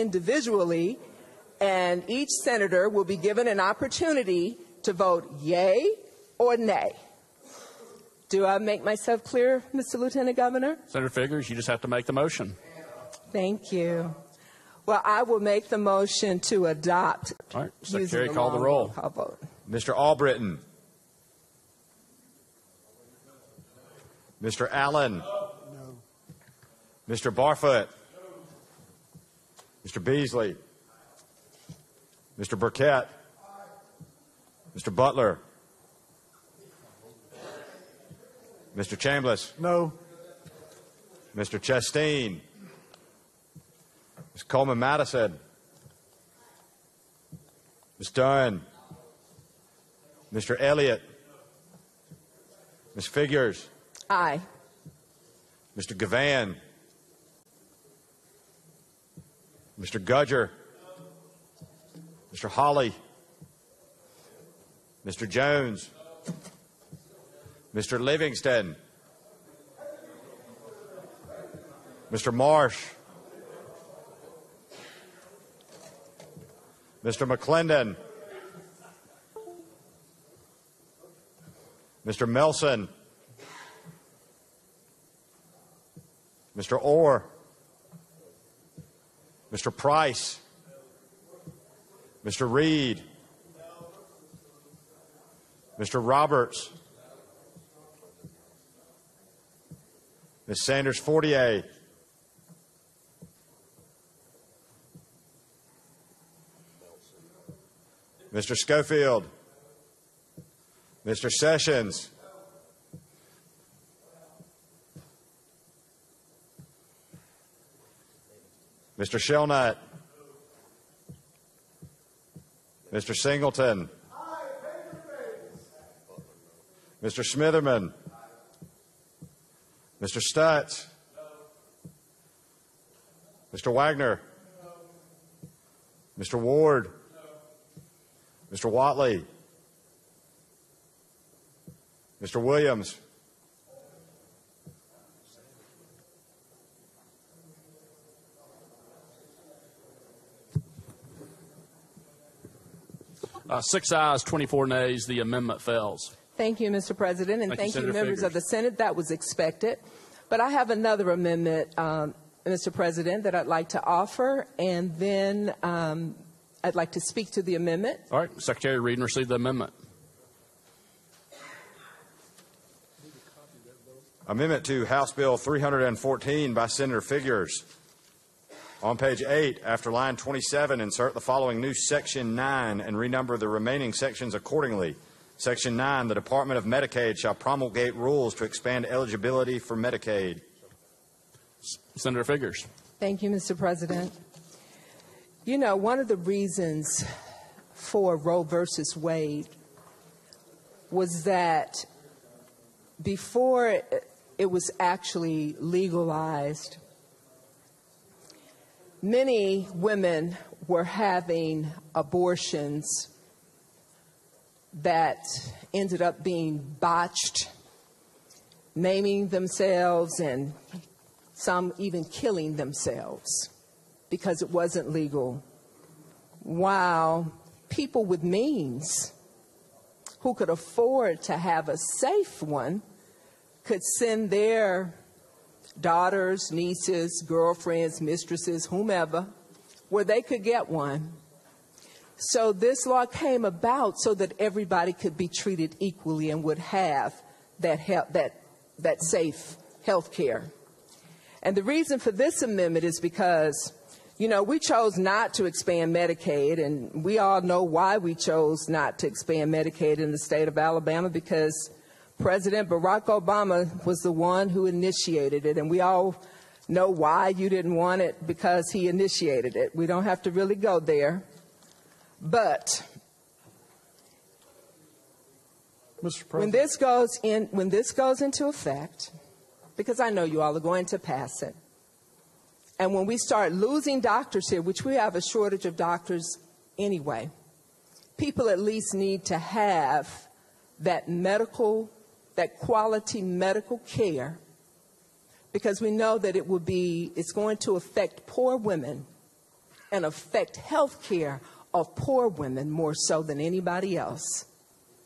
individually, and each senator will be given an opportunity to vote yay or nay. Do I make myself clear, Mr. Lieutenant Governor? Senator Figures, you just have to make the motion. Thank you. Well, I will make the motion to adopt. All right. Secretary, call the roll. Call vote. Mr. Albritton. Mr. Allen. No. Mr. Barfoot. No. Mr. Beasley. Mr. Burkett. Mr. Butler. Mr. Chambliss. No. Mr. Chastain. Ms. Coleman Madison. Ms. Dunn. Mr. Elliott. Ms. Figures. Aye. Mr. Gavan. Mr. Gudger. Mr. Hawley. Mr. Jones. Mr. Livingston. Mr. Marsh. Mr. McClendon. Mr. Melson. Mr. Orr. Mr. Price. Mr. Reed. Mr. Roberts. Ms. Sanders Fortier. Mr. Schofield. Mr. Sessions. Mr. Shellnut. Mr. Singleton. Mr. Smitherman. Mr. Stutz. Mr. Wagner. Mr. Ward. Mr. Watley. Mr. Williams. Six ayes, 24 nays. The amendment fails. Thank you, Mr. President, and thank you members of the Senate. That was expected. But I have another amendment, Mr. President, that I'd like to offer, and then I'd like to speak to the amendment. All right. Secretary Reed, receive the amendment. Amendment to House Bill 314 by Senator Figures. On page 8, after line 27, insert the following new section 9 and renumber the remaining sections accordingly. Section 9, the Department of Medicaid shall promulgate rules to expand eligibility for Medicaid. Senator Figures. Thank you, Mr. President. You know, one of the reasons for Roe versus Wade was that before it was actually legalized, many women were having abortions that ended up being botched, maiming themselves, and some even killing themselves, because it wasn't legal, while people with means who could afford to have a safe one could send their daughters, nieces, girlfriends, mistresses, whomever, where they could get one. So this law came about so that everybody could be treated equally and would have that health, that safe health care. And the reason for this amendment is because, you know, we chose not to expand Medicaid, and we all know why we chose not to expand Medicaid in the state of Alabama, because President Barack Obama was the one who initiated it, and we all know why you didn't want it, because he initiated it. We don't have to really go there. But Mr. President, when this goes into effect, because I know you all are going to pass it, and when we start losing doctors here, which we have a shortage of doctors anyway, people at least need to have that quality medical care, because we know that it's going to affect poor women and affect health care of poor women more so than anybody else,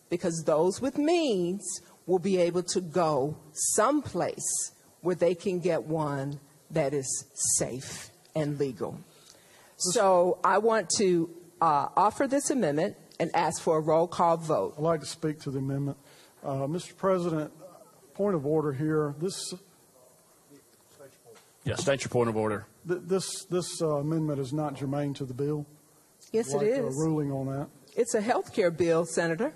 because those with means will be able to go someplace where they can get one that is safe and legal. So I want to offer this amendment and ask for a roll call vote. I'd like to speak to the amendment. Mr. President, point of order here. This. Yes, state your point of order. This amendment is not germane to the bill. Yes, it is. A ruling on that. It's a health care bill, Senator.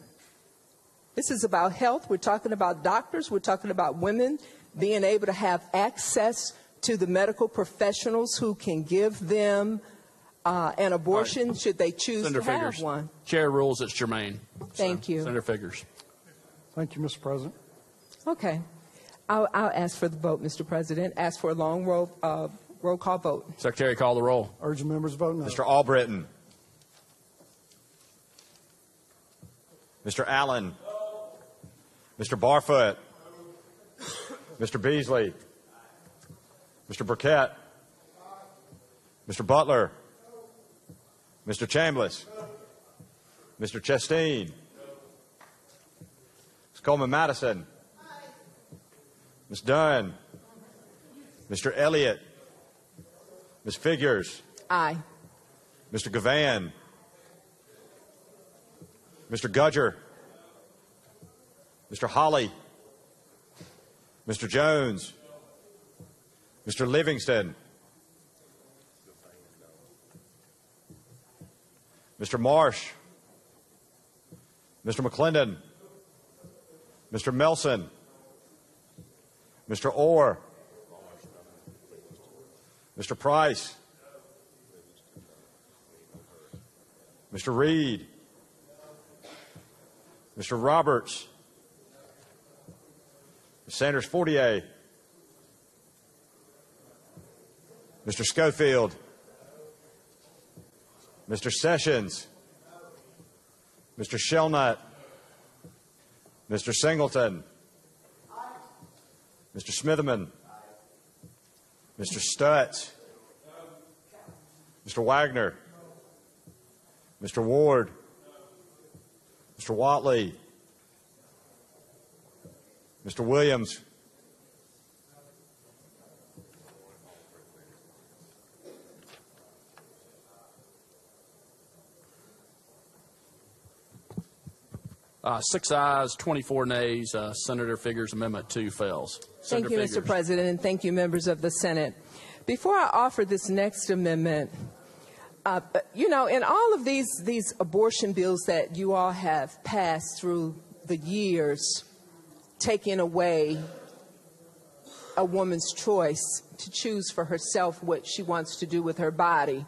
This is about health. We're talking about doctors. We're talking about women being able to have access to the medical professionals who can give them an abortion should they choose Senator to Figures. Have one. Chair rules it's germane. Thank you. Senator Figures. Thank you, Mr. President. Okay. I'll ask for the vote, Mr. President. Ask for a long roll call vote. Secretary, call the roll. Urge members vote no. Mr. Albritton. Mr. Allen. Mr. Barfoot. Mr. Beasley. Mr. Burkett. Mr. Butler. Mr. Chambliss. Mr. Chasteen. Ms. Coleman Madison. Ms. Dunn. Mr. Elliott. Ms. Figures. Aye. Mr. Gavan. Mr. Gudger. Mr. Hawley, Mr. Jones, Mr. Livingston, Mr. Marsh, Mr. McClendon, Mr. Melson, Mr. Orr, Mr. Price, Mr. Reed, Mr. Roberts, Sanders Fortier, Mr. Schofield, Mr. Sessions, Mr. Shelnut, Mr. Singleton, Mr. Smitherman, Mr. Stutz, Mr. Wagner, Mr. Ward, Mr. Watley, Mr. Williams, six ayes, 24 nays. Senator Figures' amendment 2 fails. Senator thank you, Figures. Mr. President, and thank you, members of the Senate. Before I offer this next amendment, you know, in all of these abortion bills that you all have passed through the years, taking away a woman's choice to choose for herself what she wants to do with her body.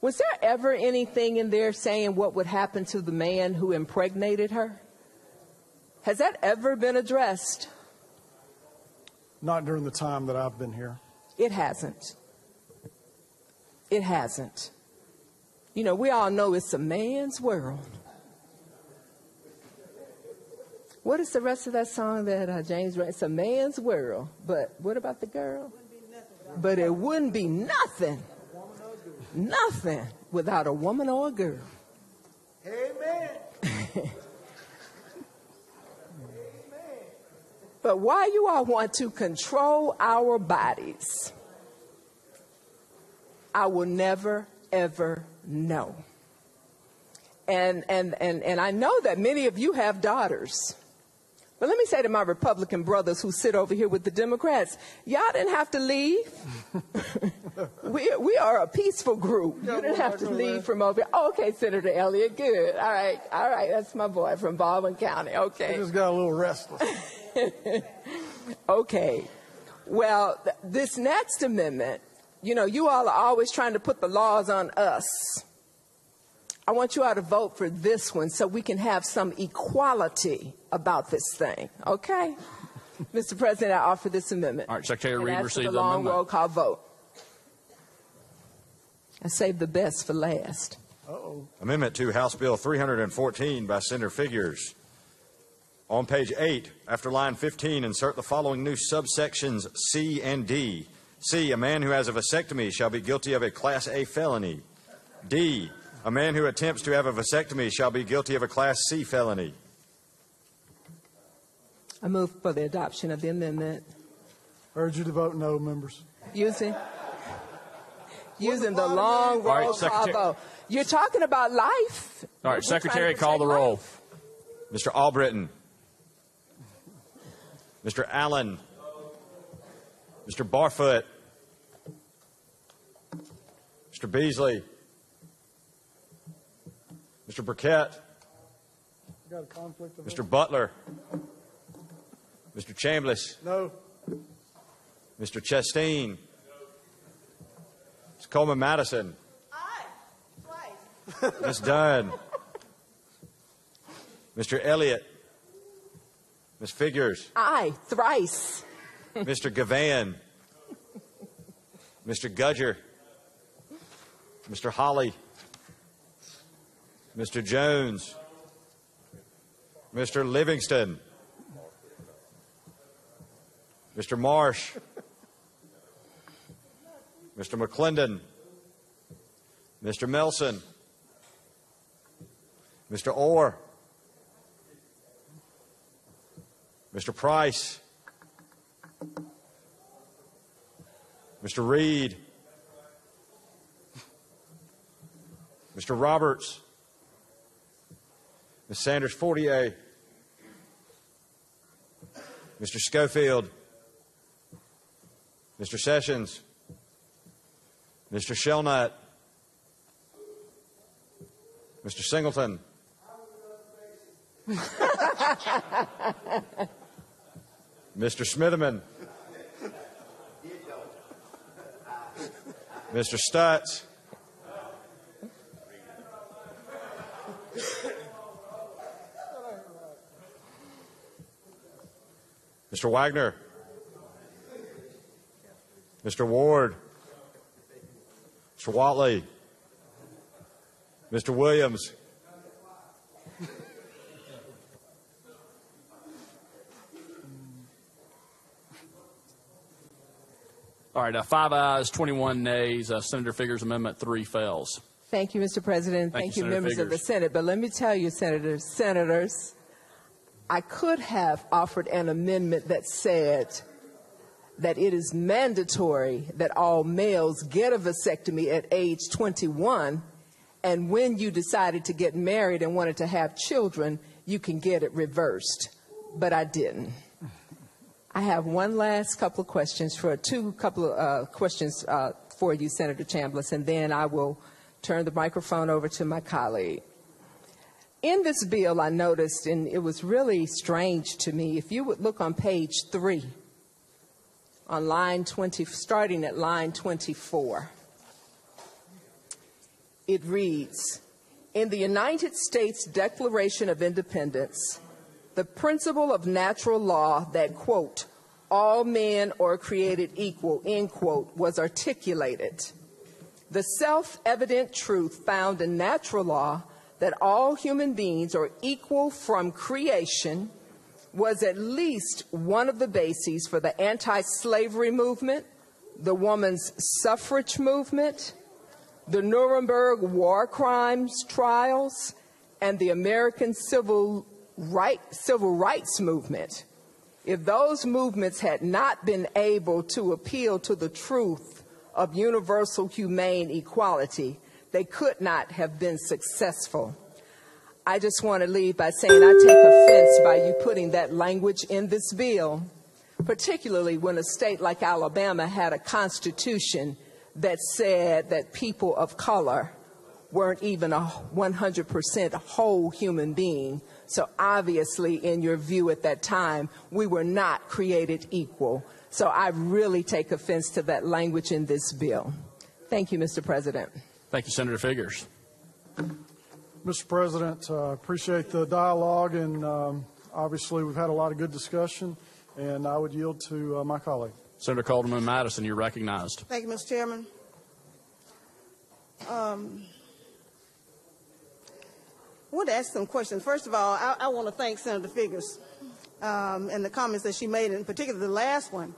Was there ever anything in there saying what would happen to the man who impregnated her? Has that ever been addressed? Not during the time that I've been here. It hasn't. It hasn't. You know, we all know it's a man's world. What is the rest of that song that James wrote? It's a man's world, but what about the girl? But it wouldn't be nothing, nothing without a woman or a girl. Amen. Amen. But why you all want to control our bodies, I will never, ever know. And I know that many of you have daughters. But let me say to my Republican brothers who sit over here with the Democrats, y'all didn't have to leave. we are a peaceful group. You didn't have to leave from over here. Oh, okay, Senator Elliott, good. All right, that's my boy from Baldwin County, okay. He just got a little restless. Okay. Well, this next amendment, you know, you all are always trying to put the laws on us. I want you all to vote for this one so we can have some equality about this thing, okay? Mr. President, I offer this amendment. All right, Secretary Reed receives the amendment. And ask for the long roll call vote. I saved the best for last. Uh-oh. Amendment to House Bill 314 by Senator Figures. On page 8, after line 15, insert the following new subsections C and D. C, a man who has a vasectomy shall be guilty of a Class A felony. D, a man who attempts to have a vasectomy shall be guilty of a Class C felony. I move for the adoption of the amendment. Urge you to vote no, members. Using the long roll call vote. You're talking about life. All right, Secretary, call the roll. Mr. Albritton. Mr. Allen. Mr. Barfoot. Mr. Beasley. Mr. Burkett. Got a conflict of Mr. Butler. Mr. Chambliss. No. Mr. Chastain. No. Ms. Coleman Madison. Aye. Twice. Ms. Dunn. Mr. Elliott. Ms. Figures. Aye. Thrice. Mr. Gavan. Mr. Gudger. Mr. Holly. Mr. Jones. Mr. Livingston. Mr. Marsh. Mr. McClendon. Mr. Melson. Mr. Orr. Mr. Price. Mr. Reed. Mr. Roberts. Ms. Sanders Fortier. Mr. Schofield. Mr. Sessions. Mr. Shelnut. Mr. Singleton. Mr. Smitherman. Mr. Stutz. Mr. Wagner. Mr. Ward. Mr. Watley. Mr. Williams. All right, 5 ayes, 21 nays. Senator Figures, Amendment 3 fails. Thank you, Mr. President. Thank you, members of the Senate. But let me tell you, senators, I could have offered an amendment that said that it is mandatory that all males get a vasectomy at age 21, and when you decided to get married and wanted to have children, you can get it reversed. But I didn't. I have one last couple of questions for two questions for you, Senator Chambliss, and then I will turn the microphone over to my colleague. In this bill, I noticed, and it was really strange to me, if you would look on page 3, on line 20, starting at line 24, it reads, in the United States Declaration of Independence, the principle of natural law that, quote, all men are created equal, end quote, was articulated. The self-evident truth found in natural law that all human beings are equal from creation was at least one of the bases for the anti-slavery movement, the woman's suffrage movement, the Nuremberg War Crimes Trials, and the American Civil Rights Movement. If those movements had not been able to appeal to the truth of universal humane equality, they could not have been successful. I just want to leave by saying I take offense by you putting that language in this bill, particularly when a state like Alabama had a constitution that said that people of color weren't even a 100% whole human being. So obviously, in your view at that time, we were not created equal. So I really take offense to that language in this bill. Thank you, Mr. President. Thank you, Senator Figures. Mr. President, I appreciate the dialogue, and obviously we've had a lot of good discussion, and I would yield to my colleague. Senator Calderman Madison, you're recognized. Thank you, Mr. Chairman. I want to ask some questions. First of all, I want to thank Senator Figures and the comments that she made, in particular the last one.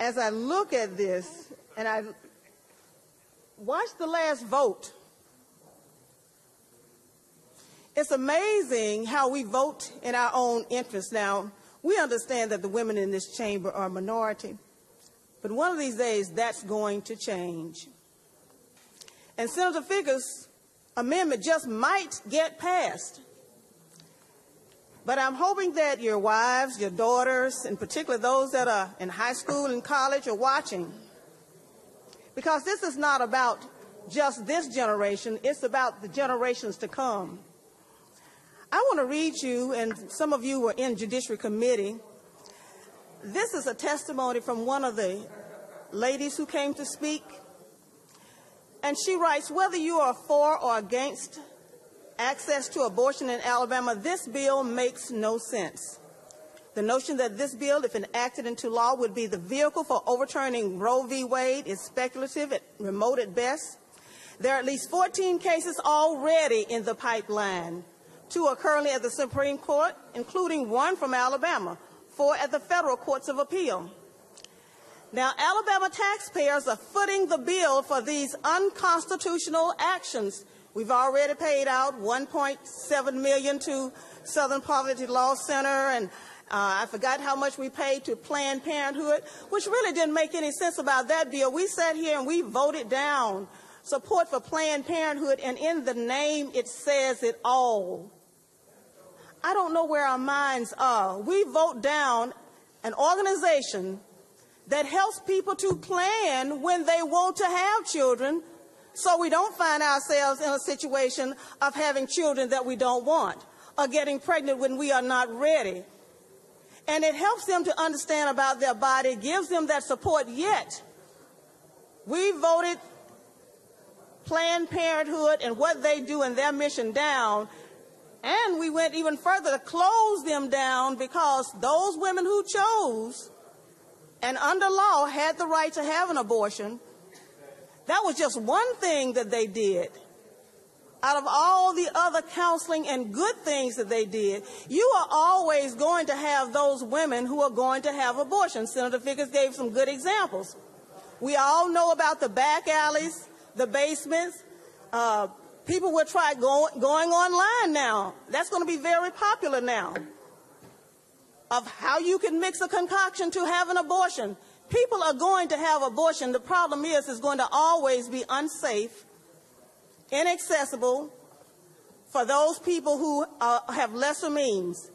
as I look at this, and I watched the last vote, it's amazing how we vote in our own interests. Now, we understand that the women in this chamber are a minority, but one of these days that's going to change. And Senator Figger's amendment just might get passed. But I'm hoping that your wives, your daughters, and particularly those that are in high school and college are watching. Because this is not about just this generation, it's about the generations to come. I want to read you, and some of you were in Judiciary Committee, this is a testimony from one of the ladies who came to speak. And she writes, whether you are for or against access to abortion in Alabama, this bill makes no sense. The notion that this bill, if enacted into law, would be the vehicle for overturning Roe v. Wade is speculative and remote at best. There are at least 14 cases already in the pipeline. 2 are currently at the Supreme Court, including 1 from Alabama, 4 at the federal courts of appeal. Now, Alabama taxpayers are footing the bill for these unconstitutional actions. We've already paid out $1.7 million to Southern Poverty Law Center, and I forgot how much we paid to Planned Parenthood, which really didn't make any sense about that bill. We sat here and we voted down support for Planned Parenthood, and in the name it says it all. I don't know where our minds are. We vote down an organization that helps people to plan when they want to have children, so we don't find ourselves in a situation of having children that we don't want or getting pregnant when we are not ready. And it helps them to understand about their body, gives them that support, yet we voted Planned Parenthood and what they do and their mission down, and we went even further to close them down because those women who chose and under law had the right to have an abortion. That was just one thing that they did. Out of all the other counseling and good things that they did, you are always going to have those women who are going to have abortions. Senator Figgers gave some good examples. We all know about the back alleys, the basements. People will try going online now. That's going to be very popular now, of how you can mix a concoction to have an abortion. People are going to have abortion. The problem is it's going to always be unsafe, inaccessible for those people who have lesser means.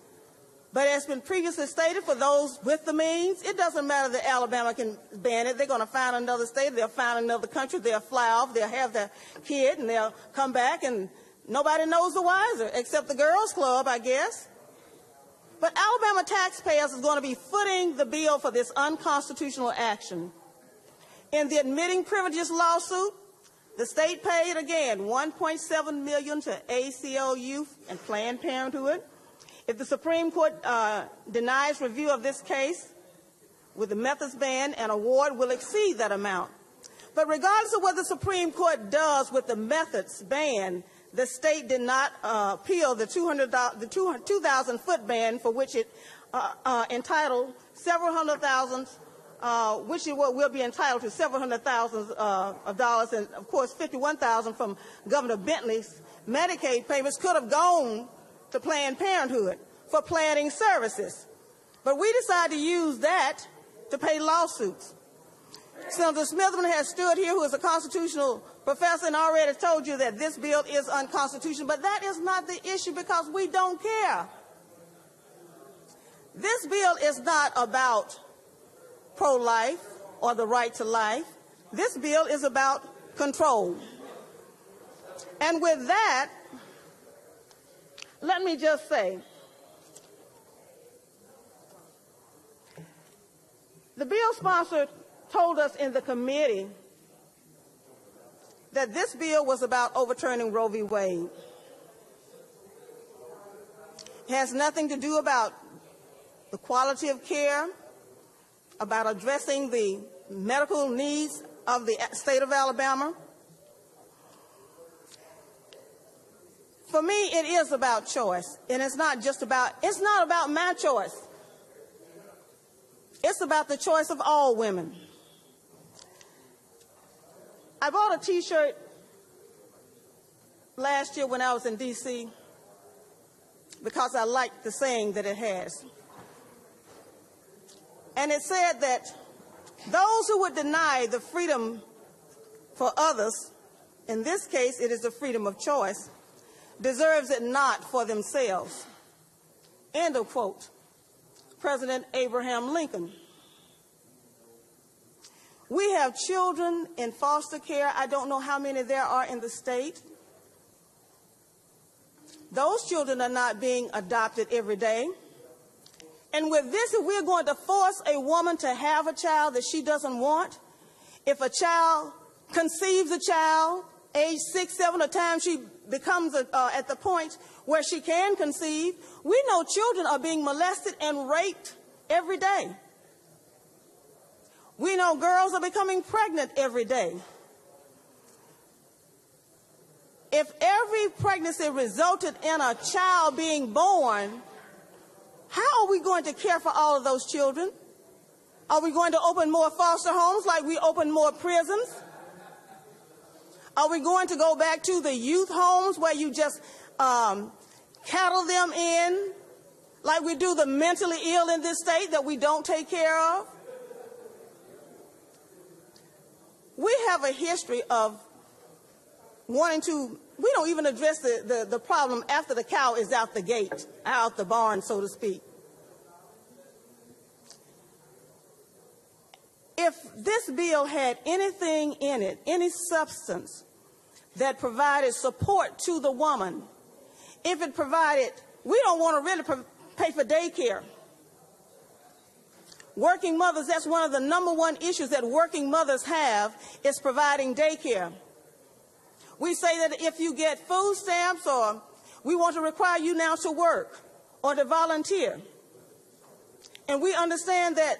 But as been previously stated, for those with the means, it doesn't matter that Alabama can ban it. They're going to find another state. They'll find another country. They'll fly off. They'll have their kid, and they'll come back, and nobody knows the wiser except the girls' club, I guess. But Alabama taxpayers is going to be footing the bill for this unconstitutional action. In the admitting privileges lawsuit, the state paid again $1.7 million to ACLU and Planned Parenthood. If the Supreme Court denies review of this case with the methods ban, an award will exceed that amount. But regardless of what the Supreme Court does with the methods ban, the state did not appeal the 2,000-foot ban for which it entitled several hundred thousands, which it will be entitled to several hundred thousands of dollars, and of course $51,000 from Governor Bentley's Medicaid payments could have gone to Planned Parenthood for planning services. But we decided to use that to pay lawsuits. Senator Smithman has stood here, who is a constitutional professor, and already told you that this bill is unconstitutional, but that is not the issue because we don't care. This bill is not about pro-life or the right to life. This bill is about control. And with that, let me just say, the bill sponsor told us in the committee that this bill was about overturning Roe v. Wade. It has nothing to do about the quality of care, about addressing the medical needs of the state of Alabama. For me, it is about choice, and it's not just about, it's not about my choice. It's about the choice of all women. I bought a T-shirt last year when I was in D.C. because I liked the saying that it has. And it said that those who would deny the freedom for others, in this case it is the freedom of choice, deserves it not for themselves. End of quote. President Abraham Lincoln. We have children in foster care. I don't know how many there are in the state. Those children are not being adopted every day. And with this, if we're going to force a woman to have a child that she doesn't want, if a child conceives a child, age 6, 7, a time she becomes at the point where she can conceive, we know children are being molested and raped every day. We know girls are becoming pregnant every day. If every pregnancy resulted in a child being born, how are we going to care for all of those children? Are we going to open more foster homes like we open more prisons? Are we going to go back to the youth homes where you just cattle them in like we do the mentally ill in this state that we don't take care of? We have a history of wanting to, we don't even address the problem after the cow is out the gate, out the barn, so to speak. If this bill had anything in it, any substance that provided support to the woman, if it provided, we don't want to really pay for daycare. Working mothers, that's one of the #1 issues that working mothers have, is providing daycare. We say that if you get food stamps, or we want to require you now to work or to volunteer. And we understand that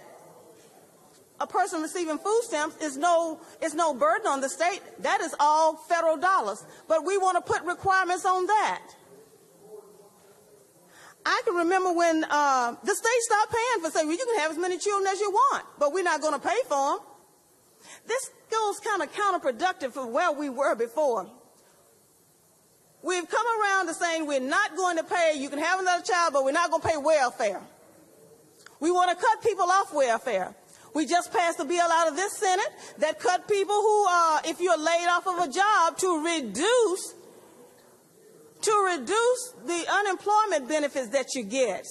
a person receiving food stamps is no burden on the state. That is all federal dollars. But we want to put requirements on that. I can remember when the state stopped paying for saying, well, you can have as many children as you want, but we're not going to pay for them. This goes kind of counterproductive from where we were before. We've come around to saying we're not going to pay, you can have another child, but we're not going to pay welfare. We want to cut people off welfare. We just passed a bill out of this Senate that cut people who, if you're laid off of a job, to reduce the unemployment benefits that you get.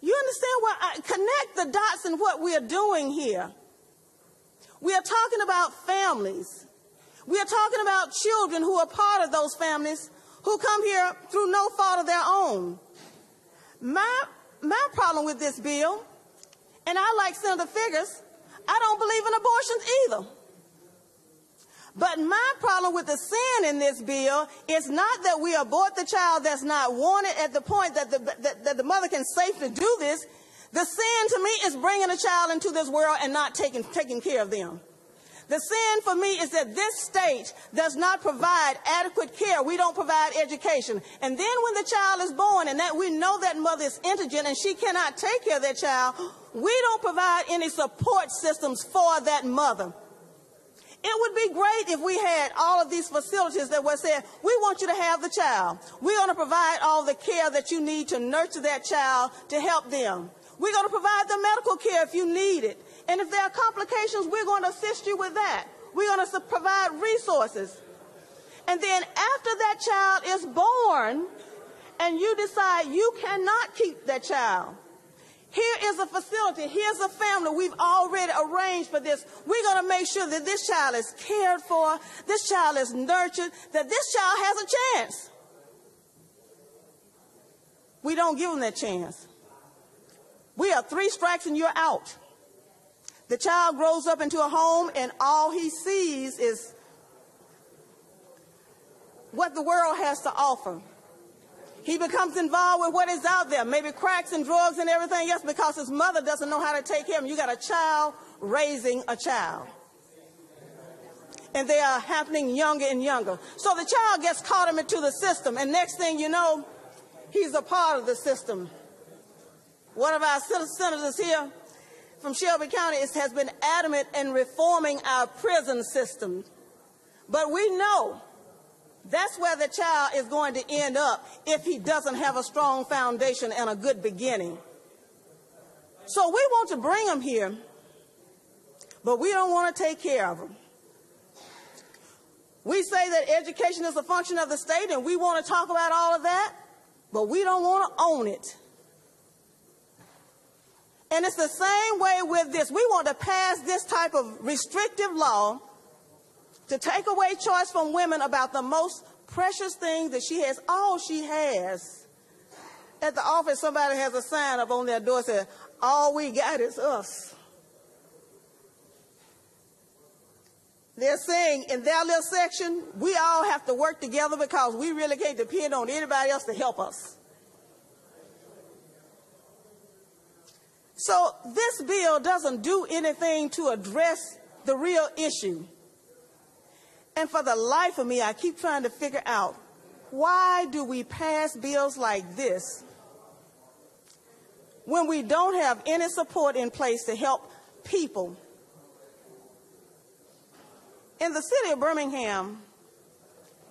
You understand why I connect the dots in what we are doing here. We are talking about families. We are talking about children who are part of those families who come here through no fault of their own. My problem with this bill, and I like Senator Figgers, I don't believe in abortions either. But my problem with the sin in this bill is not that we abort the child that's not wanted at the point that the mother can safely do this. The sin to me is bringing a child into this world and not taking care of them. The sin for me is that this state does not provide adequate care. We don't provide education. And then when the child is born and that we know that mother is indigent and she cannot take care of that child, we don't provide any support systems for that mother. It would be great if we had all of these facilities that were saying, we want you to have the child. We're going to provide all the care that you need to nurture that child to help them. We're going to provide the medical care if you need it. And if there are complications, we're going to assist you with that. We're going to provide resources. And then after that child is born and you decide you cannot keep that child, here is a facility, here's a family, we've already arranged for this. We're going to make sure that this child is cared for, this child is nurtured, that this child has a chance. We don't give them that chance. We are 3 strikes and you're out. The child grows up into a home and all he sees is what the world has to offer. He becomes involved with what is out there, maybe cracks and drugs and everything else, because his mother doesn't know how to take care of him. You got a child raising a child. And they are happening younger and younger. So the child gets caught into the system, and next thing you know, he's a part of the system. One of our senators here from Shelby County has been adamant in reforming our prison system. But we know that's where the child is going to end up if he doesn't have a strong foundation and a good beginning. So we want to bring them here, but we don't want to take care of them. We say that education is a function of the state, and we want to talk about all of that, but we don't want to own it. And it's the same way with this. We want to pass this type of restrictive law to take away choice from women about the most precious thing that she has, all she has. At the office, somebody has a sign up on their door that says, "All we got is us." They're saying in their little section, we all have to work together because we really can't depend on anybody else to help us. So this bill doesn't do anything to address the real issue. And for the life of me, I keep trying to figure out, why do we pass bills like this when we don't have any support in place to help people? In the city of Birmingham,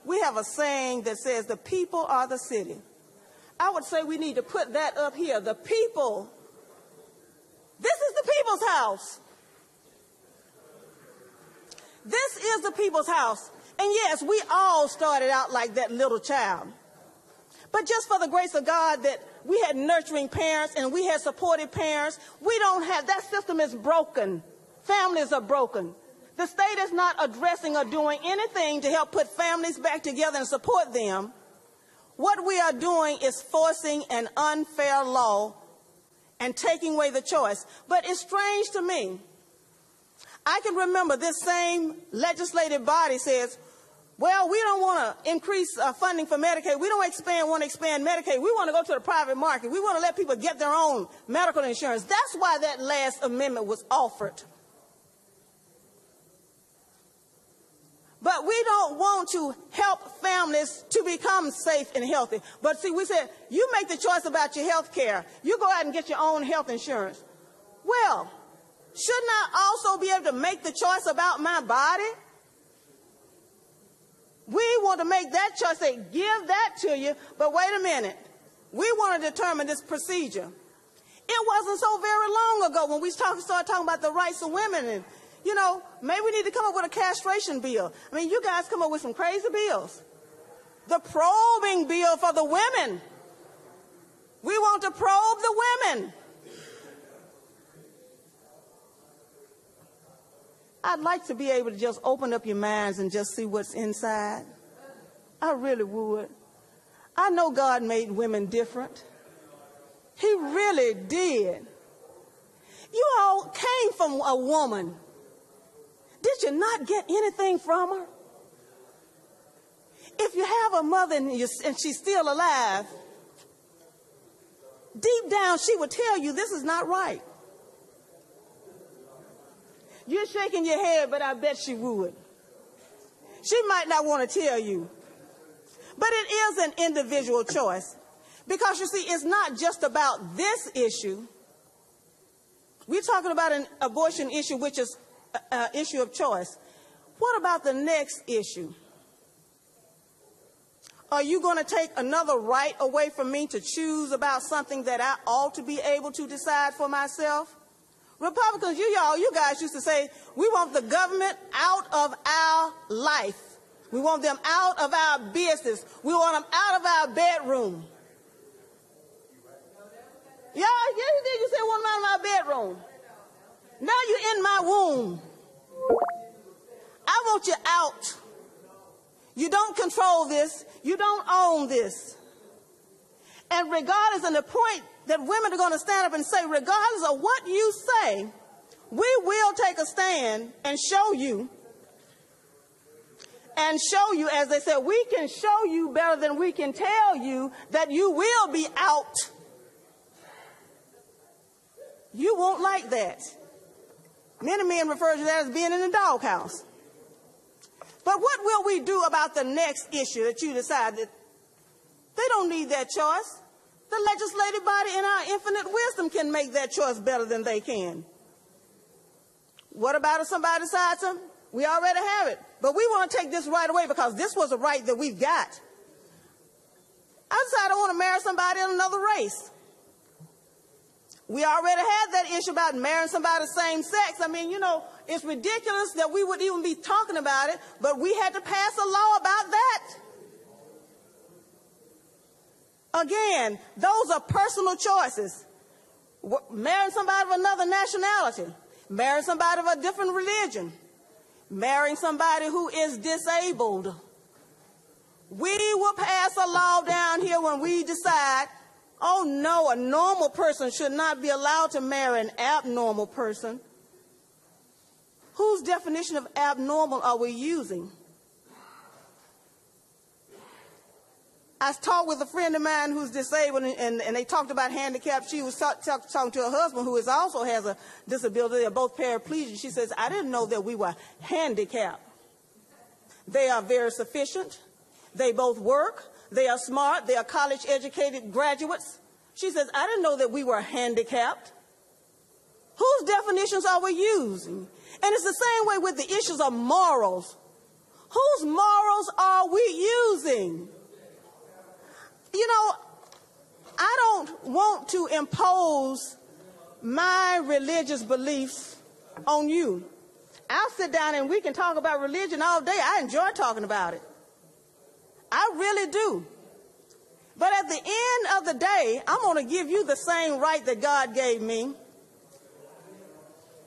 we have a saying that says the people are the city. I would say we need to put that up here. The people. This is the people's house. This is the people's house. And yes, we all started out like that little child. But just for the grace of God that we had nurturing parents and we had supportive parents, we don't have, that system is broken. Families are broken. The state is not addressing or doing anything to help put families back together and support them. What we are doing is forcing an unfair law and taking away the choice. But it's strange to me. I can remember this same legislative body says, well, we don't want to increase funding for Medicaid. We don't want to expand Medicaid. We want to go to the private market. We want to let people get their own medical insurance. That's why that last amendment was offered. But we don't want to help families to become safe and healthy. But see, we said, you make the choice about your health care. You go out and get your own health insurance. Well, shouldn't I also be able to make the choice about my body? We want to make that choice. They give that to you. But wait a minute. We want to determine this procedure. It wasn't so very long ago when we started talking about the rights of women and, you know, maybe we need to come up with a castration bill. I mean, you guys come up with some crazy bills. The probing bill for the women. We want to probe the women. I'd like to be able to just open up your minds and just see what's inside. I really would. I know God made women different. He really did. You all came from a woman. Did you not get anything from her? If you have a mother and she's still alive, deep down she will tell you this is not right. You're shaking your head, but I bet she would. She might not want to tell you. But it is an individual choice. Because you see, it's not just about this issue. We're talking about an abortion issue, which is issue of choice. What about the next issue? Are you going to take another right away from me to choose about something that I ought to be able to decide for myself? Republicans, you guys used to say, we want the government out of our life. We want them out of our business. We want them out of our bedroom. Yeah, you did. You said, want them out of my bedroom. Now you're in my womb. I want you out. You don't control this. You don't own this. And regardless, and the point that women are going to stand up and say, regardless of what you say, we will take a stand and show you. And show you, as they said, we can show you better than we can tell you that you will be out. You won't like that. Many men refer to that as being in the doghouse. But what will we do about the next issue that you decide that they don't need that choice? The legislative body in our infinite wisdom can make that choice better than they can. What about if somebody decides to? We already have it. But we want to take this right away because this was a right that we've got. I decided I want to marry somebody in another race. We already had that issue about marrying somebody of the same sex. I mean, you know, it's ridiculous that we would even be talking about it, but we had to pass a law about that. Again, those are personal choices. Marrying somebody of another nationality, marrying somebody of a different religion, marrying somebody who is disabled. We will pass a law down here when we decide, oh no, a normal person should not be allowed to marry an abnormal person. Whose definition of abnormal are we using? I talked with a friend of mine who's disabled, and they talked about handicap. She was talking to her husband, who is also has a disability. They're both paraplegic. She says, I didn't know that we were handicapped. They are very sufficient. They both work. They are smart. They are college-educated graduates. She says, I didn't know that we were handicapped. Whose definitions are we using? And it's the same way with the issues of morals. Whose morals are we using? You know, I don't want to impose my religious beliefs on you. I'll sit down and we can talk about religion all day. I enjoy talking about it. I really do. But at the end of the day, I'm going to give you the same right that God gave me.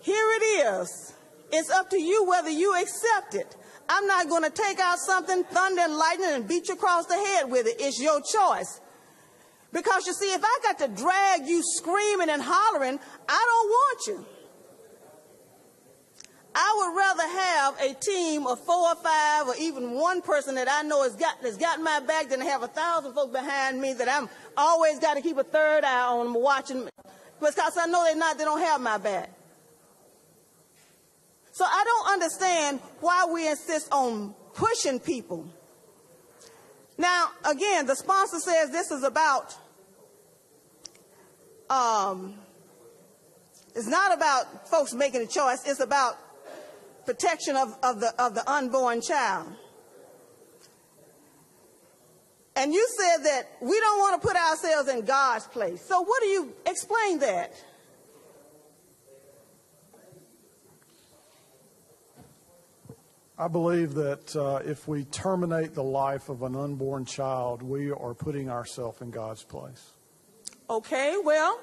Here it is. It's up to you whether you accept it. I'm not going to take out something, thunder and lightning, and beat you across the head with it. It's your choice. Because, you see, if I got to drag you screaming and hollering, I don't want you. I would rather have a team of 4 or 5 or even one person that I know has got my back than to have 1,000 folks behind me that I'm always got to keep a third eye on them watching. Because I know they don't have my back. So I don't understand why we insist on pushing people. Now, again, the sponsor says this is about, it's not about folks making a choice, it's about protection of the unborn child. And you said that we don't want to put ourselves in God's place. So what do you explain that? I believe that if we terminate the life of an unborn child, we are putting ourselves in God's place. Okay, well,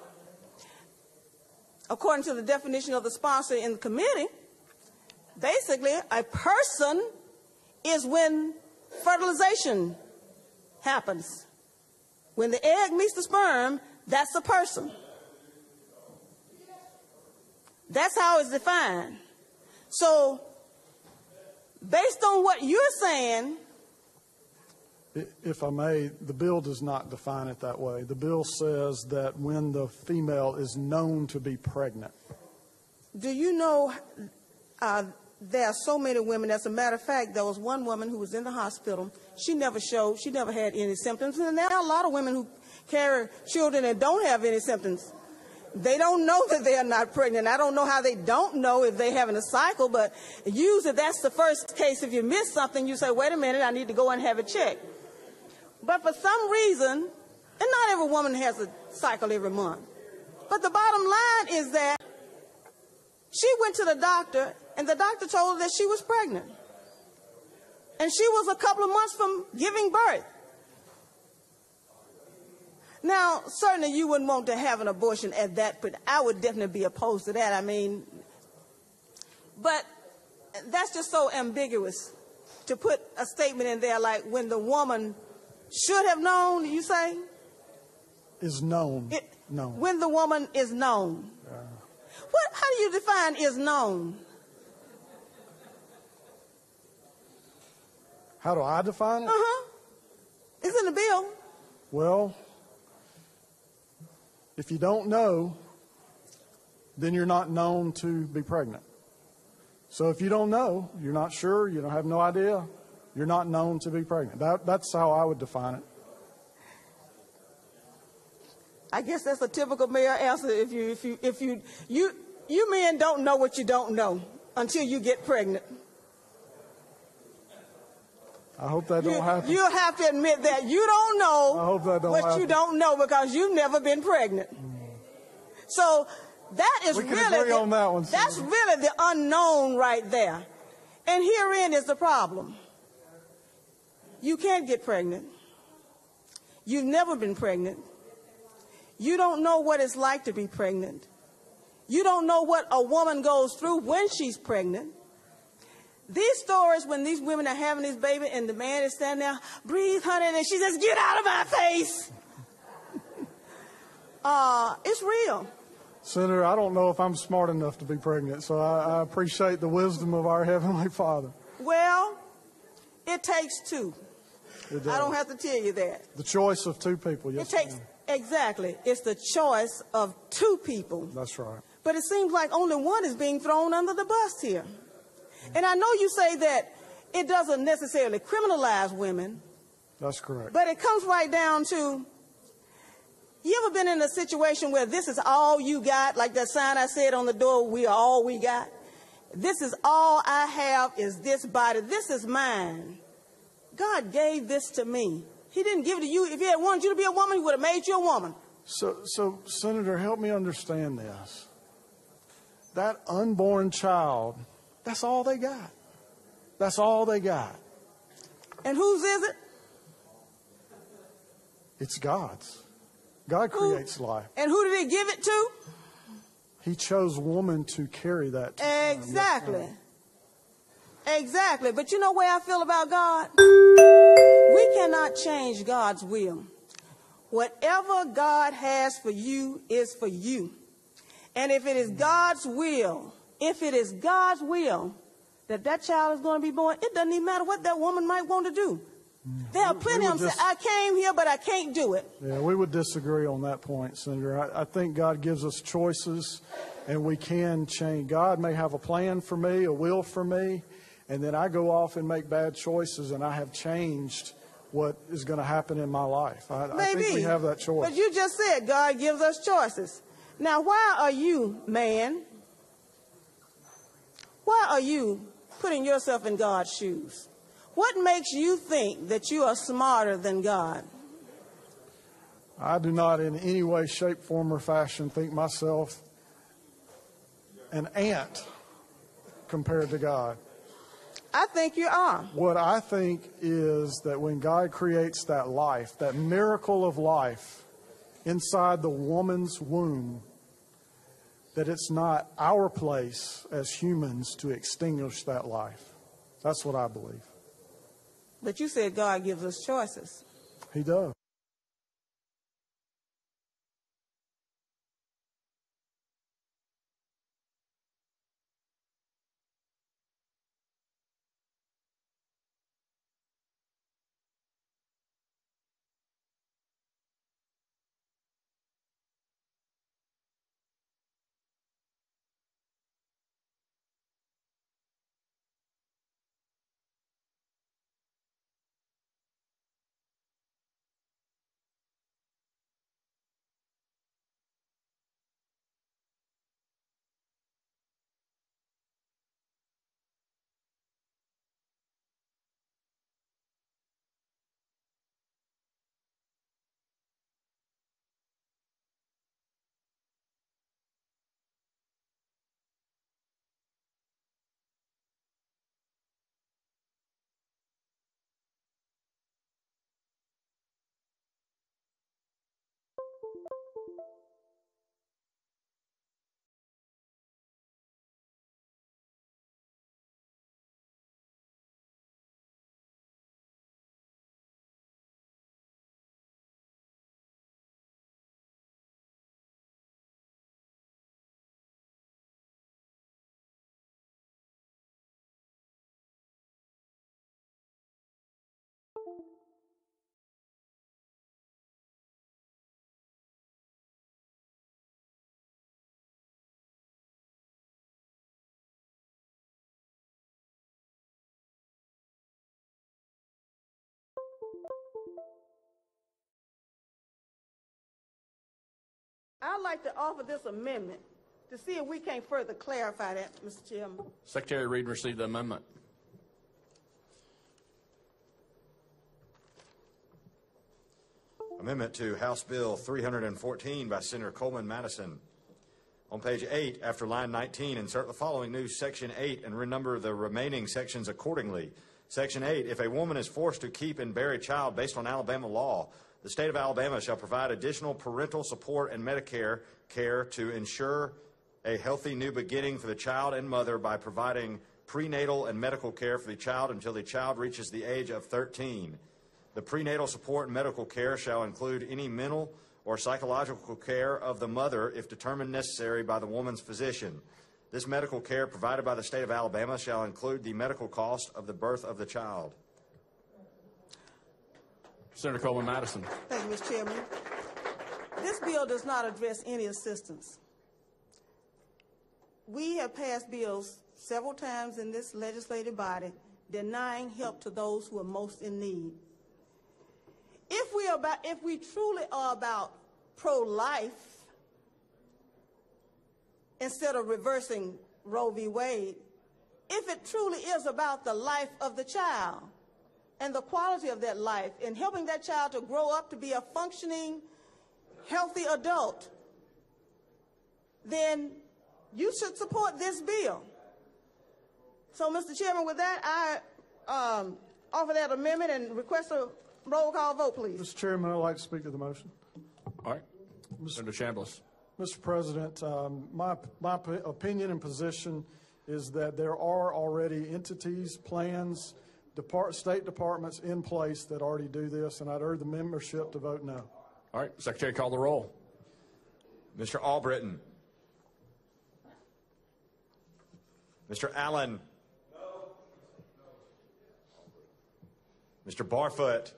according to the definition of the sponsor in the committee, basically a person is when fertilization happens. When the egg meets the sperm, that's a person. That's how it's defined. So, based on what you're saying... If I may, the bill does not define it that way. The bill says that when the female is known to be pregnant. Do you know, there are so many women. As a matter of fact, there was one woman who was in the hospital. She never showed, she never had any symptoms. And there are a lot of women who carry children and don't have any symptoms. They don't know that they are not pregnant. I don't know how they don't know if they're having a cycle, but usually that's the first case. If you miss something, you say, wait a minute, I need to go and have a check. But for some reason, and not every woman has a cycle every month, but the bottom line is that she went to the doctor, and the doctor told her that she was pregnant. And she was a couple of months from giving birth. Now, certainly you wouldn't want to have an abortion at that, but I would definitely be opposed to that. I mean, but that's just so ambiguous to put a statement in there like when the woman should have known, you say? Is known. When the woman is known. How do you define is known? How do I define it? It's in the bill. Well... if you don't know, then you're not known to be pregnant. So if you don't know, you're not sure, you don't have no idea, you're not known to be pregnant. That's how I would define it. I guess that's a typical male answer. If you men don't know what you don't know. until you get pregnant. I hope that don't happen. You have to admit that you don't know what you don't know because you've never been pregnant. So that is really the unknown right there. And herein is the problem. You can't get pregnant. You've never been pregnant. You don't know what it's like to be pregnant. You don't know what a woman goes through when she's pregnant. These stories when these women are having this baby and the man is standing there, breathe, honey, and she says, get out of my face. It's real. Senator, I don't know if I'm smart enough to be pregnant, so I appreciate the wisdom of our Heavenly Father. Well, it takes two. It does. I don't have to tell you that. The choice of two people, yes. It takes, exactly. It's the choice of two people. That's right. But it seems like only one is being thrown under the bus here. And I know you say that it doesn't necessarily criminalize women. That's correct. But it comes right down to, you ever been in a situation where this is all you got, like that sign I said on the door, we are all we got? This is all I have is this body. This is mine. God gave this to me. He didn't give it to you. If he had wanted you to be a woman, he would have made you a woman. So Senator, help me understand this. That unborn child, that's all they got. That's all they got. And whose is it? It's God's. God creates life. And who did he give it to? He chose woman to carry that. Exactly. Exactly. But you know where I feel about God? We cannot change God's will. Whatever God has for you is for you. And if it is God's will, if it is God's will that that child is going to be born, it doesn't even matter what that woman might want to do. There are plenty of them say, I came here, but I can't do it. Yeah, we would disagree on that point, Senator. I think God gives us choices, and we can change. God may have a plan for me, a will for me, and then I go off and make bad choices, and I have changed what is going to happen in my life. I think we have that choice. But you just said God gives us choices. Now, why are you, man? Why are you putting yourself in God's shoes? What makes you think that you are smarter than God? I do not in any way, shape, form, or fashion think myself an ant compared to God. I think you are. What I think is that when God creates that life, that miracle of life inside the woman's womb, that it's not our place as humans to extinguish that life. That's what I believe. But you said God gives us choices. He does. I'd like to offer this amendment to see if we can't further clarify that, Mr. Chairman. Secretary Reed received the amendment. Amendment to House Bill 314 by Senator Coleman Madison. On page 8, after line 19, insert the following new section 8 and renumber the remaining sections accordingly. Section 8, if a woman is forced to keep and bear a child based on Alabama law, the state of Alabama shall provide additional parental support and Medicare care to ensure a healthy new beginning for the child and mother by providing prenatal and medical care for the child until the child reaches the age of 13. The prenatal support and medical care shall include any mental or psychological care of the mother if determined necessary by the woman's physician. This medical care provided by the state of Alabama shall include the medical cost of the birth of the child. Senator Coleman Madison. Thank you, Mr. Chairman. This bill does not address any assistance. We have passed bills several times in this legislative body denying help to those who are most in need. If we truly are about pro-life, instead of reversing Roe v. Wade, if it truly is about the life of the child and the quality of that life and helping that child to grow up to be a functioning, healthy adult, then you should support this bill. So, Mr. Chairman, with that, I offer that amendment and request a roll call vote, please. Mr. Chairman, I'd like to speak to the motion. All right. Senator Chambliss. Mr. President, my opinion and position is that there are already entities, plans, state departments in place that already do this, and I'd urge the membership to vote no. All right. Secretary, call the roll. Mr. Albritton. Mr. Allen. No. Mr. Barfoot.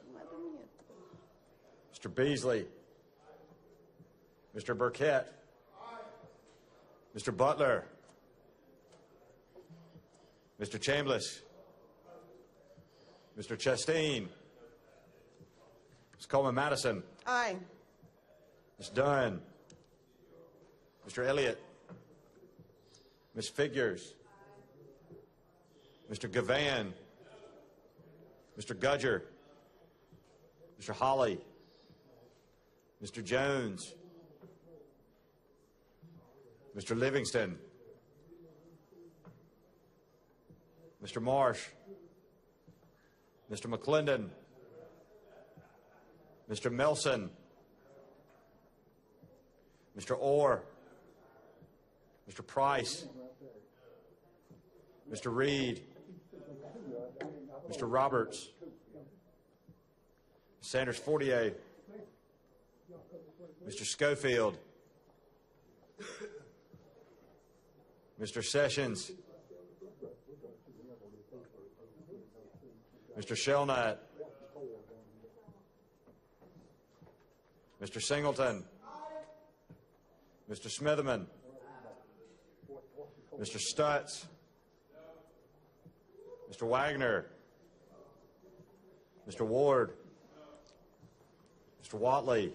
Mr. Beasley. Mr. Burkett. Aye. Mr. Butler. Mr. Chambliss. Mr. Chastain. Ms. Coleman Madison. Aye. Ms. Dunn. Mr. Elliott. Ms. Figures. Aye. Mr. Gavan. Mr. Gudger. Mr. Hawley. Mr. Jones. Mr. Livingston. Mr. Marsh. Mr. McClendon. Mr. Melson. Mr. Orr. Mr. Price. Mr. Reed. Mr. Roberts. Sanders Fortier. Mr. Schofield. Mr. Sessions. Mr. Shelnut. Mr. Singleton. Mr. Smitherman. Mr. Stutz. Mr. Wagner. Mr. Ward. Mr. Watley.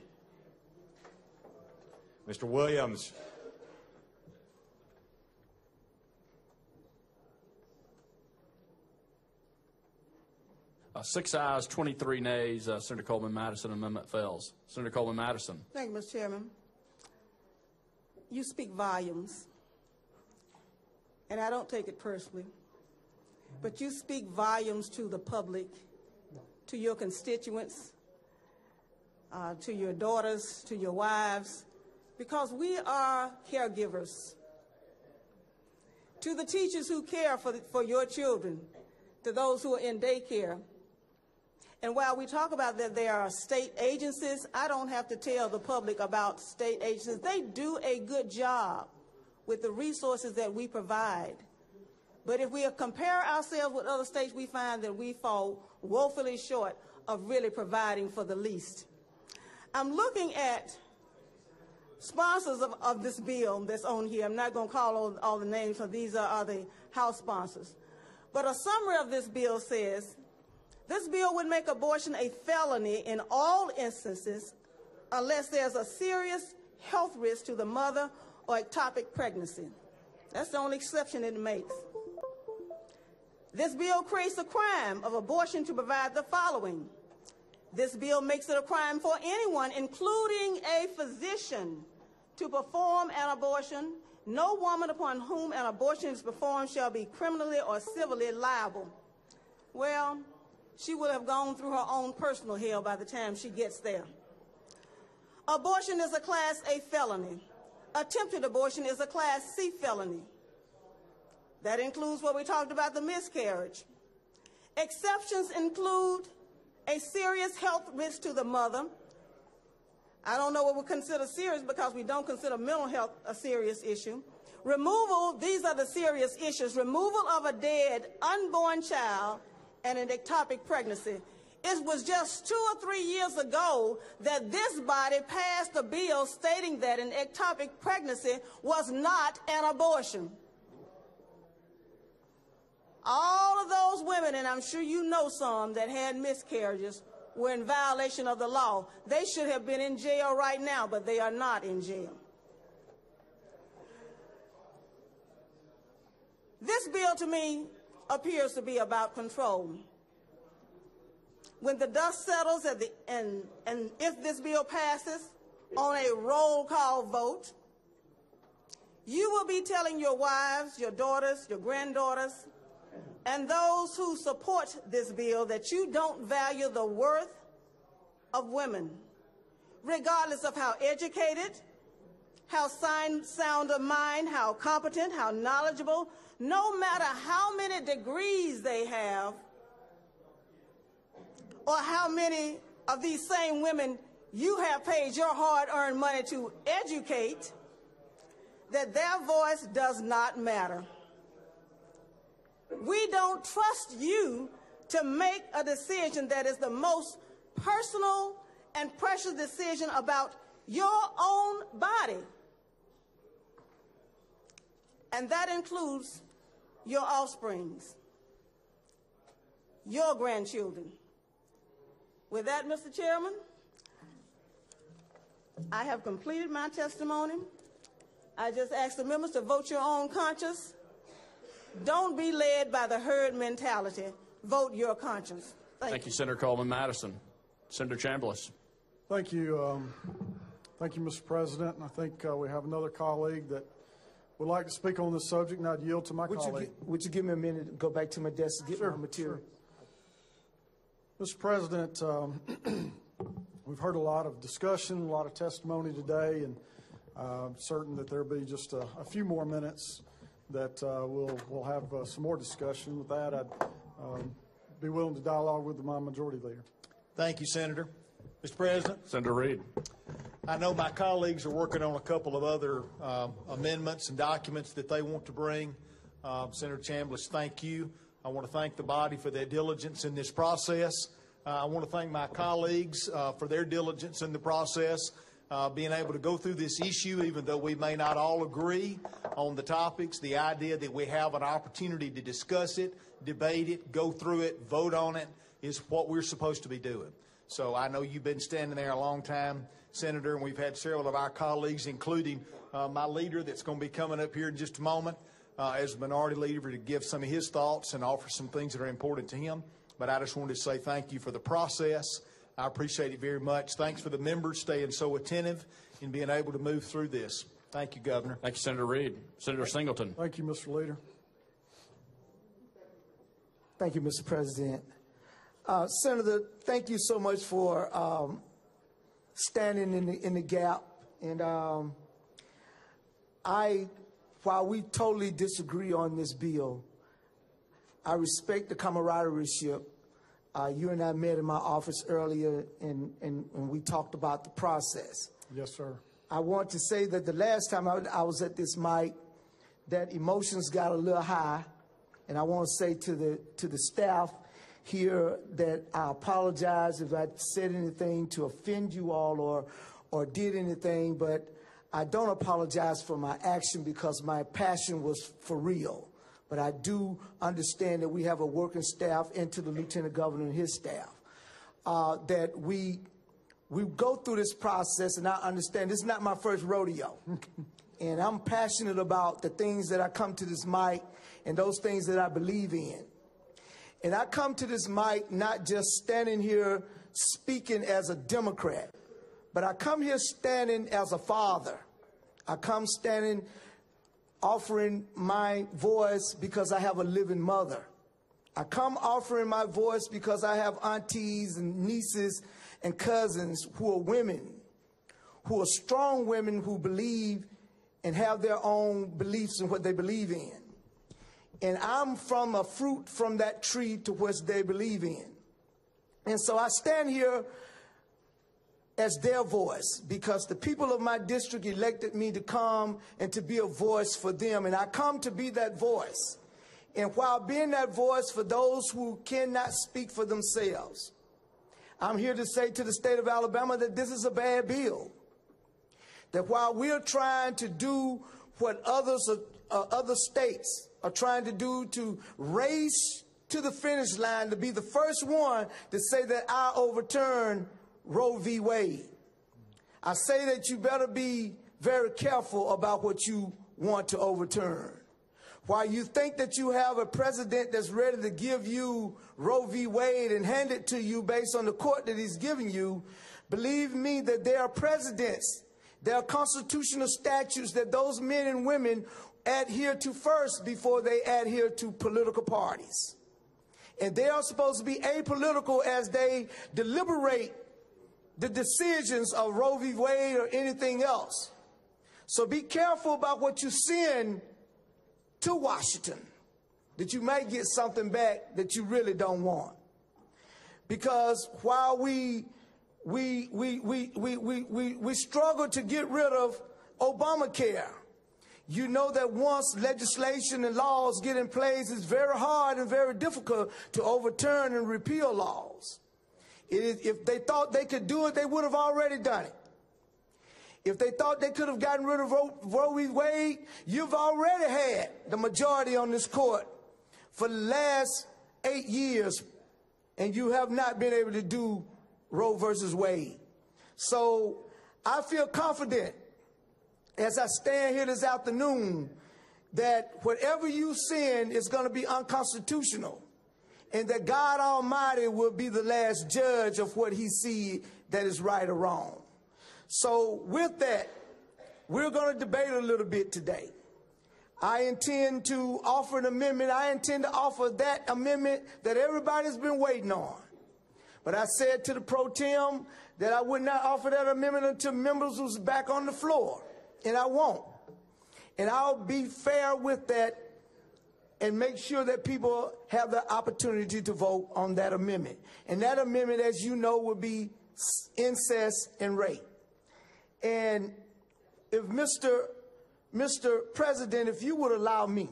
Mr. Williams. Six ayes, 23 nays. Senator Coleman Madison, amendment fails. Senator Coleman Madison. Thank you, Mr. Chairman. You speak volumes, and I don't take it personally, but you speak volumes to the public, to your constituents, to your daughters, to your wives, because we are caregivers. To the teachers who care for your children, to those who are in daycare. And while we talk about that there are state agencies, I don't have to tell the public about state agencies. They do a good job with the resources that we provide. But if we compare ourselves with other states, we find that we fall woefully short of really providing for the least. I'm looking at sponsors of this bill that's on here. I'm not going to call all the names, so these are the House sponsors. But a summary of this bill says, this bill would make abortion a felony in all instances unless there's a serious health risk to the mother or ectopic pregnancy. That's the only exception it makes. This bill creates a crime of abortion to provide the following. This bill makes it a crime for anyone, including a physician, to perform an abortion. No woman upon whom an abortion is performed shall be criminally or civilly liable. Well, she will have gone through her own personal hell by the time she gets there. Abortion is a Class A felony. Attempted abortion is a Class C felony. That includes what we talked about, the miscarriage. Exceptions include a serious health risk to the mother. I don't know what we consider serious because we don't consider mental health a serious issue. Removal, these are the serious issues. Removal of a dead, unborn child and an ectopic pregnancy. It was just 2 or 3 years ago that this body passed a bill stating that an ectopic pregnancy was not an abortion. All of those women, and I'm sure you know some that had miscarriages, were in violation of the law. They should have been in jail right now, but they are not in jail. This bill to me appears to be about control. When the dust settles at the end, and if this bill passes on a roll call vote, you will be telling your wives, your daughters, your granddaughters, and those who support this bill that you don't value the worth of women, regardless of how educated, how sound of mind, how competent, how knowledgeable, no matter how many degrees they have, or how many of these same women you have paid your hard-earned money to educate, that their voice does not matter. We don't trust you to make a decision that is the most personal and precious decision about your own body. And that includes your offsprings, your grandchildren. With that, Mr. Chairman, I have completed my testimony. I just ask the members to vote your own conscience. Don't be led by the herd mentality. Vote your conscience. Thank you, Senator Coleman-Madison. Senator Chambliss. Thank you, Mr. President. And I think we have another colleague that would like to speak on this subject, and I'd yield to my colleague. Would you give me a minute and go back to my desk and get my material? Sure. Mr. President, we've heard a lot of discussion, a lot of testimony today, and I'm certain that there will be just a few more minutes that we'll have some more discussion. With that, I'd be willing to dialogue with my majority leader. Thank you, Senator. Mr. President. Senator Reid. I know my colleagues are working on a couple of other amendments and documents that they want to bring. Senator Chambliss, thank you. I want to thank the body for their diligence in this process. I want to thank my colleagues for their diligence in the process. Being able to go through this issue, even though we may not all agree on the topics, the idea that we have an opportunity to discuss it, debate it, go through it, vote on it, is what we're supposed to be doing. So I know you've been standing there a long time, Senator, and we've had several of our colleagues, including my leader that's going to be coming up here in just a moment as a minority leader, to give some of his thoughts and offer some things that are important to him. But I just wanted to say thank you for the process. I appreciate it very much. Thanks for the members staying so attentive and being able to move through this. Thank you, Governor. Thank you, Senator Reid. Senator Singleton. Thank you, Mr. Leader. Thank you, Mr. President. Senator, thank you so much for standing in the gap. And while we totally disagree on this bill, I respect the camaraderie. You and I met in my office earlier, and we talked about the process. Yes, sir. I want to say that the last time I was at this mic, that emotions got a little high, and I want to say to the staff here that I apologize if I said anything to offend you all or did anything, but I don't apologize for my action because my passion was for real. But I do understand that we have a working staff, and to the Lieutenant Governor and his staff, that we go through this process, and I understand this is not my first rodeo. And I'm passionate about the things that I come to this mic and those things that I believe in. And I come to this mic not just standing here speaking as a Democrat, but I come here standing as a father. I come standing offering my voice because I have a living mother. I come offering my voice because I have aunties and nieces and cousins who are women, who are strong women who believe and have their own beliefs in what they believe in. And I'm from a fruit from that tree to which they believe in. And so I stand here as their voice because the people of my district elected me to come and to be a voice for them. And I come to be that voice. And while being that voice for those who cannot speak for themselves, I'm here to say to the state of Alabama that this is a bad bill. That while we're trying to do what others, other states are trying to do to race to the finish line to be the first one to say that I overturn Roe v. Wade. I say that you better be very careful about what you want to overturn. While you think that you have a president that's ready to give you Roe v. Wade and hand it to you based on the court that he's giving you, believe me that there are presidents, there are constitutional statutes that those men and women adhere to first before they adhere to political parties. And they are supposed to be apolitical as they deliberate the decisions of Roe v. Wade or anything else. So be careful about what you send to Washington, that you might get something back that you really don't want. Because while we struggle to get rid of Obamacare, you know that once legislation and laws get in place, it's very hard and very difficult to overturn and repeal laws. If they thought they could do it, they would have already done it. If they thought they could have gotten rid of Roe v. Wade, you've already had the majority on this court for the last 8 years, and you have not been able to do Roe versus Wade. So I feel confident as I stand here this afternoon that whatever you send is going to be unconstitutional, and that God Almighty will be the last judge of what he sees that is right or wrong. So with that, we're going to debate a little bit today. I intend to offer an amendment. I intend to offer that amendment that everybody's been waiting on. But I said to the pro tem that I would not offer that amendment until members was back on the floor, and I won't. And I'll be fair with that and make sure that people have the opportunity to vote on that amendment. And that amendment, as you know, will be incest and rape. And if Mr. President, if you would allow me,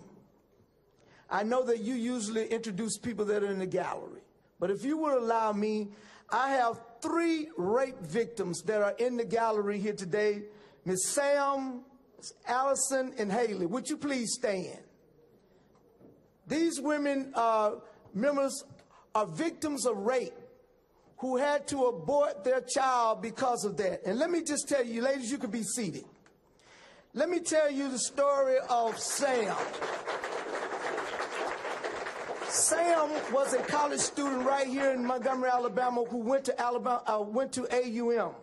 I know that you usually introduce people that are in the gallery, but if you would allow me, I have 3 rape victims that are in the gallery here today, Ms. Sam, Ms. Allison, and Haley. Would you please stand? These women members are victims of rape who had to abort their child because of that. And let me just tell you, ladies, you can be seated. Let me tell you the story of Sam. Sam was a college student right here in Montgomery, Alabama, who went to AUM.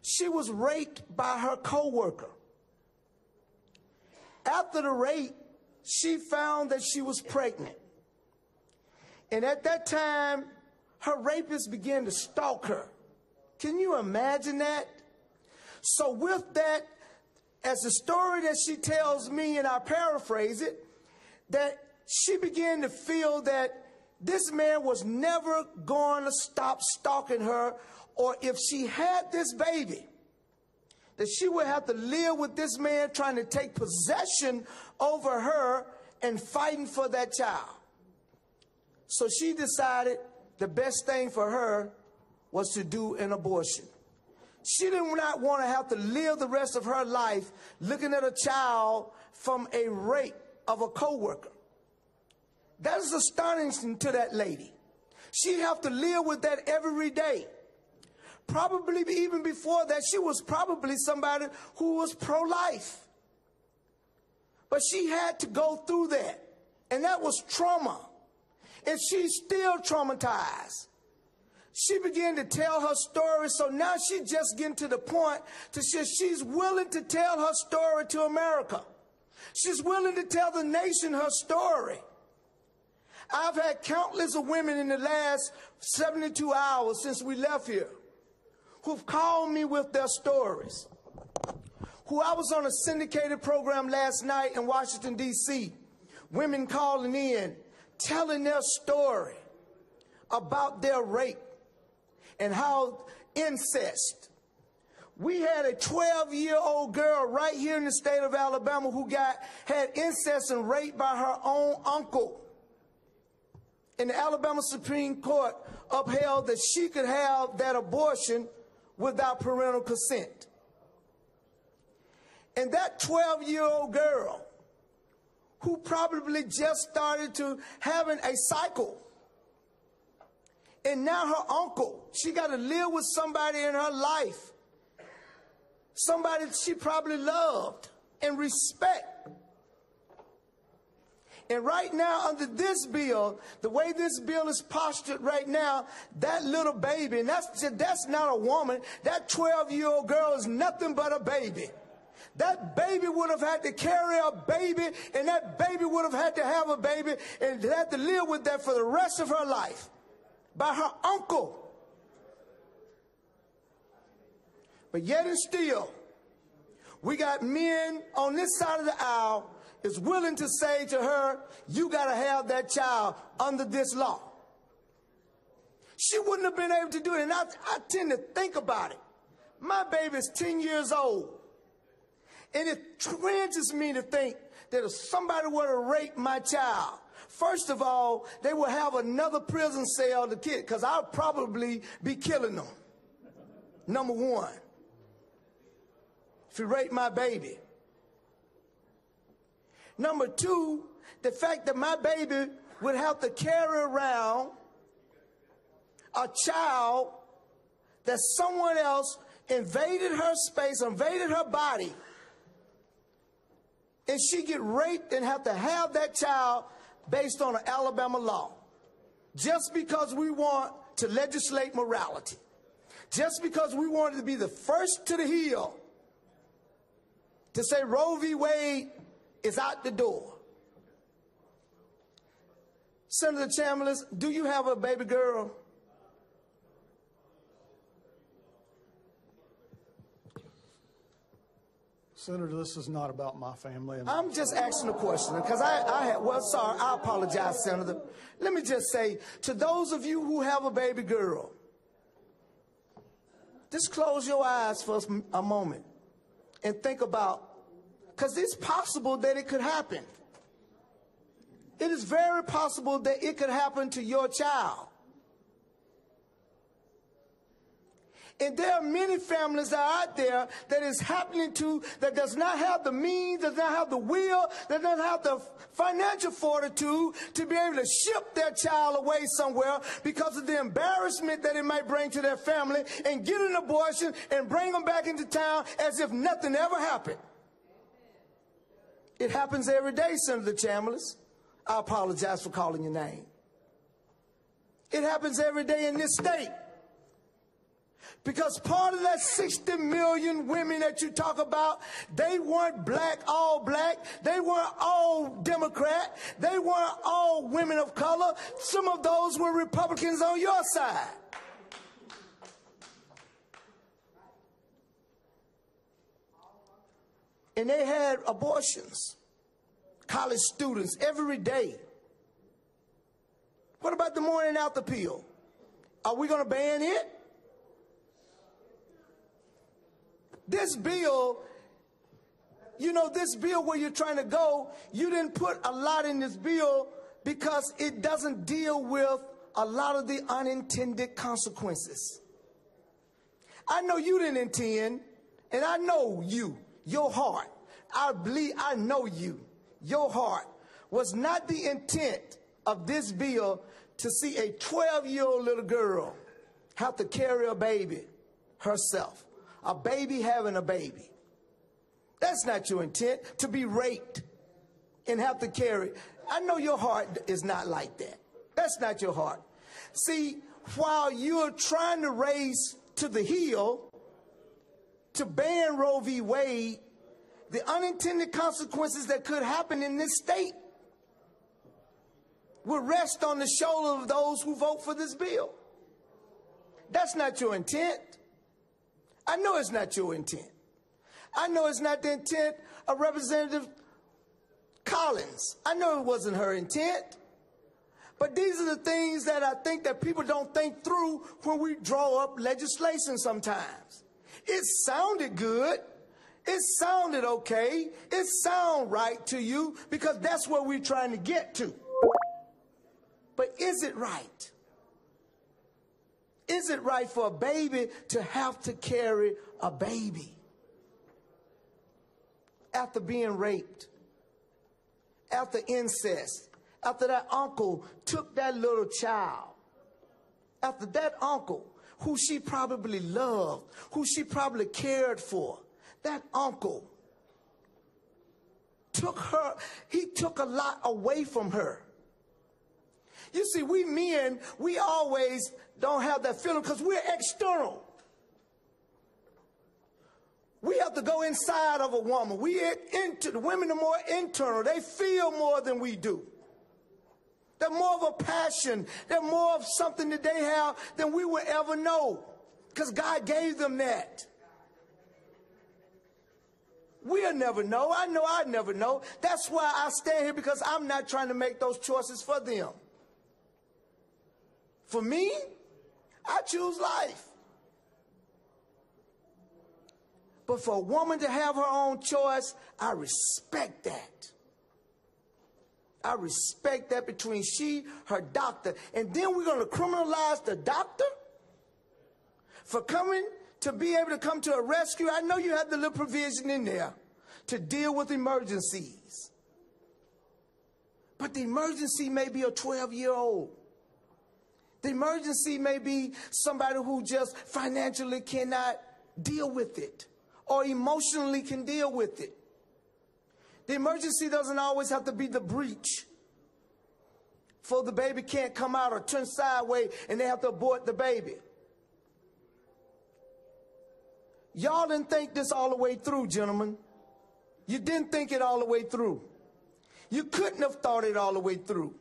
She was raped by her coworker. After the rape, she found that she was pregnant. And at that time, her rapist began to stalk her. Can you imagine that? So with that, as the story that she tells me, and I paraphrase it, that she began to feel that this man was never going to stop stalking her, or if she had this baby, that she would have to live with this man trying to take possession over her and fighting for that child. So she decided the best thing for her was to do an abortion. She did not want to have to live the rest of her life looking at a child from a rape of a coworker. That is astonishing to that lady. She'd have to live with that every day. Probably even before that, she was probably somebody who was pro-life. But she had to go through that, and that was trauma. And she's still traumatized. She began to tell her story, so now she's just getting to the point to she's willing to tell her story to America. She's willing to tell the nation her story. I've had countless of women in the last 72 hours since we left here who've called me with their stories. Who I was on a syndicated program last night in Washington, D.C., women calling in, telling their story about their rape and how incest. We had a 12-year-old girl right here in the state of Alabama who had incest and raped by her own uncle. And the Alabama Supreme Court upheld that she could have that abortion without parental consent. And that 12-year-old girl who probably just started to having a cycle, and now her uncle, she got to live with somebody in her life, somebody she probably loved and respect. And right now, under this bill, the way this bill is postured right now, that little baby, and that's not a woman, that 12-year-old girl is nothing but a baby. That baby would have had to carry a baby, and that baby would have had to have a baby and had to live with that for the rest of her life by her uncle. But yet and still, we got men on this side of the aisle is willing to say to her, you got to have that child under this law. She wouldn't have been able to do it, and I tend to think about it. My baby is 10 years old, and it trenches me to think that if somebody were to rape my child, first of all, they would have another prison cell to kill, because I'll probably be killing them, number one, if you rape my baby. Number two, the fact that my baby would have to carry around a child that someone else invaded her space, invaded her body, and she get raped and have to have that child based on an Alabama law. Just because we want to legislate morality. Just because we wanted to be the first to the hill to say Roe v. Wade is out the door. Senator Chambliss, do you have a baby girl? Senator, this is not about my family. I'm just asking a question because I apologize, Senator. Let me just say to those of you who have a baby girl, just close your eyes for a moment and think about, because it's possible that it could happen. It is very possible that it could happen to your child. And there are many families that are out there that is happening to, that does not have the means, does not have the will, does not have the financial fortitude to be able to ship their child away somewhere because of the embarrassment that it might bring to their family, and get an abortion and bring them back into town as if nothing ever happened. It happens every day, Senator Chambliss. I apologize for calling your name. It happens every day in this state. Because part of that 60 million women that you talk about, they weren't black, all black. They weren't all Democrat. They weren't all women of color. Some of those were Republicans on your side. And they had abortions, college students, every day. What about the morning after pill? Are we going to ban it? This bill, you know, this bill where you're trying to go, you didn't put a lot in this bill because it doesn't deal with a lot of the unintended consequences. I know you didn't intend, and I know you, your heart. I believe I know you, your heart. Was not the intent of this bill to see a 12-year-old little girl have to carry a baby herself. A baby having a baby. That's not your intent, to be raped and have to carry. I know your heart is not like that. That's not your heart. See, while you're trying to race to the hill to ban Roe v. Wade, the unintended consequences that could happen in this state will rest on the shoulder of those who vote for this bill. That's not your intent. I know it's not your intent. I know it's not the intent of Representative Collins. I know it wasn't her intent. But these are the things that I think that people don't think through when we draw up legislation sometimes. It sounded good. It sounded okay. It sound right to you because that's what we're trying to get to. But is it right? Is it right for a baby to have to carry a baby after being raped, after incest, after that uncle took that little child, after that uncle who she probably loved, who she probably cared for, that uncle took her, he took a lot away from her. You see, we men, we always don't have that feeling because we're external. We have to go inside of a woman. The women are more internal. They feel more than we do. They're more of a passion. They're more of something that they have than we will ever know because God gave them that. We'll never know. I know I'd never know. That's why I stand here, because I'm not trying to make those choices for them. For me, I choose life. But for a woman to have her own choice, I respect that. I respect that between she, her doctor. And then we're going to criminalize the doctor for coming to be able to come to a rescue. I know you have the little provision in there to deal with emergencies. But the emergency may be a 12-year-old. The emergency may be somebody who just financially cannot deal with it or emotionally can deal with it. The emergency doesn't always have to be the breach. For the baby can't come out or turn sideways and they have to abort the baby. Y'all didn't think this all the way through, gentlemen. You didn't think it all the way through. You couldn't have thought it all the way through.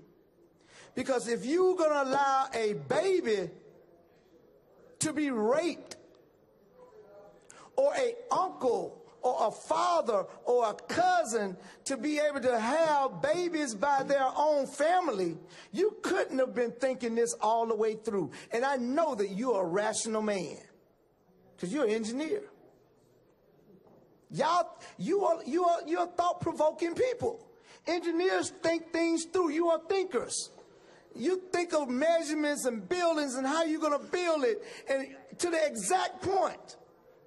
Because if you're going to allow a baby to be raped, or an uncle, or a father, or a cousin to be able to have babies by their own family, you couldn't have been thinking this all the way through. And I know that you're a rational man, because you're an engineer. You're thought-provoking people. Engineers think things through. You are thinkers. You think of measurements and buildings and how you're going to build it, and to the exact point.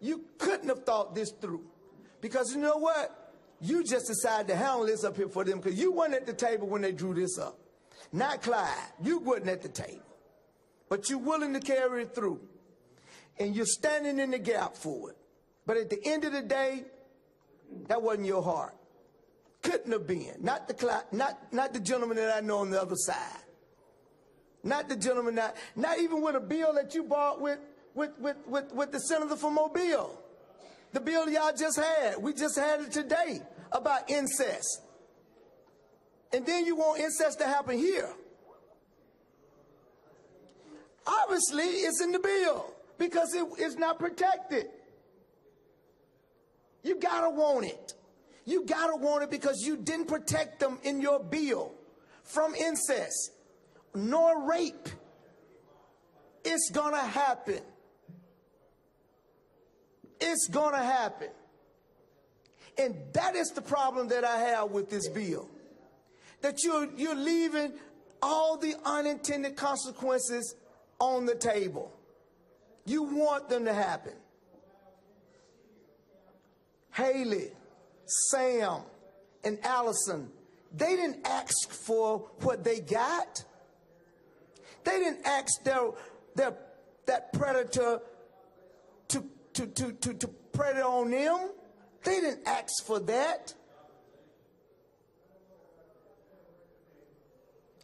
You couldn't have thought this through, because you know what? You just decided to handle this up here for them because you weren't at the table when they drew this up. Not Clyde. You weren't at the table, but you're willing to carry it through, and you're standing in the gap for it. But at the end of the day, that wasn't your heart. Couldn't have been. Not the Clyde, not the gentleman that I know on the other side. Not the gentleman, not even with a bill that you bought with the senator from Mobile. The bill y'all just had. We just had it today about incest. And then you want incest to happen here. Obviously, it's in the bill because it's not protected. You gotta want it. You gotta want it because you didn't protect them in your bill from incest. Nor rape. It's gonna happen. It's gonna happen. And that is the problem that I have with this bill. That you're leaving all the unintended consequences on the table. You want them to happen. Haley, Sam, and Allison, they didn't ask for what they got. They didn't ask that predator to to prey on them. They didn't ask for that.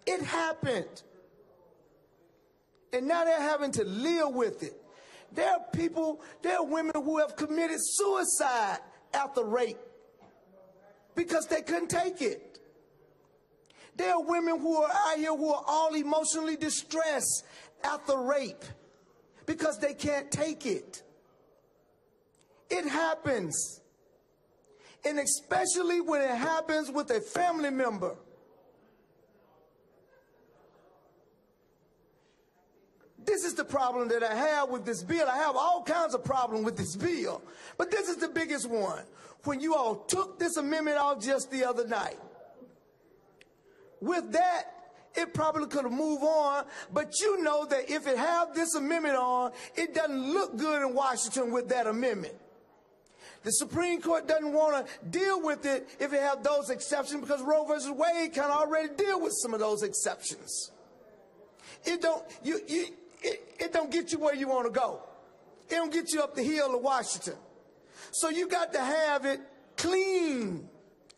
It happened. And now they're having to live with it. There are people, there are women who have committed suicide after rape because they couldn't take it. There are women who are out here who are all emotionally distressed after rape because they can't take it. It happens. And especially when it happens with a family member. This is the problem that I have with this bill. I have all kinds of problems with this bill, but this is the biggest one. When you all took this amendment off just the other night, with that, it probably could have moved on, but you know that if it had this amendment on, it doesn't look good in Washington with that amendment. The Supreme Court doesn't want to deal with it if it had those exceptions, because Roe v. Wade can already deal with some of those exceptions. It don't get you where you want to go. It don't get you up the hill of Washington. So you got to have it clean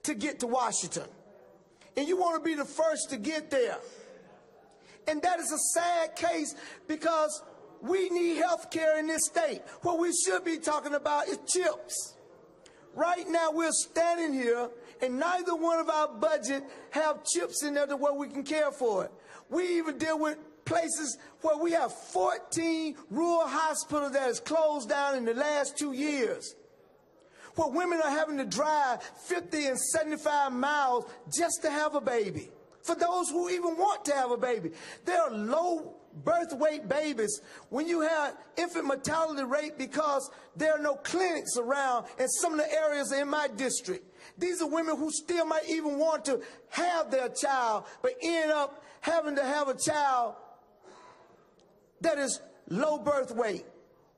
to get to Washington. And you want to be the first to get there. And that is a sad case, because we need health care in this state. What we should be talking about is CHIPS. Right now we're standing here and neither one of our budget have CHIPS in there to where we can care for it. We even deal with places where we have 14 rural hospitals that has closed down in the last 2 years, where women are having to drive 50 and 75 miles just to have a baby. For those who even want to have a baby, there are low birth weight babies. When you have infant mortality rate because there are no clinics around in some of the areas in my district. These are women who still might even want to have their child, but end up having to have a child that is low birth weight,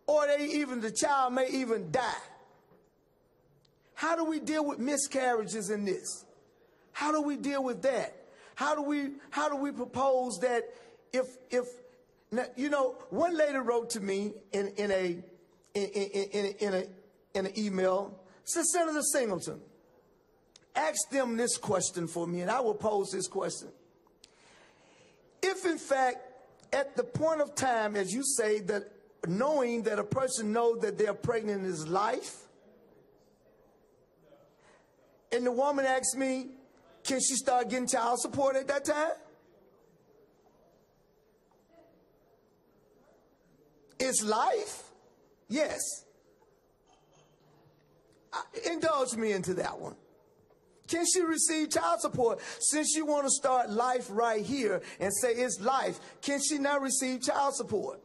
or the child may even die. How do we deal with miscarriages in this? How do we deal with that? How do we propose that if you know, one lady wrote to me in an email, said, Senator Singleton, ask them this question for me, and I will pose this question. If in fact, at the point of time, as you say, that knowing that a person knows that they're pregnant is life, and the woman asked me, can she start getting child support at that time? It's life? Yes. Indulge me into that one. Can she receive child support? Since you want to start life right here and say it's life, can she now receive child support?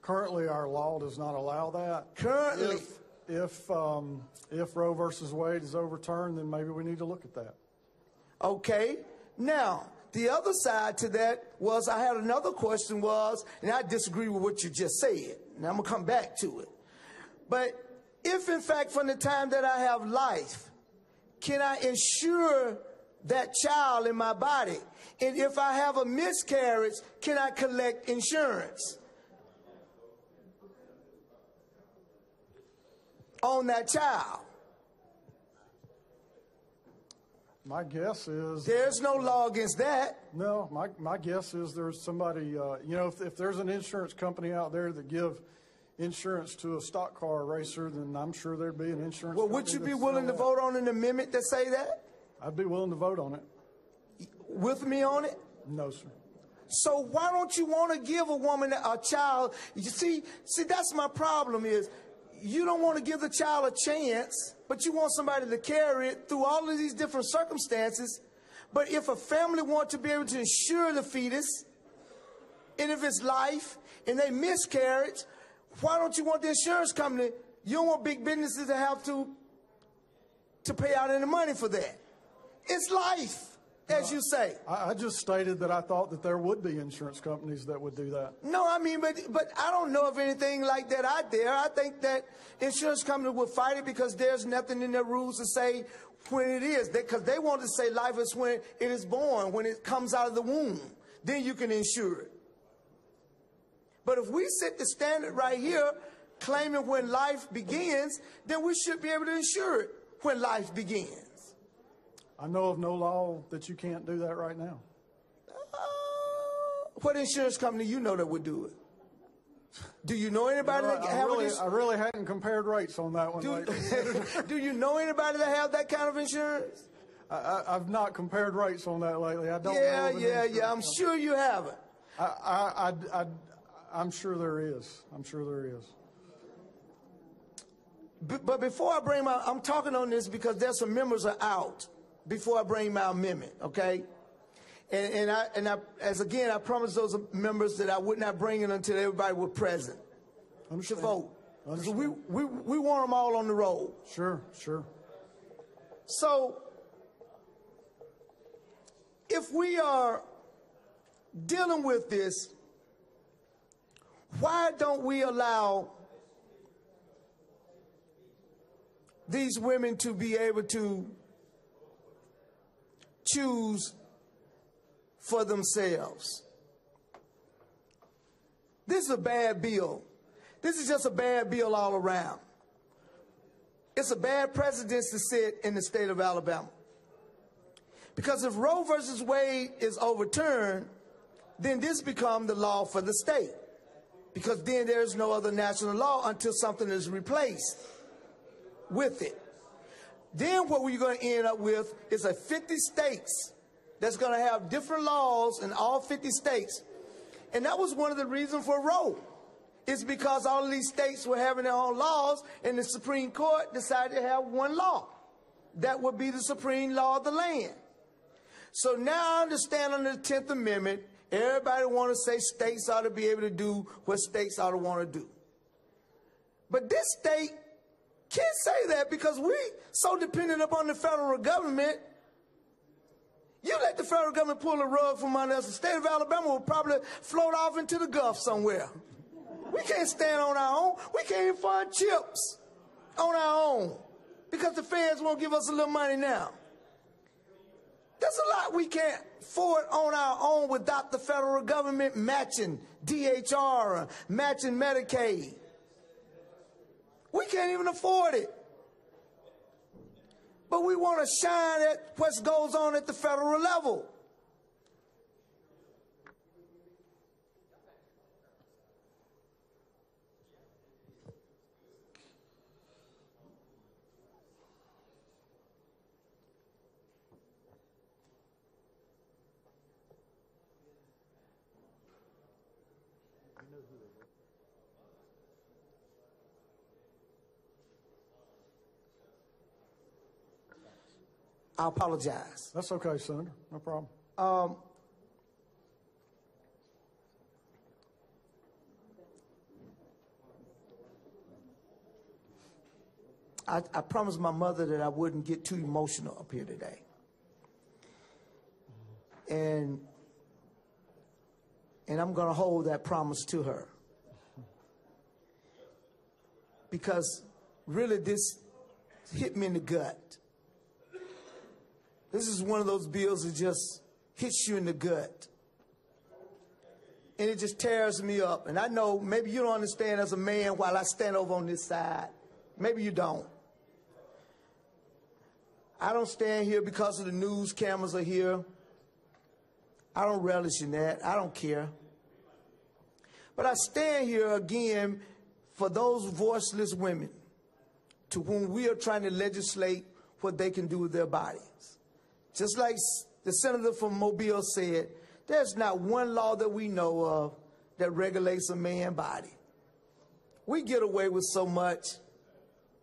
Currently, our law does not allow that. Currently. If Roe versus Wade is overturned, then maybe we need to look at that. Okay. Now, the other side to that was, I had another question was, and I disagree with what you just said, and I'm going to come back to it. But if, in fact, from the time that I have life, can I ensure that child in my body? And if I have a miscarriage, can I collect insurance on that child? My guess is there's no law against that. No, my guess is there's somebody, you know, if there's an insurance company out there that give insurance to a stock car racer, then I'm sure there'd be an insurance. Well, would you be willing to vote on an amendment that say that? I'd be willing to vote on it. With me on it? No, sir. So why don't you want to give a woman a child? You see, that's my problem is you don't want to give the child a chance, but you want somebody to carry it through all of these different circumstances. But if a family wants to be able to insure the fetus, and if it's life and they miscarriage, why don't you want the insurance company? You don't want big businesses to have to pay out any money for that. It's life, as you say. I just stated that I thought that there would be insurance companies that would do that. No, I mean, but I don't know of anything like that out there. I think that insurance companies will fight it because there's nothing in their rules to say when it is. Because they want to say life is when it is born, when it comes out of the womb. Then you can insure it. But if we set the standard right here, claiming when life begins, then we should be able to ensure it when life begins. I know of no law that you can't do that right now. What insurance company you know that would do it? Do you know anybody that have insurance? I really hadn't compared rates on that one. Do you know anybody that have that kind of insurance? I've not compared rates on that lately. I don't know. Yeah. I'm sure you haven't. I'm sure there is. I'm sure there is. But before I bring my, I'm talking on this because there's some members are out before I bring my amendment, okay? And I, as again, I promised those members that I would not bring it until everybody were present. Understand. To vote. Understand. So we want them all on the road. Sure, sure. So if we are dealing with this, why don't we allow these women to be able to choose for themselves? This is a bad bill. This is just a bad bill all around. It's a bad precedent to set in the state of Alabama. Because if Roe versus Wade is overturned, then this becomes the law for the state. Because then there is no other national law until something is replaced with it. Then what we're going to end up with is a 50 states that's going to have different laws in all 50 states. And that was one of the reasons for Roe. It's because all of these states were having their own laws, and the Supreme Court decided to have one law. That would be the supreme law of the land. So now I understand under the 10th Amendment, everybody want to say states ought to be able to do what states ought to want to do. But this state can't say that because we're so dependent upon the federal government. You let the federal government pull a rug from under us, the state of Alabama will probably float off into the Gulf somewhere. We can't stand on our own. We can't even fund CHIPS on our own because the feds won't give us a little money now. There's a lot we can't afford on our own without the federal government matching DHR, matching Medicaid. We can't even afford it. But we want to shine at what goes on at the federal level. I apologize. That's okay, Senator. No problem. I promised my mother that I wouldn't get too emotional up here today. And I'm going to hold that promise to her. Because really this hit me in the gut. This is one of those bills that just hits you in the gut. And it just tears me up. And I know maybe you don't understand as a man while I stand over on this side. Maybe you don't. I don't stand here because of the news cameras are here. I don't relish in that. I don't care. But I stand here again for those voiceless women to whom we are trying to legislate what they can do with their bodies. Just like the senator from Mobile said, there's not one law that we know of that regulates a man's body. We get away with so much.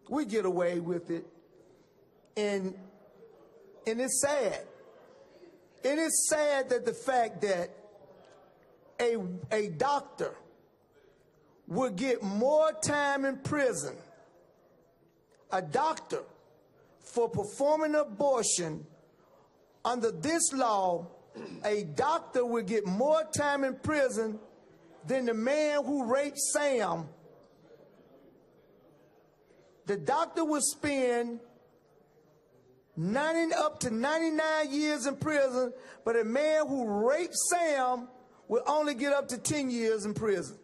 We get away with it. And it's sad. And it's sad that the fact that a doctor would get more time in prison, a doctor, for performing abortion. Under this law, a doctor will get more time in prison than the man who raped Sam. The doctor will spend up to 99 years in prison, but a man who raped Sam will only get up to 10 years in prison.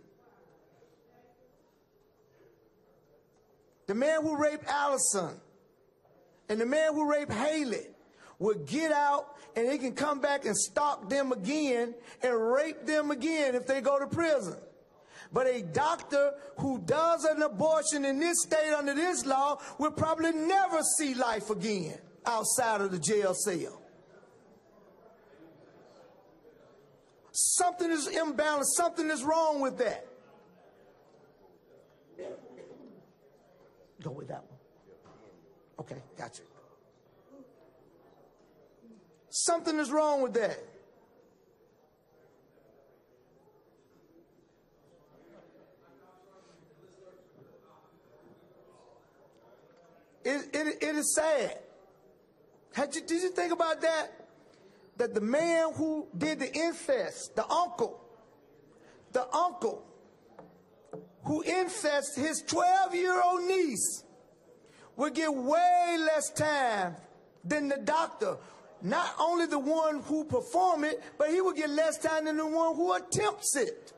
The man who raped Allison and the man who raped Haley will get out, and they can come back and stalk them again and rape them again if they go to prison. But a doctor who does an abortion in this state under this law will probably never see life again outside of the jail cell. Something is imbalanced, something is wrong with that. Go with that one. Okay, gotcha. Something is wrong with that. It is sad. Did you think about that? That the man who did the incest, the uncle who incests his 12-year-old niece would get way less time than the doctor. Not only the one who performed it, but he would get less time than the one who attempts it.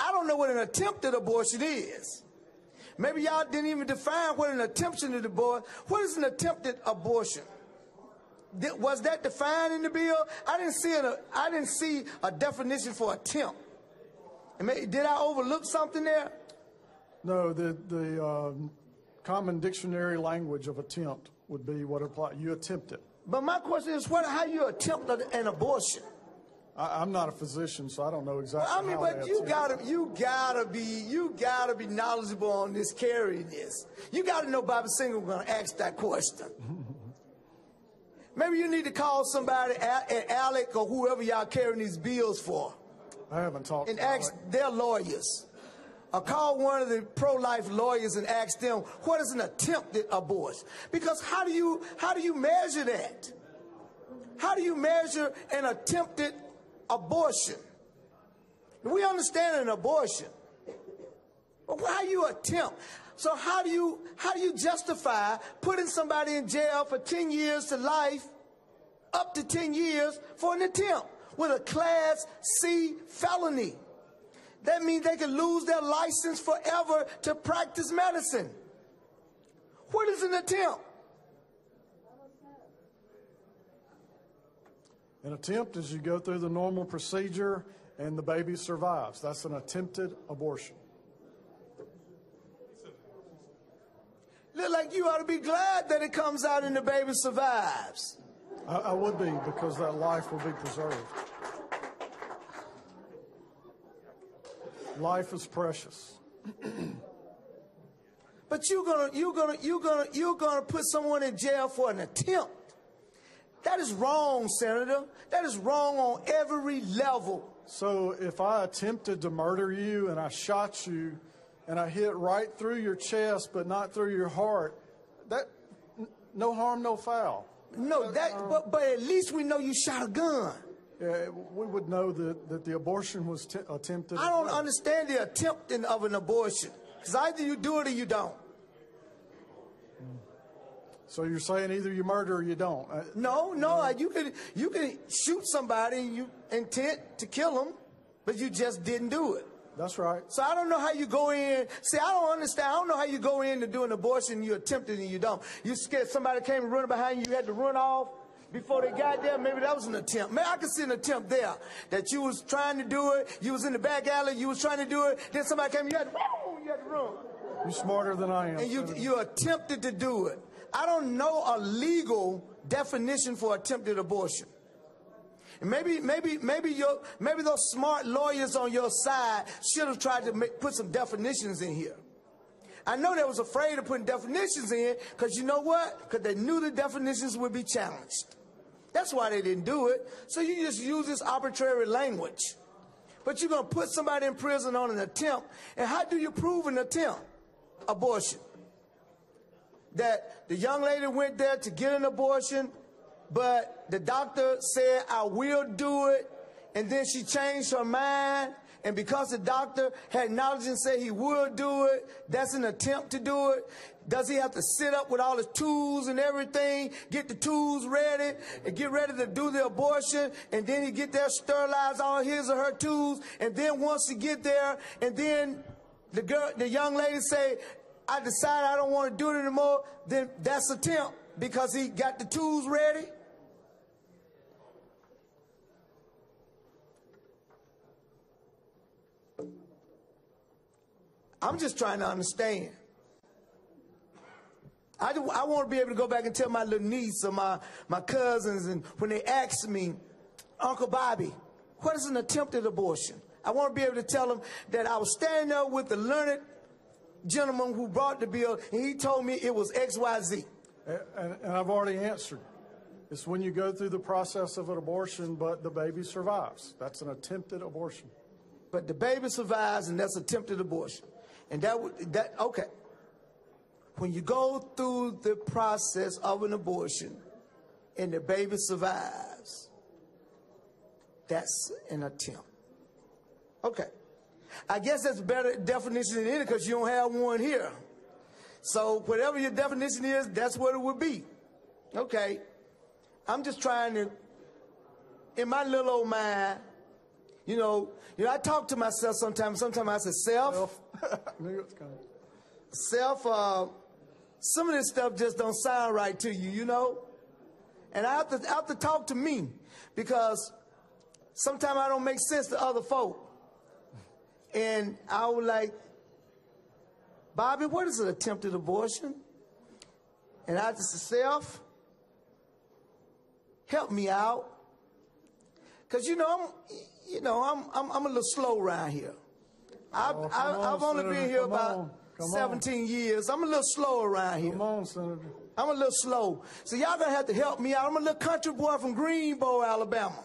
I don't know what an attempted abortion is. Maybe y'all didn't even define what an attempted abortion is. What is an attempted abortion? Was that defined in the bill? I didn't see a definition for attempt. Did I overlook something there? No, the common dictionary language of attempt would be what applies. You attempt it. But my question is, how you attempt an abortion? I'm not a physician, so I don't know exactly. Well, I mean, but you gotta be knowledgeable on this carryiness. You gotta know Bobby Singer was gonna ask that question. Maybe you need to call somebody at ALEC or whoever y'all carrying these bills for. I haven't talked. And ask their lawyers. Or call one of the pro-life lawyers and ask them, what is an attempted abortion? Because how do you measure that? How do you measure an attempted abortion? We understand an abortion, but how do you attempt? So how do you justify putting somebody in jail for 10 years to life, up to 10 years for an attempt with a Class C felony? That means they can lose their license forever to practice medicine. What is an attempt? An attempt is you go through the normal procedure and the baby survives. That's an attempted abortion. Look like you ought to be glad that it comes out and the baby survives. I would be, because that life will be preserved. Life is precious. But you're gonna put someone in jail for an attempt. That is wrong, Senator. That is wrong on every level. So if I attempted to murder you and I shot you and I hit right through your chest but not through your heart, that no harm, no foul. No, but at least we know you shot a gun. Yeah, we would know that the abortion was attempted. I don't understand the attempting of an abortion, because either you do it or you don't. So you're saying either you murder or you don't? No, you can shoot somebody and you intent to kill them, but you just didn't do it. That's right. So I don't know how you go in. See, I don't understand. I don't know how you go in to do an abortion and you attempt it and you don't. You scared somebody came running behind you, you had to run off. Before they got there, maybe that was an attempt. Man, I could see an attempt there, that you was trying to do it, you was in the back alley, you was trying to do it, then somebody came, you had to run. You're smarter than I am. And you attempted to do it. I don't know a legal definition for attempted abortion. And maybe those smart lawyers on your side should have tried to put some definitions in here. I know they was afraid of putting definitions in, because you know what? Because they knew the definitions would be challenged. That's why they didn't do it. So you just use this arbitrary language. But you're going to put somebody in prison on an attempt. And how do you prove an attempt? Abortion. That the young lady went there to get an abortion, but the doctor said, I will do it. And then she changed her mind. And because the doctor had knowledge and said he would do it, that's an attempt to do it. Does he have to sit up with all his tools and everything, get the tools ready, and get ready to do the abortion, and then he get there, sterilize all his or her tools, and then once he get there, and then the young lady say, I decide I don't want to do it anymore, then that's a temp because he got the tools ready. I'm just trying to understand. I want to be able to go back and tell my little niece or my cousins, and when they ask me, Uncle Bobby, what is an attempted abortion? I want to be able to tell them that I was standing there with the learned gentleman who brought the bill, and he told me it was XYZ. And I've already answered. It's when you go through the process of an abortion, but the baby survives. That's an attempted abortion. But the baby survives, and that's attempted abortion. And that okay. When you go through the process of an abortion and the baby survives, that's an attempt. Okay. I guess that's a better definition than any, because you don't have one here. So whatever your definition is, that's what it would be. Okay. I'm just trying to, in my little old mind, you know, I talk to myself sometimes. Sometimes I say, self. Some of this stuff just don't sound right to you, you know? And I have to talk to me, because sometimes I don't make sense to other folk. And I was like, Bobby, what is an attempted abortion? And I just said, self, help me out. Because, I'm a little slow around here. I've only been here about 17 years. I'm a little slow around here. Come on, Senator. I'm a little slow. So y'all going to have to help me out. I'm a little country boy from Greenbow, Alabama.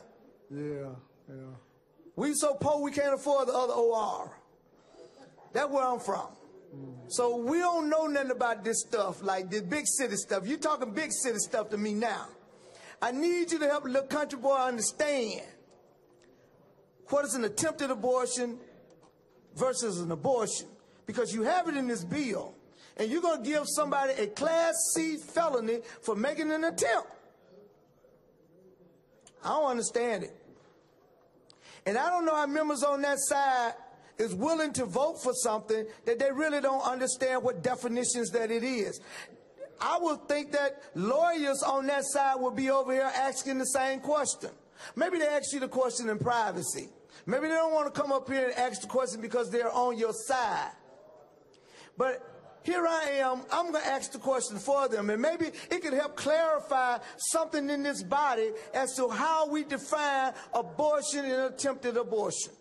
Yeah. We so poor we can't afford the other OR. That's where I'm from. So we don't know nothing about this stuff, like this big city stuff. You're talking big city stuff to me now. I need you to help a little country boy understand what is an attempted abortion versus an abortion, because you have it in this bill, and you're going to give somebody a Class C felony for making an attempt. I don't understand it. And I don't know how members on that side is willing to vote for something that they really don't understand what definitions that it is. I would think that lawyers on that side would be over here asking the same question. Maybe they ask you the question in privacy. Maybe they don't want to come up here and ask the question because they're on your side. But here I am, I'm going to ask the question for them, and maybe it could help clarify something in this body as to how we define abortion and attempted abortion.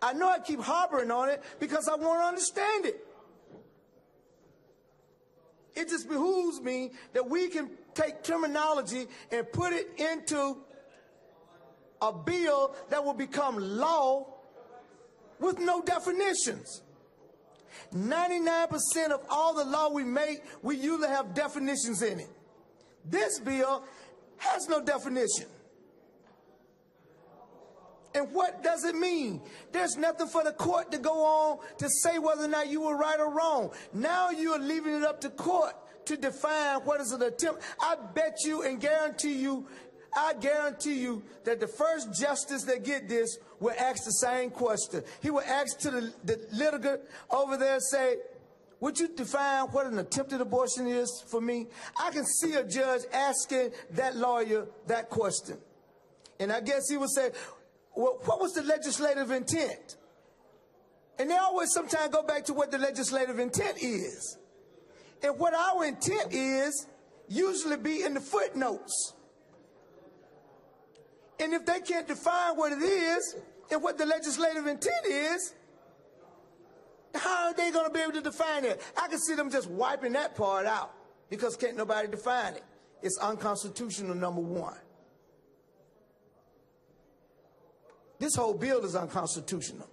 I know I keep harboring on it because I want to understand it. It just behooves me that we can take terminology and put it into a bill that will become law with no definitions. 99% of all the law we make, we usually have definitions in it. This bill has no definition. And what does it mean? There's nothing for the court to go on to say whether or not you were right or wrong. Now you're leaving it up to court to define what is an attempt. I bet you and guarantee you that the first justice that get this will ask the same question. He will ask to the litigant over there, say, would you define what an attempted abortion is for me? I can see a judge asking that lawyer that question. And I guess he would say, well, what was the legislative intent? And they always sometimes go back to what the legislative intent is. And what our intent is usually be in the footnotes. And if they can't define what it is and what the legislative intent is, how are they going to be able to define it? I can see them just wiping that part out because can't nobody define it. It's unconstitutional, number one. This whole bill is unconstitutional.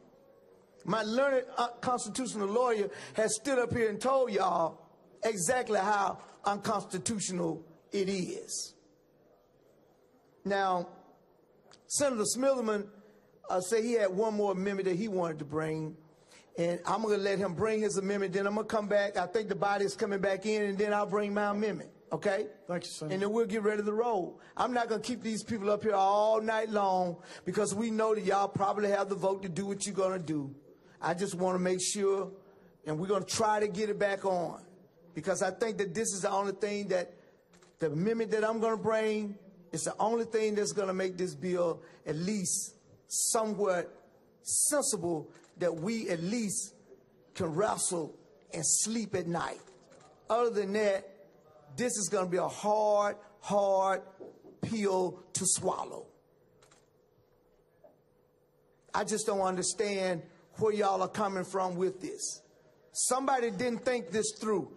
My learned constitutional lawyer has stood up here and told y'all exactly how unconstitutional it is. Now, Senator Smilderman said he had one more amendment that he wanted to bring, and I'm going to let him bring his amendment, then I'm going to come back. I think the body is coming back in, and then I'll bring my amendment, okay? Thank you, Senator. And then we'll get ready to roll. I'm not going to keep these people up here all night long because we know that y'all probably have the vote to do what you're going to do. I just want to make sure And we're going to try to get it back on, because I think that this is the only thing that the amendment that I'm going to bring is the only thing that's going to make this bill at least somewhat sensible, that we at least can wrestle and sleep at night. Other than that, this is going to be a hard, hard pill to swallow. I just don't understand where y'all are coming from with this. Somebody didn't think this through.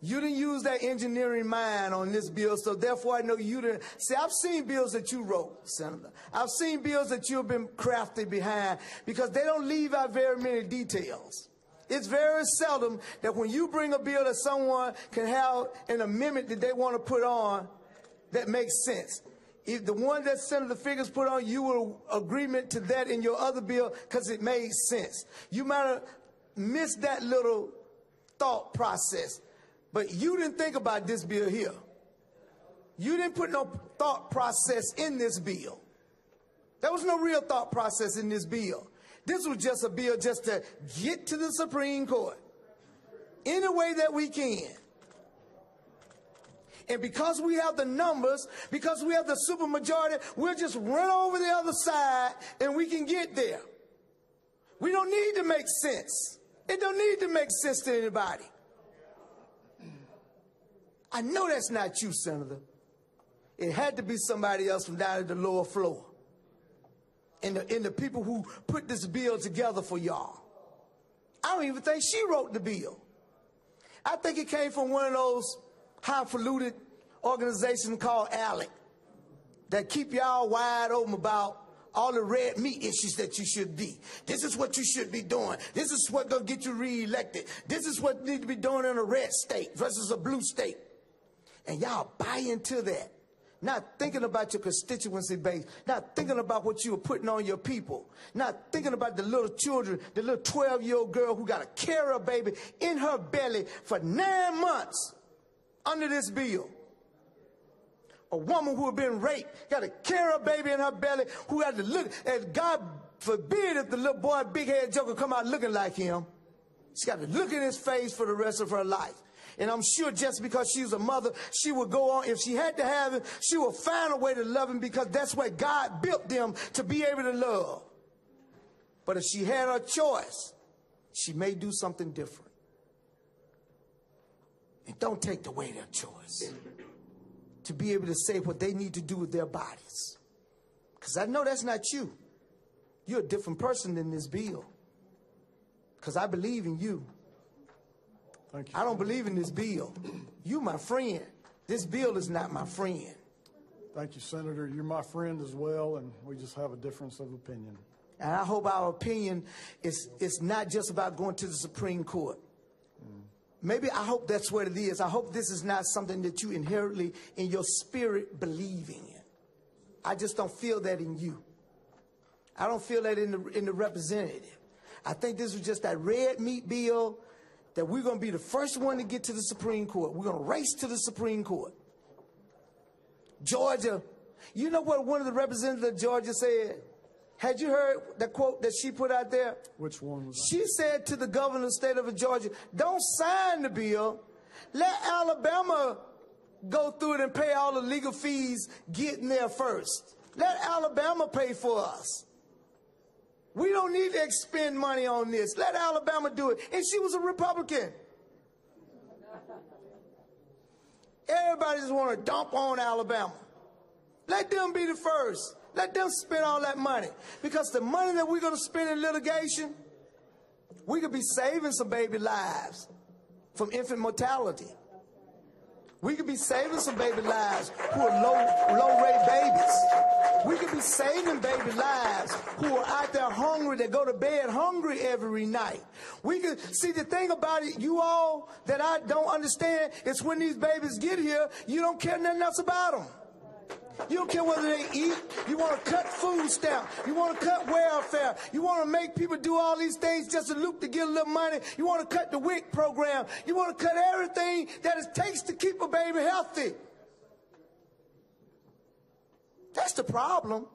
You didn't use that engineering mind on this bill, so therefore I know you didn't. See, I've seen bills that you wrote, Senator. I've seen bills that you've been crafty behind, because they don't leave out very many details. It's very seldom that when you bring a bill that someone can have an amendment that they want to put on that makes sense. If the one that Senator Figures put on, you will agreement to that in your other bill because it made sense. You might have missed that little thought process, but you didn't think about this bill here. You didn't put no thought process in this bill. There was no real thought process in this bill. This was just a bill just to get to the Supreme Court any way that we can. And because we have the numbers, because we have the supermajority, we'll just run over the other side and we can get there. We don't need to make sense. It don't need to make sense to anybody. I know that's not you, Senator. It had to be somebody else from down at the lower floor. And the people who put this bill together for y'all. I don't even think she wrote the bill. I think it came from one of those highfalutin organization called ALEC that keep y'all wide open about all the red meat issues that you should be. This is what you should be doing. This is what's going to get you reelected. This is what need to be done in a red state versus a blue state. And y'all buy into that, not thinking about your constituency base, not thinking about what you were putting on your people, not thinking about the little children, the little 12-year-old girl who got to carry a baby in her belly for 9 months. Under this bill, a woman who had been raped got to carry a baby in her belly, who had to look, and God forbid if the little boy, big head joker, come out looking like him. She's got to look in his face for the rest of her life. And I'm sure just because she was a mother, she would go on. If she had to have him, she would find a way to love him, because that's what God built them to be able to love. But if she had her choice, she may do something different. And don't take away their choice to be able to say what they need to do with their bodies. Because I know that's not you. You're a different person than this bill. Because I believe in you. Thank you. I don't believe in this bill. You my friend. This bill is not my friend. Thank you, Senator. You're my friend as well, and we just have a difference of opinion. And I hope our opinion is not just about going to the Supreme Court. Maybe I hope that's what it is. I hope this is not something that you inherently in your spirit believing in. I just don't feel that in you. I don't feel that in the representative. I think this was just that red meat bill that we're going to be the first one to get to the Supreme Court. We're going to race to the Supreme Court. Georgia, you know what one of the representatives of Georgia said? Had you heard the quote that she put out there? Which one was that? She said to the governor of the state of Georgia, don't sign the bill. Let Alabama go through it and pay all the legal fees getting there first. Let Alabama pay for us. We don't need to expend money on this. Let Alabama do it. And she was a Republican. Everybody just want to dump on Alabama. Let them be the first. Let them spend all that money, because the money that we're going to spend in litigation, we could be saving some baby lives from infant mortality. We could be saving some baby lives who are low-rate babies. We could be saving baby lives who are out there hungry, that go to bed hungry every night. We could see the thing about it, you all, that I don't understand is when these babies get here, you don't care nothing else about them. You don't care whether they eat. You want to cut food stamps. You want to cut welfare. You want to make people do all these things just to loop to get a little money. You want to cut the WIC program. You want to cut everything that it takes to keep a baby healthy. That's the problem.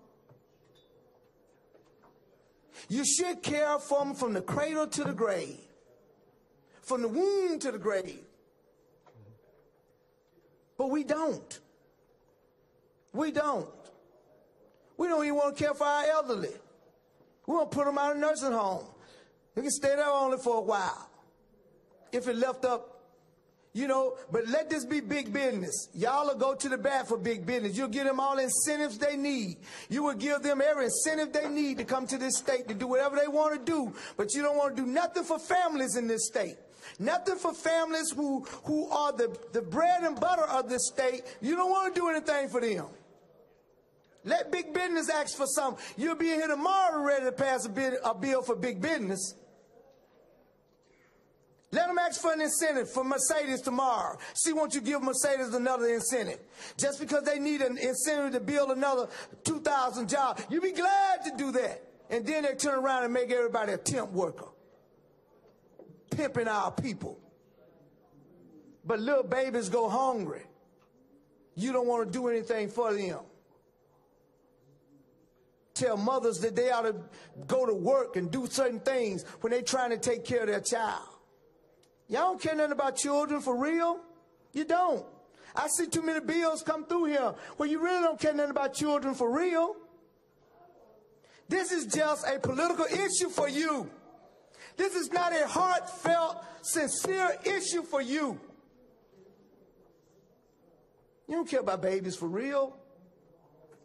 You should care for them from the cradle to the grave. from the womb to the grave. But we don't. We don't. We don't even want to care for our elderly. We want to put them out of a nursing home. They can stay there only for a while. If it left up, you know, but let this be big business. Y'all will go to the bat for big business. You'll give them all incentives they need. You will give them every incentive they need to come to this state to do whatever they want to do. But you don't want to do nothing for families in this state. Nothing for families who are the bread and butter of this state. You don't want to do anything for them. Let big business ask for something. You'll be here tomorrow ready to pass a bill for big business. Let them ask for an incentive for Mercedes tomorrow. See, won't you give Mercedes another incentive? Just because they need an incentive to build another 2,000 jobs, you'll be glad to do that. And then they turn around and make everybody a temp worker. Pimping our people. But little babies go hungry. You don't want to do anything for them. Tell mothers that they ought to go to work and do certain things when they're trying to take care of their child. Y'all don't care nothing about children for real. You don't. I see too many bills come through here where you really don't care nothing about children for real. This is just a political issue for you. This is not a heartfelt, sincere issue for you. You don't care about babies for real.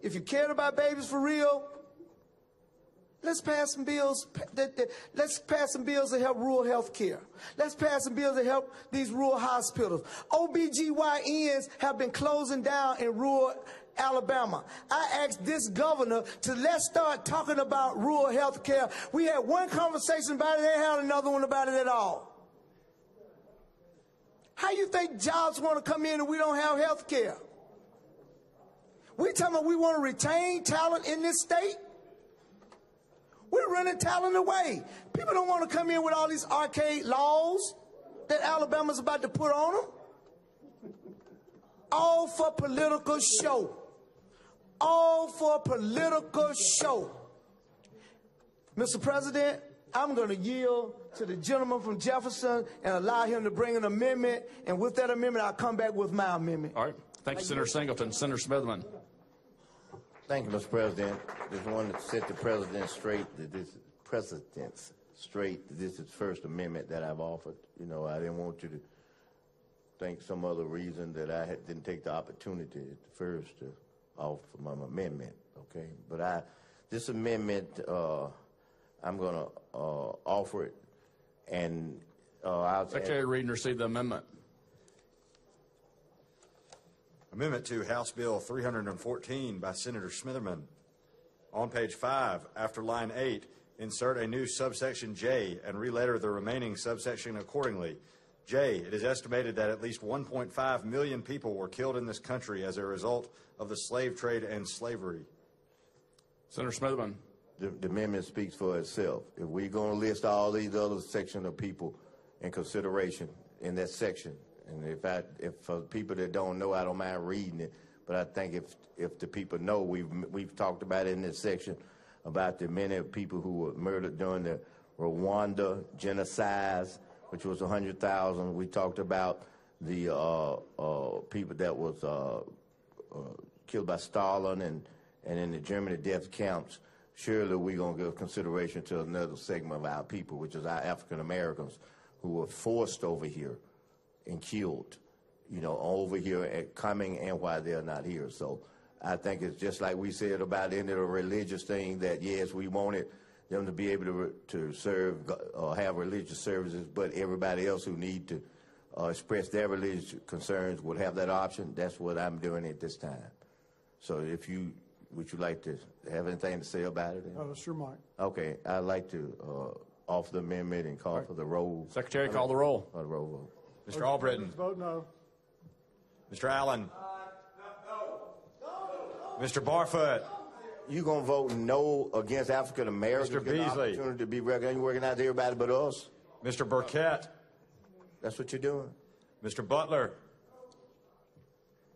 If you cared about babies for real, let's pass some bills. Let's pass some bills that help rural health care. Let's pass some bills that help these rural hospitals. OBGYNs have been closing down in rural Alabama. I asked this governor to let's start talking about rural health care. We had one conversation about it. They had another one about it at all. How you think jobs want to come in and we don't have health care? We're talking about we want to retain talent in this state. We're running talent away. People don't want to come in with all these arcade laws that Alabama's about to put on them. All for political show. All for political show. Mr. President, I'm going to yield to the gentleman from Jefferson and allow him to bring an amendment. And with that amendment, I'll come back with my amendment. All right. Thank you, Senator Singleton. Senator Smithman. Thank you, Mr. President. Just wanted to set the president straight that this is the first amendment that I've offered. You know, I didn't want you to think some other reason that I didn't take the opportunity at first to offer my amendment. Okay, but this amendment I'm going to offer it, and I'll Secretary Reed received the amendment. Amendment to House Bill 314 by Senator Smitherman. On page 5, after line 8, insert a new subsection J and reletter the remaining subsection accordingly. J, it is estimated that at least 1.5 million people were killed in this country as a result of the slave trade and slavery. Senator Smitherman. The amendment speaks for itself. If we're going to list all these other sections of people in consideration in that section, and if for people that don't know, I don't mind reading it, but I think if the people know, we've talked about it in this section about the many people who were murdered during the Rwanda genocide, which was 100,000. We talked about the people that was killed by Stalin and in the Germany death camps. Surely we're gonna give consideration to another segment of our people, which is our African Americans who were forced over here and killed, you know, over here at coming and why they're not here. So I think it's just like we said about any of the religious thing that, yes, we wanted them to be able to serve or have religious services, but everybody else who need to express their religious concerns would have that option. That's what I'm doing at this time. So if you, would you like to have anything to say about it? Sure, Mike. Okay, I'd like to offer the amendment and call for the roll. Secretary, call the roll. Call the roll vote. Mr. Albritton. Vote no. Mr. Allen. No. Mr. Barfoot. You going to vote no against African Americans? Mr. Beasley. Opportunity to be recognized. You're working out to everybody but us. Mr. Burkett. That's what you're doing. Mr. Butler.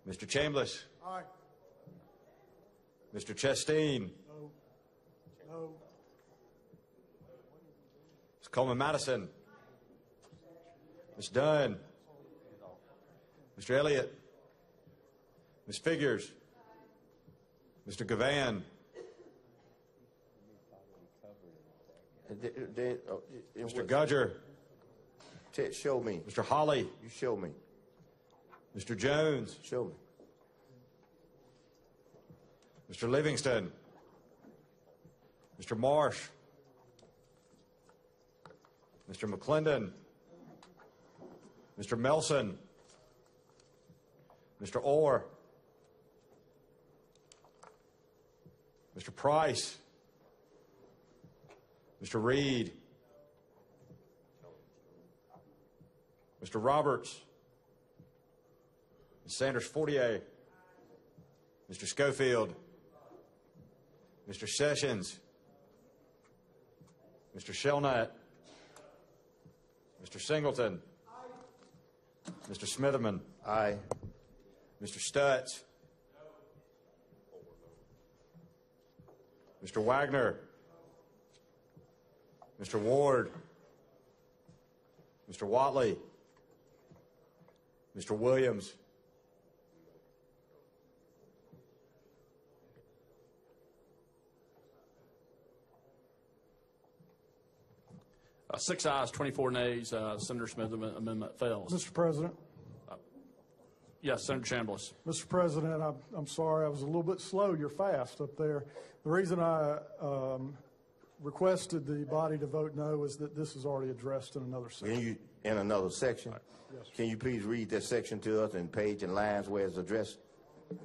Mr. Chambliss. Aye. Mr. Chasteen. No. No. Ms. Coleman Madison. Ms. Dunn, Mr. Elliott, Ms. Figures, Mr. Gavan. Mr. Gudger. Ted, show me. Mr. Hawley. You show me. Mr. Jones. Show me. Mr. Livingston. Mr. Marsh. Mr. McClendon. Mr. Melson. Mr. Orr. Mr. Price. Mr. Reed. Mr. Roberts. Ms. Sanders Fortier. Mr. Schofield. Mr. Sessions. Mr. Shelnut. Mr. Singleton. Aye. Mr. Smitherman. Aye. Mr. Stutz. No. Mr. Wagner. No. Mr. Ward. Mr. Watley. Mr. Williams. Six ayes, 24 nays. Senator Smith's amendment fails. Mr. President. Yes, Senator Chambliss. Mr. President, I'm sorry, I was a little bit slow. You're fast up there. The reason I requested the body to vote no is that this is already addressed in another section. In another section? Right. Yes, sir. Can you please read that section to us in page and lines where it's addressed? It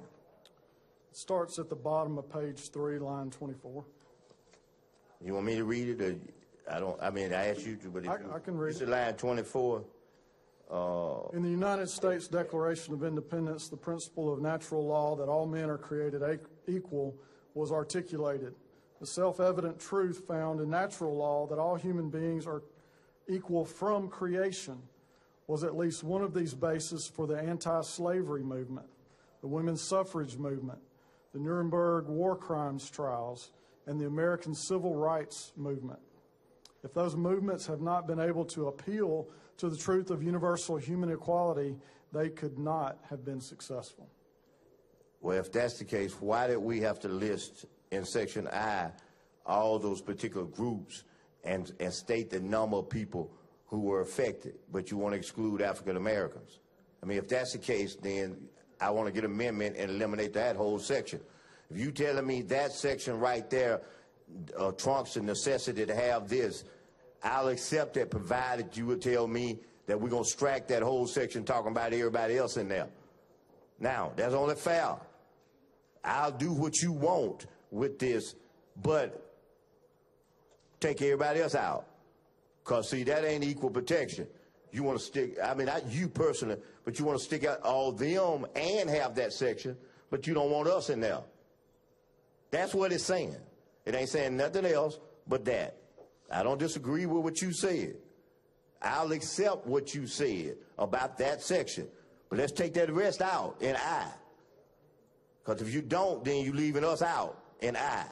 starts at the bottom of page 3, line 24. You want me to read it? Or I don't. I mean, I asked you to, but I can read it. It's line 24. In the United States Declaration of Independence, the principle of natural law that all men are created equal was articulated. The self-evident truth found in natural law that all human beings are equal from creation was at least one of these bases for the anti-slavery movement, the women's suffrage movement, the Nuremberg War Crimes Trials, and the American Civil Rights Movement. If those movements have not been able to appeal to the truth of universal human equality, they could not have been successful. Well, if that's the case, why did we have to list in section I all those particular groups and state the number of people who were affected, but you want to exclude African Americans? I mean, if that's the case, then I want to get an amendment and eliminate that whole section. If you're telling me that section right there trumps the necessity to have this, I'll accept that, provided you would tell me that we're going to strike that whole section talking about everybody else in there. Now, that's only fair. I'll do what you want with this, but take everybody else out. Because, see, that ain't equal protection. You want to stick, I mean, not you personally, but you want to stick out all them and have that section, but you don't want us in there. That's what it's saying. It ain't saying nothing else but that. I don't disagree with what you said. I'll accept what you said about that section. But let's take that rest out in I. Because if you don't, then you're leaving us out in I.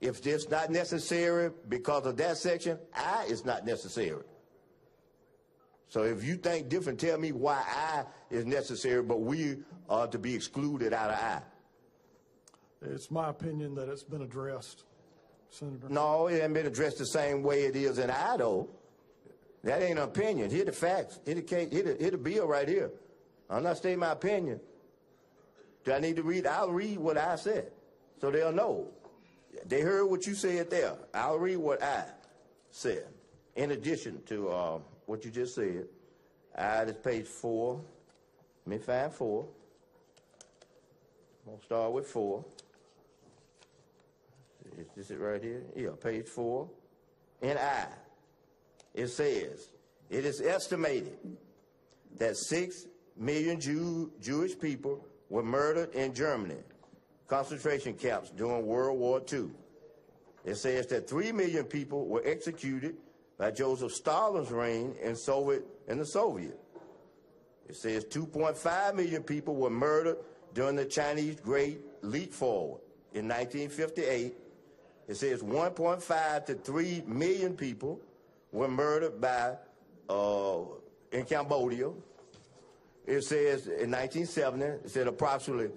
If it's not necessary because of that section, I is not necessary. So if you think different, tell me why I is necessary, but we are to be excluded out of I. It's my opinion that it's been addressed, Senator. No, it hasn't been addressed the same way it is in Idaho. That ain't an opinion. Here the facts. Here the bill right here. I'm not stating my opinion. Do I need to read? I'll read what I said, so they'll know. They heard what you said there. I'll read what I said. In addition to what you just said, that's page 4. Let me find 4. I'm gonna start with 4. Is it right here? Yeah, page 4. In I, it says, it is estimated that 6 million Jewish people were murdered in Germany, concentration camps during World War II. It says that 3 million people were executed by Joseph Stalin's reign in the Soviet. It says 2.5 million people were murdered during the Chinese Great Leap Forward in 1958. It says 1.5 to 3 million people were murdered by in Cambodia. It says in 1970, it said approximately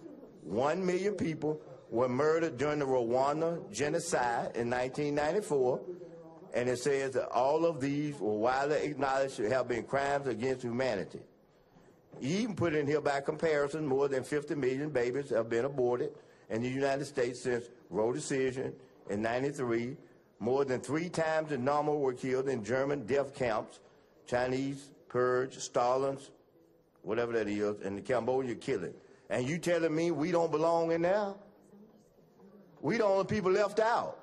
1 million people were murdered during the Rwandan genocide in 1994. And it says that all of these were widely acknowledged to have been crimes against humanity. You even put in here by comparison, more than 50 million babies have been aborted in the United States since Roe decision in 93. More than 3 times the normal were killed in German death camps, Chinese purge, Stalin's, whatever that is, and the Cambodia killing. And you telling me we don't belong in there? We the only people left out.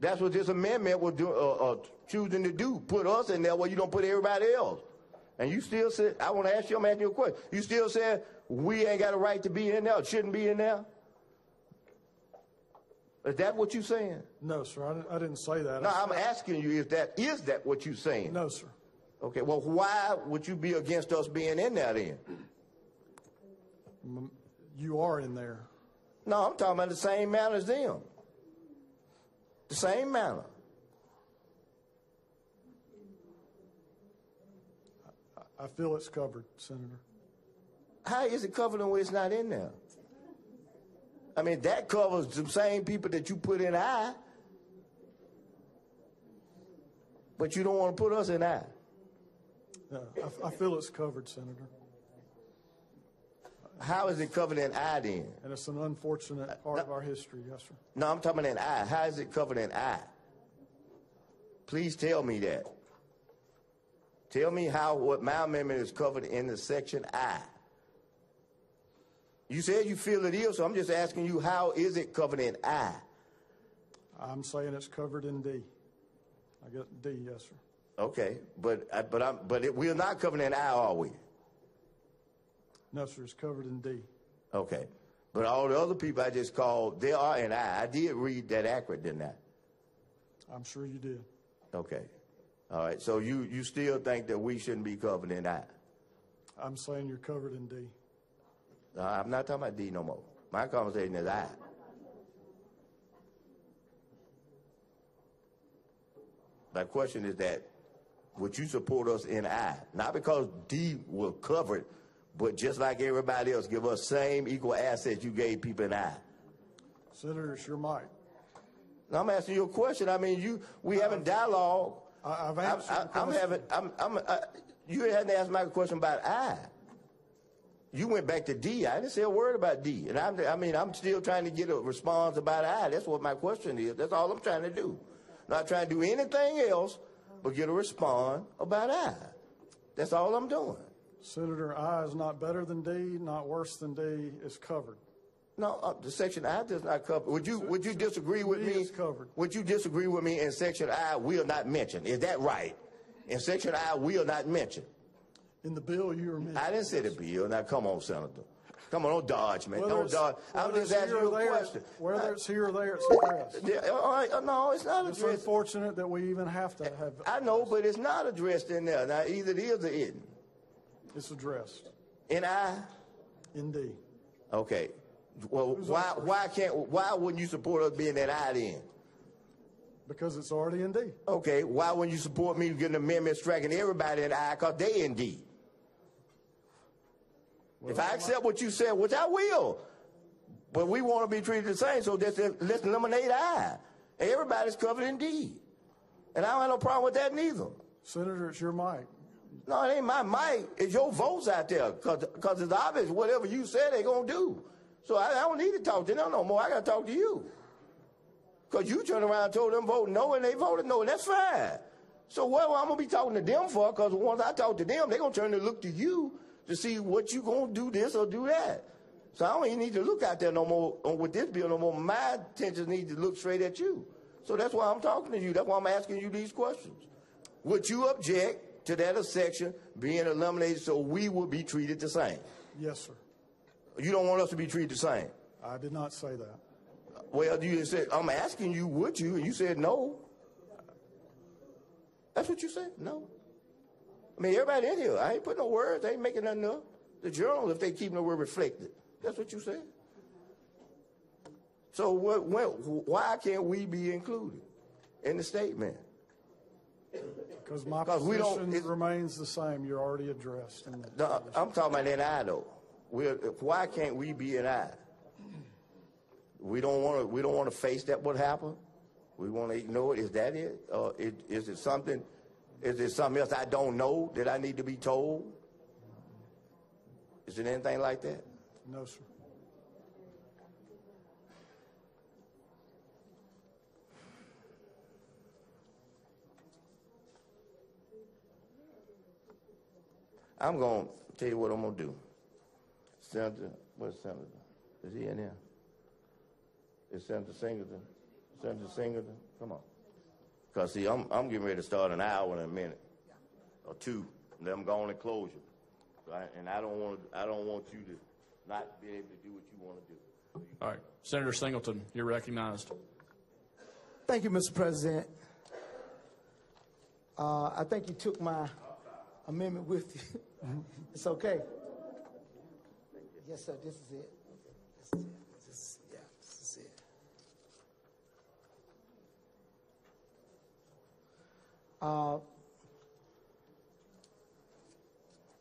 That's what this amendment was choosing to do, put us in there where you don't put everybody else. And you still said, I want to ask you, I'm asking you a question. You still said we ain't got a right to be in there, shouldn't be in there? Is that what you're saying? No, sir, I didn't say that. No, I'm asking you if that is that what you're saying? No, sir. Okay, well, why would you be against us being in there then? You are in there. No, I'm talking about the same manner as them. The same manner. I feel it's covered, Senator. How is it covered when it's not in there? I mean, that covers the same people that you put in I, but you don't want to put us in I. No, I feel it's covered, Senator. How is it covered in I then? And it's an unfortunate part of our history, yes, sir. No, I'm talking in I. How is it covered in I? Please tell me that. Tell me how what my amendment is covered in the section I. You said you feel it is, so I'm just asking you, how is it covered in I? I'm saying it's covered in D. I guess D, yes, sir. Okay, but we're not covered in I, are we? No, sir, it's covered in D. Okay, but all the other people I just called, they are in I. I did read that accurate, didn't I? I'm sure you did. Okay, all right, so you still think that we shouldn't be covered in I? I'm saying you're covered in D. No, I'm not talking about D no more. My conversation is I. My question is that, would you support us in I? Not because D were covered, but just like everybody else, give us same equal assets you gave people in I. Senator, it's your mic. Now, I'm asking you a question. I mean, we having dialogue. I've answered the question. You hadn't asked my question about I. You went back to D. I didn't say a word about D. And I'm still trying to get a response about I. That's what my question is. That's all I'm trying to do. Not trying to do anything else but get a response about I. That's all I'm doing. Senator, I is not better than D, not worse than D. It's covered. No, the section I does not cover. Would you disagree with me? It's covered. Would you disagree with me in section I will not mention? Is that right? In section I will not mention. In the bill you were mentioning. I didn't say the bill. Now, come on, Senator. Come on, don't dodge, man. Don't dodge. I'm just asking you a question. Whether it's here or there, it's addressed. Yeah, all right, no, it's not addressed. It's unfortunate that we even have to have. I know, but it's not addressed in there. Now, either it is or it isn't. It's addressed. In I? In D. Okay. Well, why wouldn't you support us being in I then? Because it's already in D. Okay, why wouldn't you support me getting an amendment striking everybody in I because they in D? If I accept what you said, which I will, but we want to be treated the same, so let's eliminate I. Everybody's covered in D. And I don't have no problem with that neither. Senator, it's your mic. No, it ain't my mic. It's your votes out there, because it's obvious whatever you said they're going to do. So I don't need to talk to them no more. I got to talk to you. Because you turned around and told them vote no, and they voted no, and that's fine. So what I'm going to be talking to them for, because once I talk to them, they're going to turn to look to you to see what you going to do this or do that. So I don't even need to look out there no more with this bill no more. My attention needs to look straight at you. So that's why I'm talking to you. That's why I'm asking you these questions. Would you object to that section being eliminated so we will be treated the same? Yes, sir. You don't want us to be treated the same? I did not say that. Well, you said, I'm asking you, would you? And you said no. That's what you said? No. I mean, everybody in here, I ain't putting no words. I ain't making nothing up. The journal, if they keep the word reflected, that's what you said. So why can't we be included in the statement? Because my position remains the same. You're already addressed. I'm talking about NI, though. Why can't we be NI? We don't want to face that what happened. We want to ignore it. Is that it? Is it something else I don't know that I need to be told? Is it anything like that? No, sir. I'm going to tell you what I'm going to do. Senator, where's Senator? Is he in there? Is Senator Singleton? Senator Singleton? Come on. Because, see, I'm getting ready to start an hour and a minute or two, and then I'm going to close you. Right? And I don't want you to not be able to do what you want to do. All right. Senator Singleton, you're recognized. Thank you, Mr. President. I think you took my amendment with you. It's okay. Yes, sir, this is it. This is it.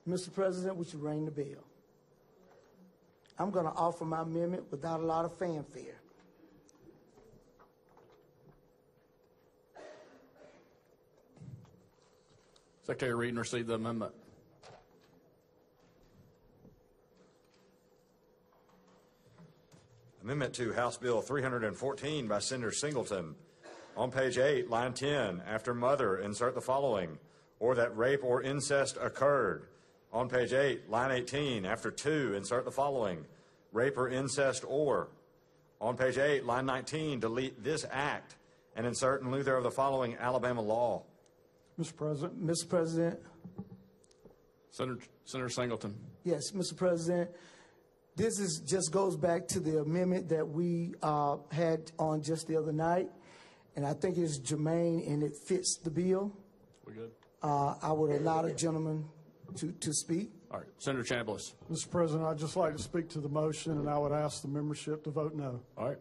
Mr. President, would you ring the bell? I'm going to offer my amendment without a lot of fanfare. Secretary Reed, receive the amendment. Amendment to House Bill 314 by Senator Singleton. On page 8, line 10, after mother, insert the following, or that rape or incest occurred. On page 8, line 18, after 2, insert the following, rape or incest or. On page 8, line 19, delete this act and insert in lieu thereof the following Alabama law. Mr. President. Senator Singleton. Yes, Mr. President. This is just goes back to the amendment that we had on just the other night, and I think it's germane and it fits the bill. We're good. I would allow the gentleman to speak. All right, Senator Chambliss. Mr. President, I'd just like to speak to the motion, and I would ask the membership to vote no. All right,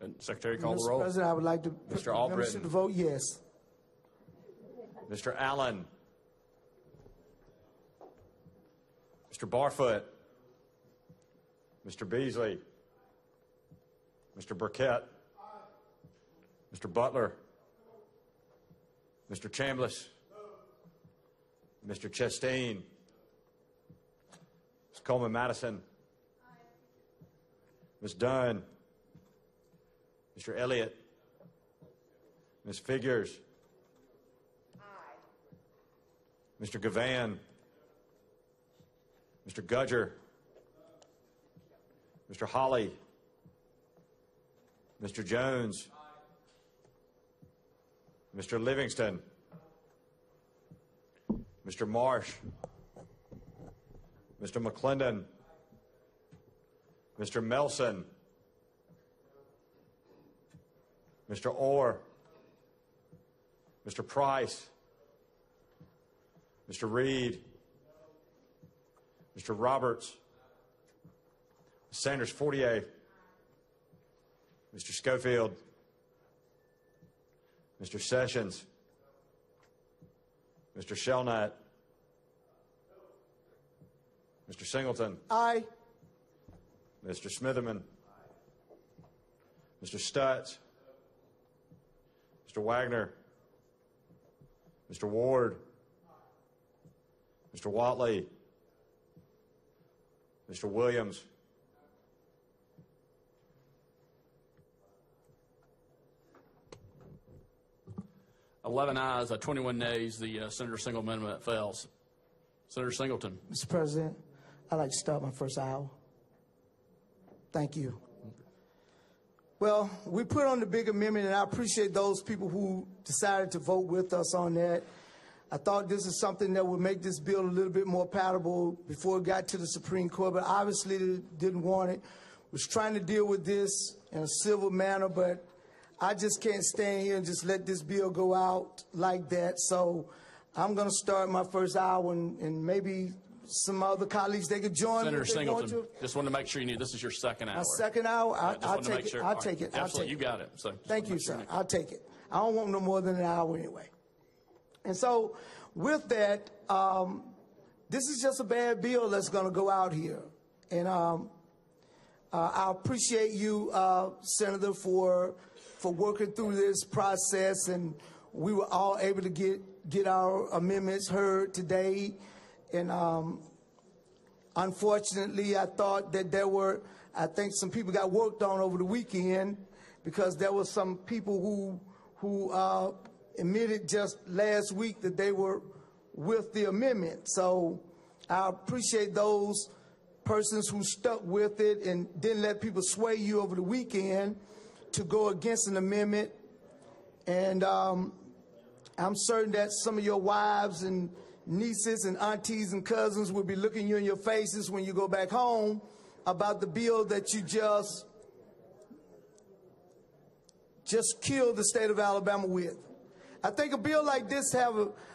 and Secretary call the roll. Mr. President, I would like to put the membership to vote yes. Mr. Allen. Mr. Barfoot. Mr. Beasley, Mr. Burkett, Mr. Butler, Mr. Chambliss, Mr. Chastain, Ms. Coleman Madison, Ms. Dunn, Mr. Elliott, Ms. Figures, Mr. Gavan, Mr. Gudger, Mr. Hawley, Mr. Jones, Mr. Livingston, Mr. Marsh, Mr. McClendon, Mr. Melson, Mr. Orr, Mr. Price, Mr. Reed, Mr. Roberts, Sanders Fortier, Mr. Schofield, Mr. Sessions, Mr. Shelnut, Mr. Singleton. Aye. Mr. Smitherman. Mr. Stutz. Mr. Wagner. Mr. Ward. Mr. Watley. Mr. Williams. (11 ayes, 21 nays. The Senator Singleton amendment fails. Senator Singleton. Mr. President, I'd like to start my first hour. Thank you. Well, we put on the big amendment, and I appreciate those people who decided to vote with us on that. I thought this is something that would make this bill a little bit more palatable before it got to the Supreme Court, but obviously they didn't want it. Was trying to deal with this in a civil manner, but I just can't stand here and just let this bill go out like that. So I'm going to start my first hour, and maybe some other colleagues, they could join. Senator Singleton, just wanted to make sure you knew this is your second hour. My second hour? I'll take it. Absolutely, you got it. So, thank you, sir. I'll take it. I don't want no more than an hour anyway. And so with that, this is just a bad bill that's going to go out here. And I appreciate you, Senator, for working through this process. And we were all able to get our amendments heard today. And unfortunately, I thought that there were, I think some people got worked on over the weekend, because there were some people who admitted just last week that they were with the amendment. So I appreciate those persons who stuck with it and didn't let people sway you over the weekend to go against an amendment. And I'm certain that some of your wives and nieces and aunties and cousins will be looking you in your faces when you go back home about the bill that you just killed the state of Alabama with. I think a bill like this have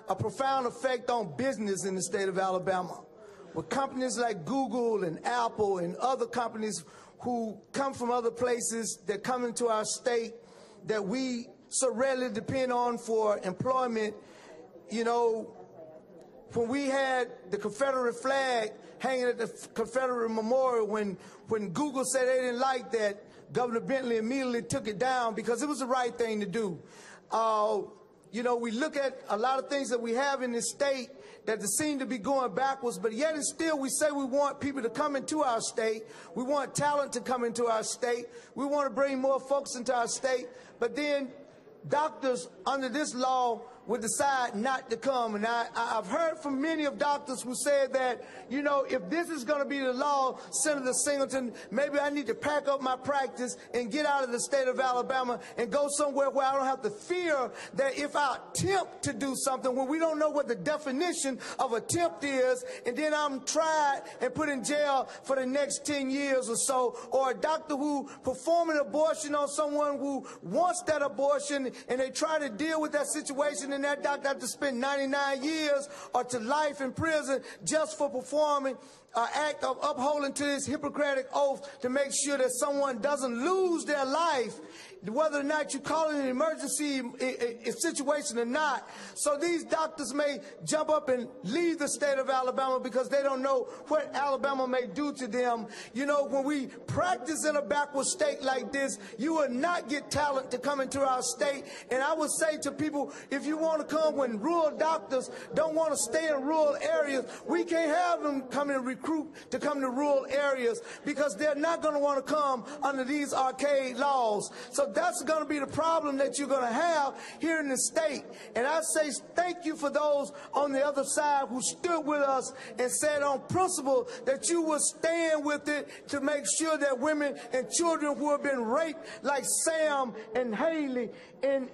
a profound effect on business in the state of Alabama, with companies like Google and Apple and other companies who come from other places that come into our state that we so rarely depend on for employment. You know, when we had the Confederate flag hanging at the Confederate Memorial, when Google said they didn't like that, Governor Bentley immediately took it down because it was the right thing to do. You know, we look at a lot of things that we have in this state that seem to be going backwards, but yet and still we say we want people to come into our state. We want talent to come into our state. We want to bring more folks into our state. But then doctors under this law would decide not to come. And I've heard from many of doctors who said that, you know, if this is going to be the law, Senator Singleton, maybe I need to pack up my practice and get out of the state of Alabama and go somewhere where I don't have to fear that if I attempt to do something when we don't know what the definition of attempt is, and then I'm tried and put in jail for the next 10 years or so, or a doctor who performed an abortion on someone who wants that abortion and they try to deal with that situation, and that doctor had to spend 99 years or to life in prison just for performing an act of upholding to this Hippocratic oath to make sure that someone doesn't lose their life, whether or not you call it an emergency situation or not. So these doctors may jump up and leave the state of Alabama because they don't know what Alabama may do to them. You know, when we practice in a backward state like this, you will not get talent to come into our state. And I would say to people, if you want to come when rural doctors don't want to stay in rural areas, we can't have them come and recruit to come to rural areas because they're not going to want to come under these arcade laws. So that's going to be the problem that you're going to have here in the state. And I say thank you for those on the other side who stood with us and said on principle that you will stand with it to make sure that women and children who have been raped, like Sam and Haley and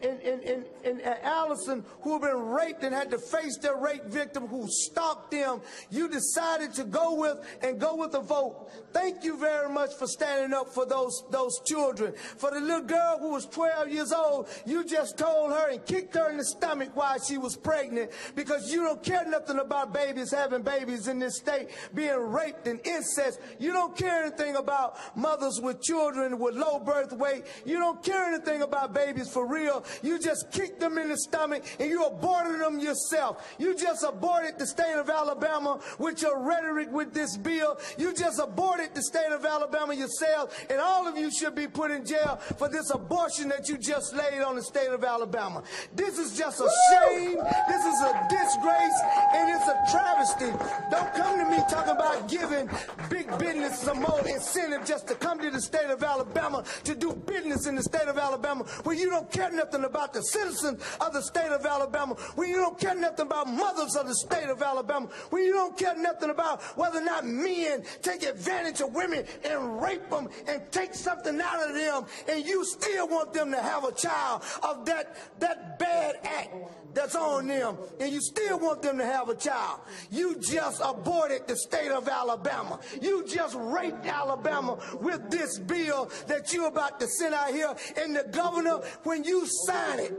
Allison, who have been raped and had to face their rape victim who stalked them, you decided to go with and go with a vote. Thank you very much for standing up for those children. For the little girl who was 12 years old, you just told her and kicked her in the stomach while she was pregnant because you don't care nothing about babies having babies in this state, being raped and incest. You don't care anything about mothers with children with low birth weight. You don't care anything about babies for real. You just kicked them in the stomach and you aborted them yourself. You just aborted the state of Alabama with your rhetoric with this bill. You just aborted the state of Alabama yourself, and all of you should be put in jail for this abortion that you just laid on the state of Alabama. This is just a shame. This is a disgrace, and it's a travesty. Don't come to me talking about giving big business some more incentive just to come to the state of Alabama to do business in the state of Alabama when you don't care nothing about the citizens of the state of Alabama, when you don't care nothing about mothers of the state of Alabama, when you don't care nothing about whether or not men take advantage of women and rape them and take something out of them, and you still want them to have a child of that bad act that's on them, and you still want them to have a child. You just aborted the state of Alabama. You just raped Alabama with this bill that you're about to send out here. And the governor, when you you sign it,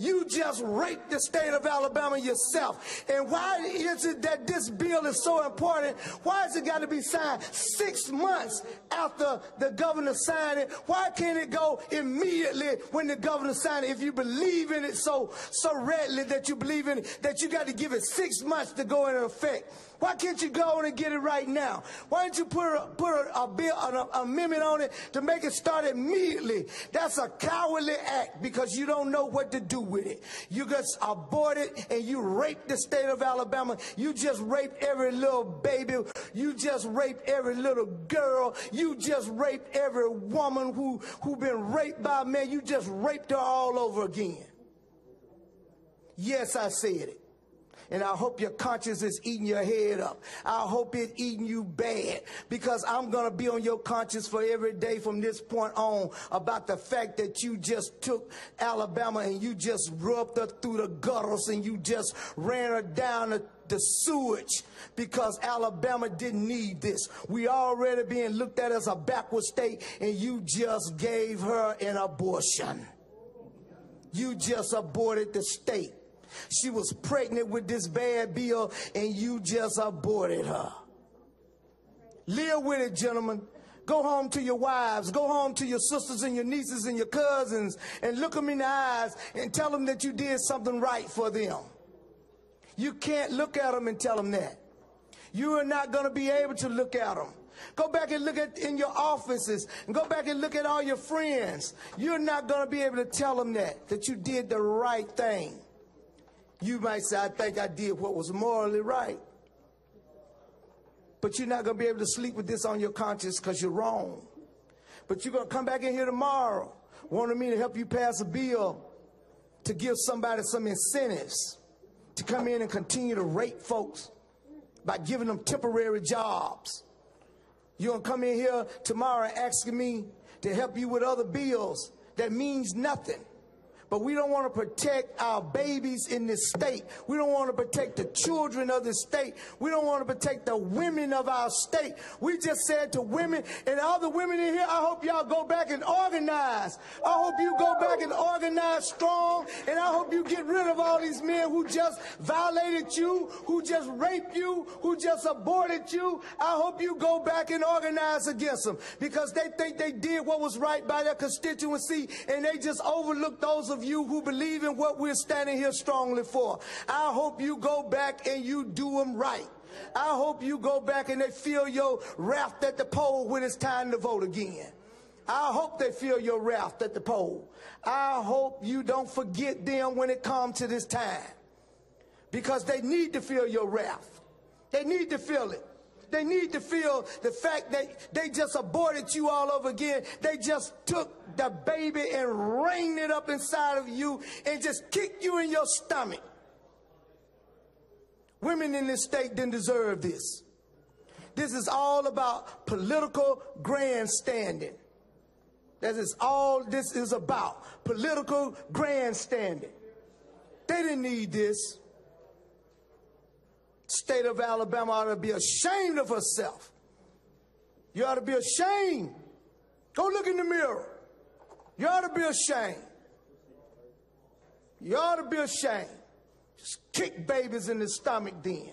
you just raped the state of Alabama yourself. And why is it that this bill is so important? Why has it got to be signed 6 months after the governor signed it? Why can't it go immediately when the governor signed it? If you believe in it so readily that you believe in it, that you got to give it 6 months to go into effect. Why can't you go on and get it right now? Why don't you put an amendment on it to make it start immediately? That's a cowardly act because you don't know what to do with it. You just abort it and you rape the state of Alabama. You just rape every little baby. You just rape every little girl. You just rape every woman who been raped by a man. You just raped her all over again. Yes, I said it. And I hope your conscience is eating your head up. I hope it's eating you bad, because I'm going to be on your conscience for every day from this point on about the fact that you just took Alabama and you just rubbed her through the gutters and you just ran her down the sewage, because Alabama didn't need this. We already being looked at as a backward state, and you just gave her an abortion. You just aborted the state. She was pregnant with this bad bill, and you just aborted her. Live with it, gentlemen. Go home to your wives. Go home to your sisters and your nieces and your cousins, and look them in the eyes and tell them that you did something right for them. You can't look at them and tell them that. You are not going to be able to look at them. Go back and look at in your offices, and go back and look at all your friends. You're not going to be able to tell them that you did the right thing. You might say, I think I did what was morally right. But you're not going to be able to sleep with this on your conscience because you're wrong. But you're going to come back in here tomorrow wanting me to help you pass a bill to give somebody some incentives to come in and continue to rape folks by giving them temporary jobs. You're going to come in here tomorrow asking me to help you with other bills that means nothing. But we don't want to protect our babies in this state. We don't want to protect the children of this state. We don't want to protect the women of our state. We just said to women and all the women in here, I hope y'all go back and organize. I hope you go back and organize strong, and I hope you get rid of all these men who just violated you, who just raped you, who just aborted you. I hope you go back and organize against them, because they think they did what was right by their constituency, and they just overlooked those of you who believe in what we're standing here strongly for. I hope you go back and you do them right. I hope you go back and they feel your wrath at the poll when it's time to vote again. I hope they feel your wrath at the poll. I hope you don't forget them when it comes to this time, because they need to feel your wrath. They need to feel it. They need to feel the fact that they just aborted you all over again. They just took the baby and rang it up inside of you and just kicked you in your stomach. Women in this state didn't deserve this. This is all about political grandstanding. That is all this is about, political grandstanding. They didn't need this. State of Alabama ought to be ashamed of herself. You ought to be ashamed. Go look in the mirror. You ought to be ashamed. You ought to be ashamed. Just kick babies in the stomach then.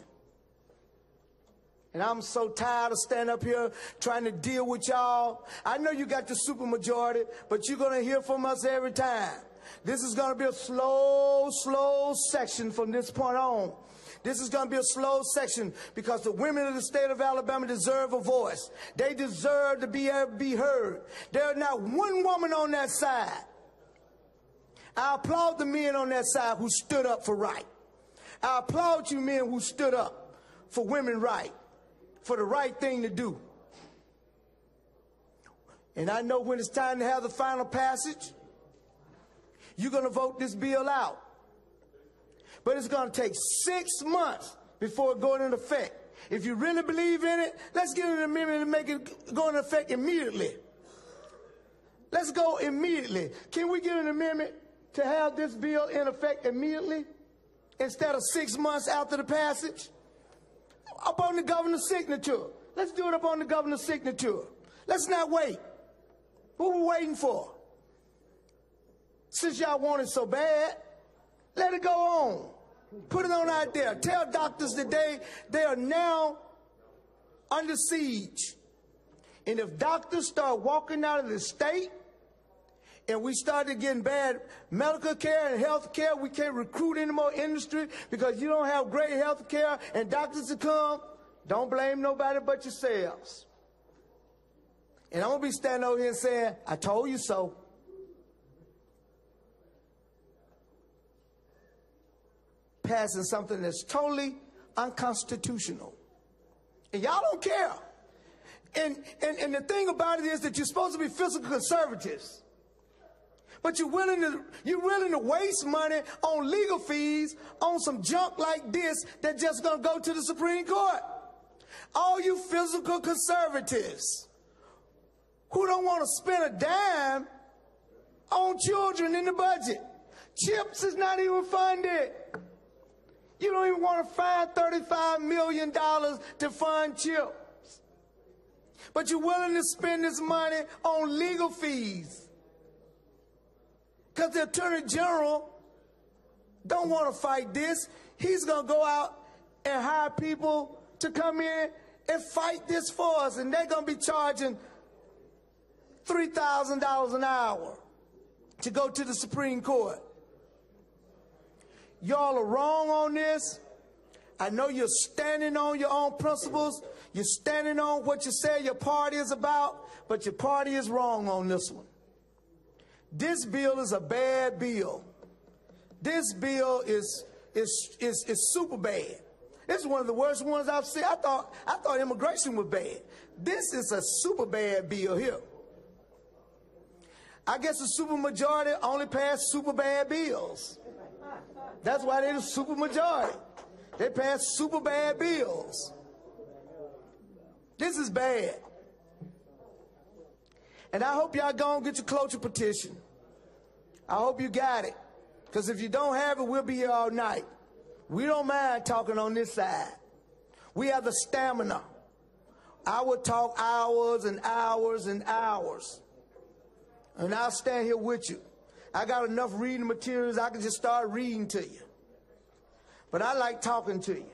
And I'm so tired of standing up here trying to deal with y'all. I know you got the supermajority, but you're going to hear from us every time. This is going to be a slow, slow section from this point on. This is going to be a slow section, because the women of the state of Alabama deserve a voice. They deserve to be heard. There's not one woman on that side. I applaud the men on that side who stood up for right. I applaud you men who stood up for women's right, for the right thing to do. And I know when it's time to have the final passage, you're going to vote this bill out. But it's going to take 6 months before it goes into effect. If you really believe in it, let's get an amendment and make it go into effect immediately. Let's go immediately. Can we get an amendment to have this bill in effect immediately instead of 6 months after the passage? Up on the governor's signature. Let's do it up on the governor's signature. Let's not wait. What are we waiting for? Since y'all want it so bad, let it go on. Put it on out there. Tell doctors today they are now under siege. And if doctors start walking out of the state and we started getting bad medical care and health care, we can't recruit any more industry because you don't have great health care and doctors to come, don't blame nobody but yourselves. And I'm going to be standing over here and saying, I told you so. Passing something that's totally unconstitutional. And y'all don't care. And the thing about it is that you're supposed to be fiscal conservatives. But you're willing to waste money on legal fees on some junk like this that's just going to go to the Supreme Court. All you fiscal conservatives who don't want to spend a dime on children in the budget. CHIPS is not even funded. You don't even want to find $35 million to fund CHIPS. But you're willing to spend this money on legal fees. Because the Attorney General don't want to fight this. He's going to go out and hire people to come in and fight this for us. And they're going to be charging $3,000 an hour to go to the Supreme Court. Y'all are wrong on this. I know you're standing on your own principles. You're standing on what you say your party is about, but your party is wrong on this one. This bill is a bad bill. This bill is super bad. This is one of the worst ones I've seen. I thought immigration was bad. This is a super bad bill here. I guess the supermajority only passed super bad bills. That's why they're the supermajority. They passed super bad bills. This is bad. And I hope y'all go and get your cloture petition. I hope you got it. Because if you don't have it, we'll be here all night. We don't mind talking on this side. We have the stamina. I will talk hours and hours and hours. And I'll stand here with you. I got enough reading materials, I can just start reading to you. But I like talking to you.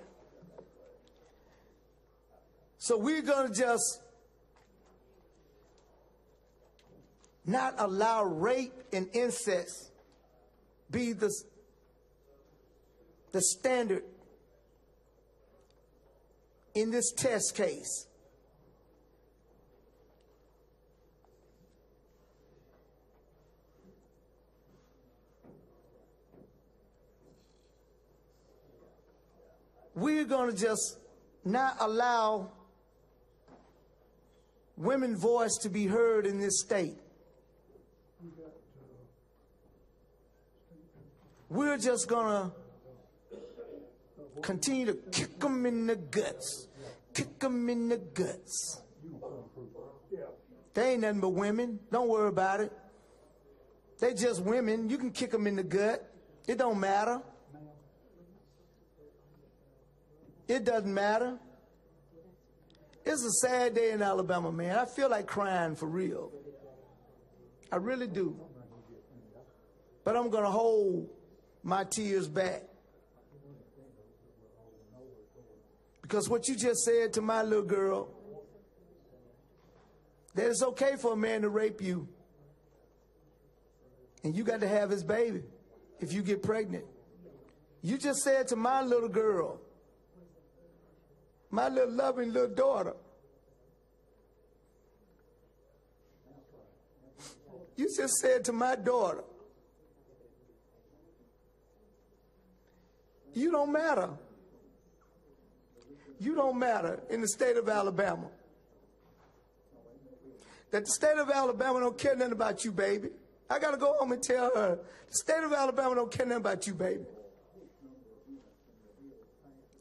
So we're going to just not allow rape and incest be the standard in this test case. We're going to just not allow women's voice to be heard in this state. We're just going to continue to kick them in the guts. Kick them in the guts. They ain't nothing but women. Don't worry about it. They just women. You can kick them in the gut. It don't matter. It doesn't matter. It's a sad day in Alabama, man. I feel like crying for real. I really do. But I'm going to hold my tears back. Because what you just said to my little girl, that it's okay for a man to rape you. And you got to have his baby if you get pregnant. You just said to my little girl, my little loving little daughter. You just said to my daughter, you don't matter. You don't matter in the state of Alabama. That the state of Alabama don't care nothing about you, baby. I got to go home and tell her, the state of Alabama don't care nothing about you, baby.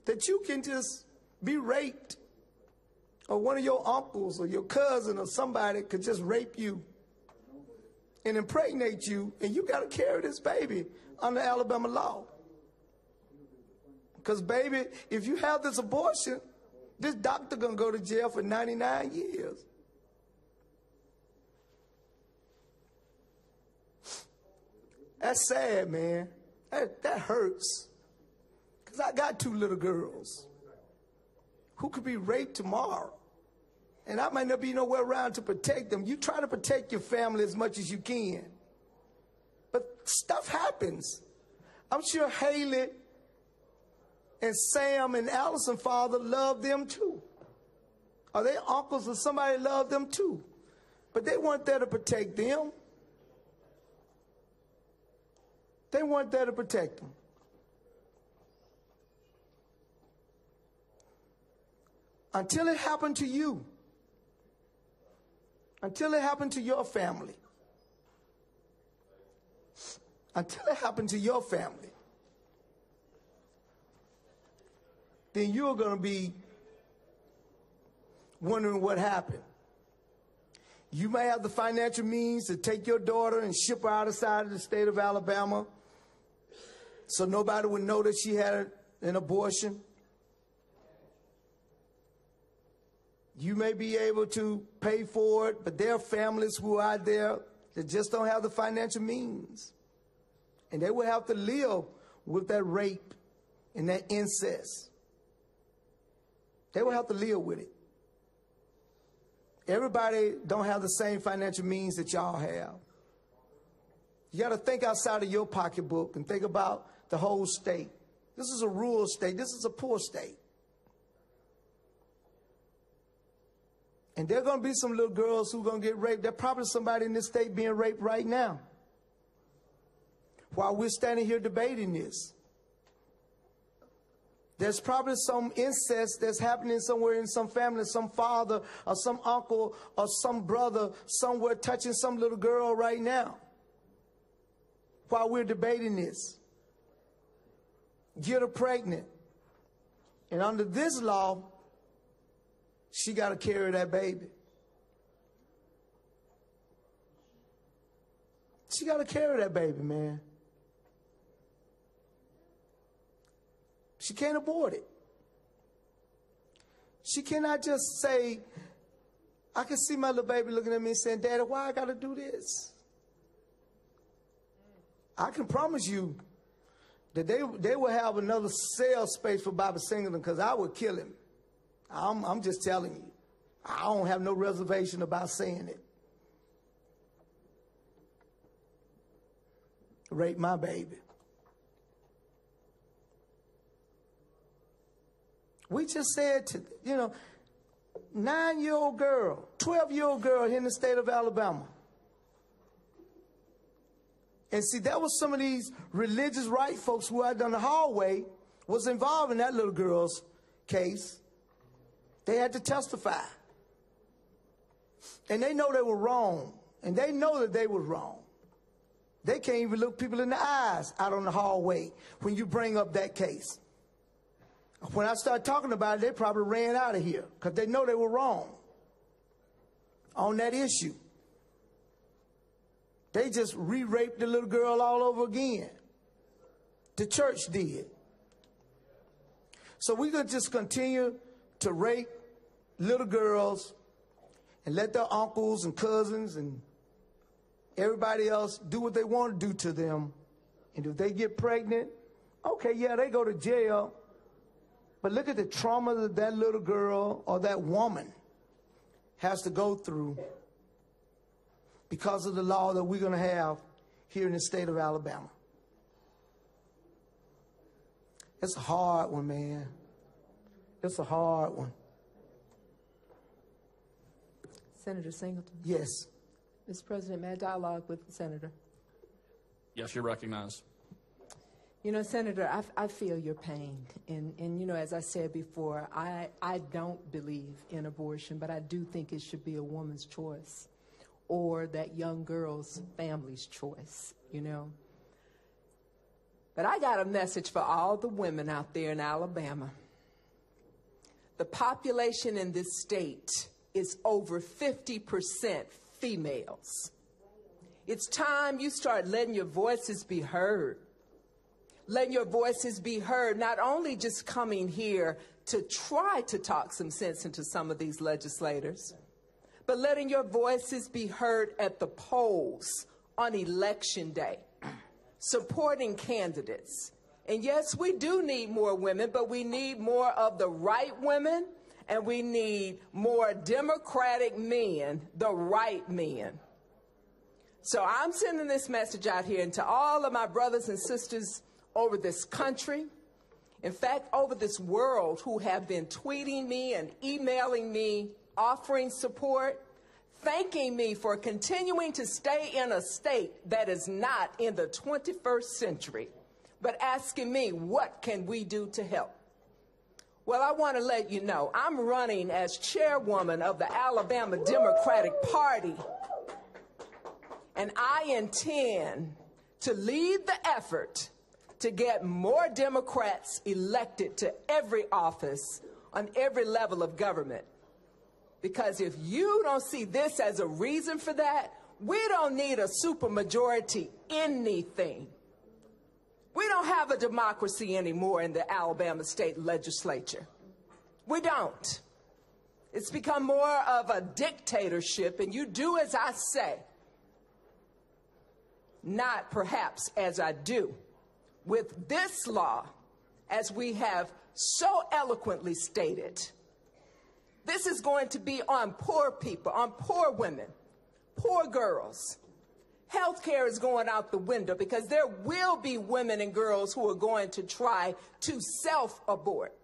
That you can just be raped, or one of your uncles or your cousin or somebody could just rape you and impregnate you, and you got to carry this baby under Alabama law. Because, baby, if you have this abortion, this doctor going to go to jail for 99 years. That's sad, man. That hurts. Because I got two little girls who could be raped tomorrow. And I might not be nowhere around to protect them. You try to protect your family as much as you can. But stuff happens. I'm sure Haley and Sam and Allison's father loved them too. Or their uncles or somebody loved them too. But they weren't there to protect them. They weren't there to protect them. Until it happened to you. Until it happened to your family. Until it happened to your family. Then you're going to be wondering what happened. You may have the financial means to take your daughter and ship her outside of the state of Alabama so nobody would know that she had an abortion. You may be able to pay for it, but there are families who are out there that just don't have the financial means. And they will have to live with that rape and that incest. They will have to live with it. Everybody don't have the same financial means that y'all have. You got to think outside of your pocketbook and think about the whole state. This is a rural state. This is a poor state. And there are going to be some little girls who are going to get raped. There's probably somebody in this state being raped right now. While we're standing here debating this. There's probably some incest that's happening somewhere in some family, some father or some uncle or some brother somewhere touching some little girl right now while we're debating this. Get her pregnant. And under this law, she got to carry that baby. She got to carry that baby, man. She can't abort it. She cannot just say, I can see my little baby looking at me and saying, Daddy, why I got to do this? I can promise you that they will have another cell space for Bobby Singleton because I would kill him. I'm just telling you. I don't have no reservation about saying it. Rape my baby. We just said to, 9-year-old girl, 12-year-old girl here in the state of Alabama. And see, that was some of these religious right folks who out down the hallway was involved in that little girl's case. They had to testify. And they know they were wrong. And they know that they were wrong. They can't even look people in the eyes out on the hallway when you bring up that case. When I started talking about it, they probably ran out of here because they know they were wrong on that issue. They just re-raped the little girl all over again. The church did. So we're going to just continue to rape little girls and let their uncles and cousins and everybody else do what they want to do to them. And if they get pregnant, okay, yeah, they go to jail. But look at the trauma that that little girl or that woman has to go through because of the law that we're going to have here in the state of Alabama. It's a hard one, man. It's a hard one. Senator Singleton. Yes. Mr. President, may I dialogue with the senator? Yes, you're recognized. You know, Senator, I feel your pain. And, you know, as I said before, I don't believe in abortion, but I do think it should be a woman's choice or that young girl's family's choice, you know. But I got a message for all the women out there in Alabama. The population in this state is over 50% females. It's time you start letting your voices be heard. Let your voices be heard, not only just coming here to try to talk some sense into some of these legislators, but letting your voices be heard at the polls on election day. supporting candidates. And yes, we do need more women, but we need more of the right women, and we need more Democratic men, the right men. So I'm sending this message out here and to all of my brothers and sisters over this country, in fact, over this world, who have been tweeting me and emailing me, offering support, thanking me for continuing to stay in a state that is not in the 21st century, but asking me, what can we do to help? Well, I want to let you know, I'm running as chairwoman of the Alabama Democratic Party, and I intend to lead the effort to get more Democrats elected to every office on every level of government. Because if you don't see this as a reason for that, we don't need a supermajority anything. We don't have a democracy anymore in the Alabama state legislature. We don't. It's become more of a dictatorship, and you do as I say, not perhaps as I do. With this law, as we have so eloquently stated, this is going to be on poor people, on poor women, poor girls. Healthcare is going out the window because there will be women and girls who are going to try to self-abort.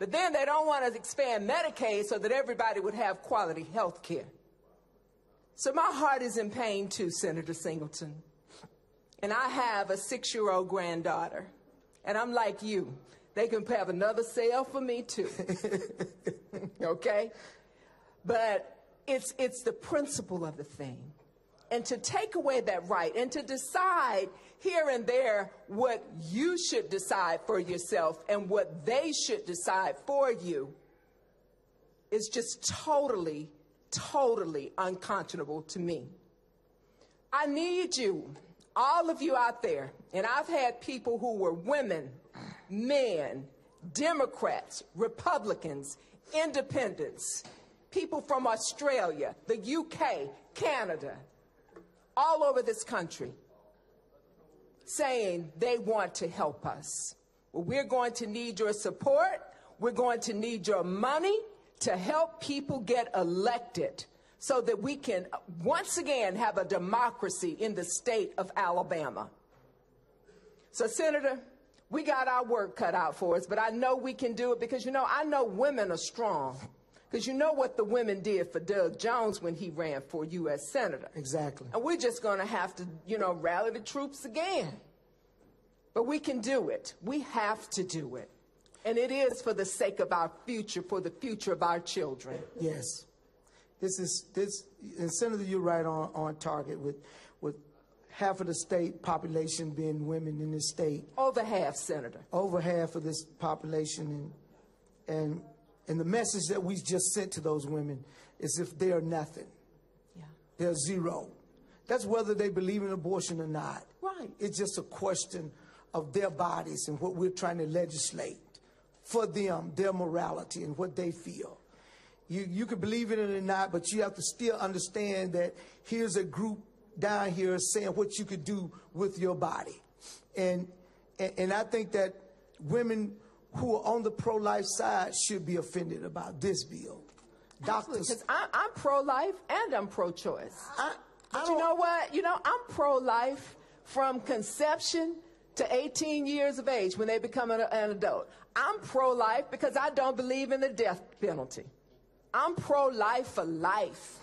But then they don't want to expand Medicaid so that everybody would have quality health care. So my heart is in pain too, Senator Singleton. And I have a 6-year-old granddaughter, and I'm like you. They can have another sale for me too, okay? But it's the principle of the thing. And to take away that right and to decide here and there what you should decide for yourself and what they should decide for you is just totally, totally unconscionable to me. I need you, all of you out there, and I've had people who were women, men, Democrats, Republicans, independents, people from Australia, the UK, Canada, all over this country, saying they want to help us. Well, we're going to need your support. We're going to need your money to help people get elected so that we can once again have a democracy in the state of Alabama. So, Senator, we got our work cut out for us, but I know we can do it because, you know, I know women are strong. Because you know what the women did for Doug Jones when he ran for U.S. Senator. Exactly. And we're just going to have to, you know, rally the troops again. But we can do it. We have to do it. And it is for the sake of our future, for the future of our children. Yes. And Senator, you're right on target with half of the state population being women in this state. Over half, Senator. Over half of this population. And the message that we just sent to those women is if they are nothing, yeah, they're zero. That's whether they believe in abortion or not. Right. It's just a question of their bodies and what we're trying to legislate for them, their morality and what they feel. You could believe in it or not, but you have to still understand that here's a group down here saying what you could do with your body. And I think that women who are on the pro-life side should be offended about this bill. Absolutely, because I'm pro-life and I'm pro-choice. But you know what? You know, I'm pro-life from conception to 18 years of age when they become an adult. I'm pro-life because I don't believe in the death penalty. I'm pro-life for life,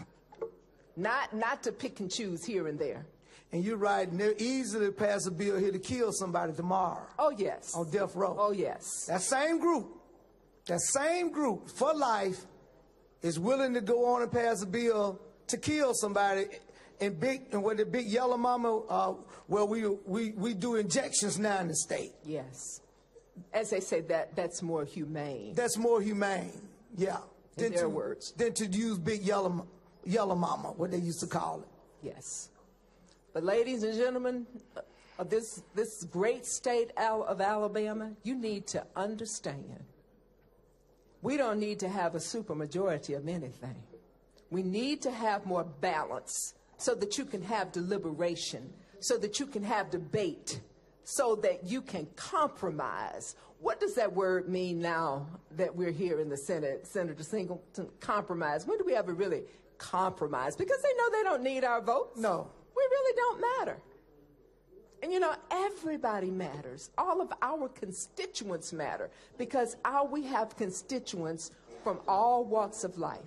not to pick and choose here and there. And you're right, and they're easily pass a bill here to kill somebody tomorrow. Oh, yes. On death row. Oh, yes. That same group for life is willing to go on and pass a bill to kill somebody. And with the big yellow mama, well, we do injections now in the state. Yes. As they say, that's more humane. That's more humane, yeah. In their words. Than to use big yellow mama, what they used to call it. Yes. But ladies and gentlemen of this great state of Alabama, you need to understand we don't need to have a supermajority of anything. We need to have more balance so that you can have deliberation, so that you can have debate, so that you can compromise. What does that word mean now that we're here in the Senate, Senator Singleton? Compromise. When do we ever really compromise? Because they know they don't need our votes. No. We really don't matter. And you know, everybody matters. All of our constituents matter, because we have constituents from all walks of life,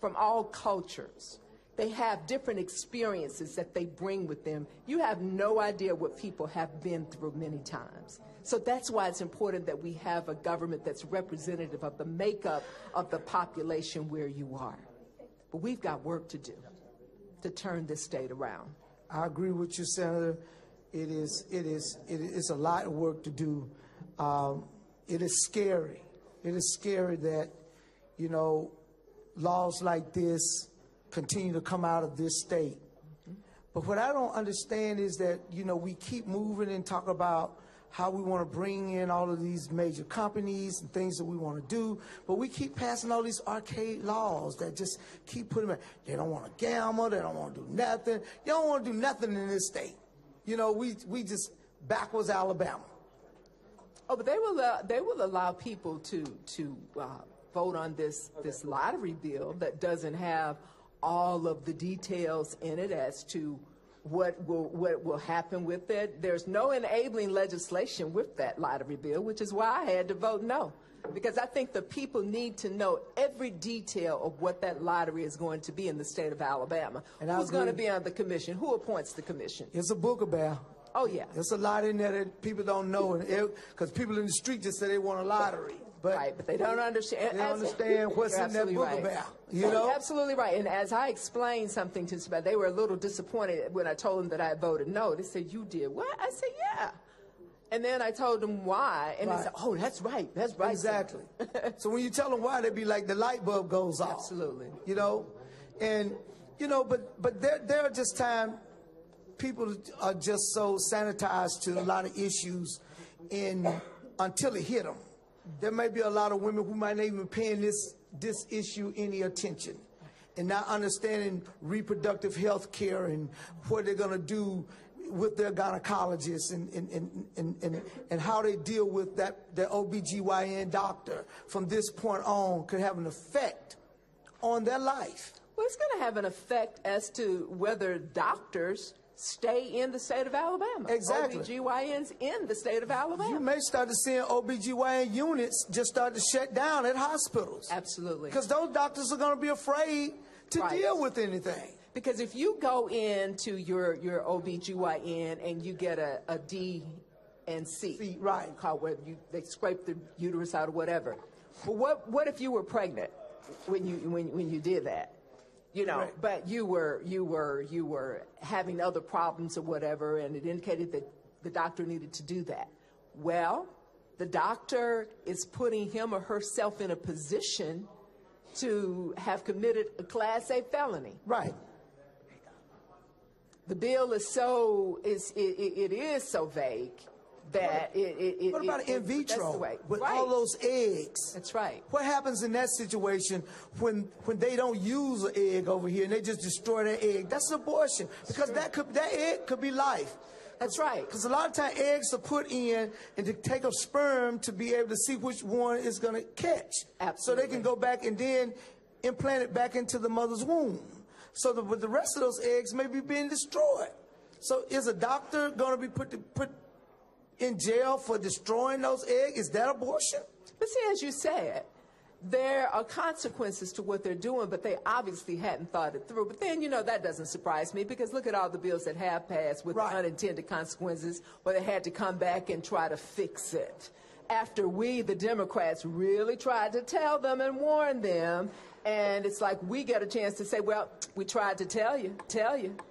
from all cultures. They have different experiences that they bring with them. You have no idea what people have been through many times. So that's why it's important that we have a government that's representative of the makeup of the population where you are. But we've got work to do to turn this state around. I agree with you, Senator. It is a lot of work to do. It is scary. It is scary that, you know, laws like this continue to come out of this state. But what I don't understand is that, you know, we keep moving and talk about how we want to bring in all of these major companies and things that we want to do, but we keep passing all these arcade laws that just keep putting them in. They don't want to gamble, they don't want to do nothing. They don't want to do nothing in this state. You know, we just backwards Alabama. Oh, but they will allow people to vote on this lottery bill that doesn't have all of the details in it as to what will happen with it. There's no enabling legislation with that lottery bill, which is why I had to vote no, because I think the people need to know every detail of what that lottery is going to be in the state of Alabama. And who's going to be on the commission? Who appoints the commission? It's a bookabout. Oh, yeah. There's a lot in there that people don't know, because people in the street just say they want a lottery. But right, but they don't understand. They don't understand what's in that book about. You know, absolutely right. And as I explained something to somebody, they were a little disappointed when I told them that I voted no. They said, "You did what?" I said, "Yeah." And then I told them why, and right. They said, "Oh, that's right. That's right." Exactly. So when you tell them why, they'd be like, the light bulb goes off. Absolutely. You know, and you know, but there are just times people are just so sanitized to a lot of issues, and until it hit them. There may be a lot of women who might not even be paying this issue any attention, and not understanding reproductive health care and what they're going to do with their gynecologists and how they deal with that, their OBGYN doctor from this point on could have an effect on their life. Well, it's going to have an effect as to whether doctors stay in the state of Alabama. Exactly. OBGYNs in the state of Alabama. You may start to see OBGYN units just start to shut down at hospitals. Absolutely. Because those doctors are going to be afraid to right. deal with anything. Because if you go into your OBGYN and you get a D and C. C right. Called where they scrape the uterus out or whatever. But what if you were pregnant when you did that? You know, right. But you were having other problems or whatever, and it indicated that the doctor needed to do that. Well, the doctor is putting him or herself in a position to have committed a Class A felony. Right. The bill is so vague that what about in vitro with right. all those eggs? That's right. What happens in that situation when they don't use an egg over here and they just destroy that egg? That's an abortion, because that egg could be life. That's right. Because a lot of times eggs are put in and to take a sperm to be able to see which one is going to catch. Absolutely. So they can go back and then implant it back into the mother's womb. So but the rest of those eggs may be being destroyed. So is a doctor going to be put in jail for destroying those eggs? Is that abortion? But see, as you said, there are consequences to what they're doing, but they obviously hadn't thought it through. But then, you know, that doesn't surprise me, because look at all the bills that have passed with right. unintended consequences, where they had to come back and try to fix it. After we, the Democrats, really tried to tell them and warn them, and it's like we get a chance to say, well, we tried to tell you,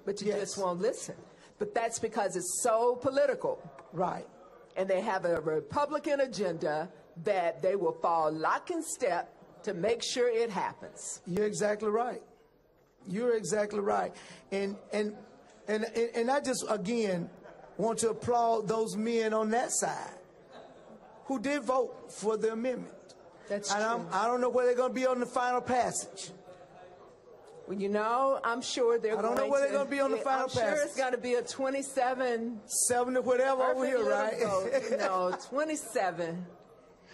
but you yes. just won't listen. But that's because it's so political. Right. And they have a Republican agenda that they will fall lock and step to make sure it happens. You're exactly right. You're exactly right. And I just, again, want to applaud those men on that side who did vote for the amendment. That's true. And I don't know where they're going to be on the final passage. Well, you know, I'm sure they're going to. I don't know where they're going to be on the final pass. I'm sure it's going to be a 27 to whatever over here, right? Vote, you know, 27.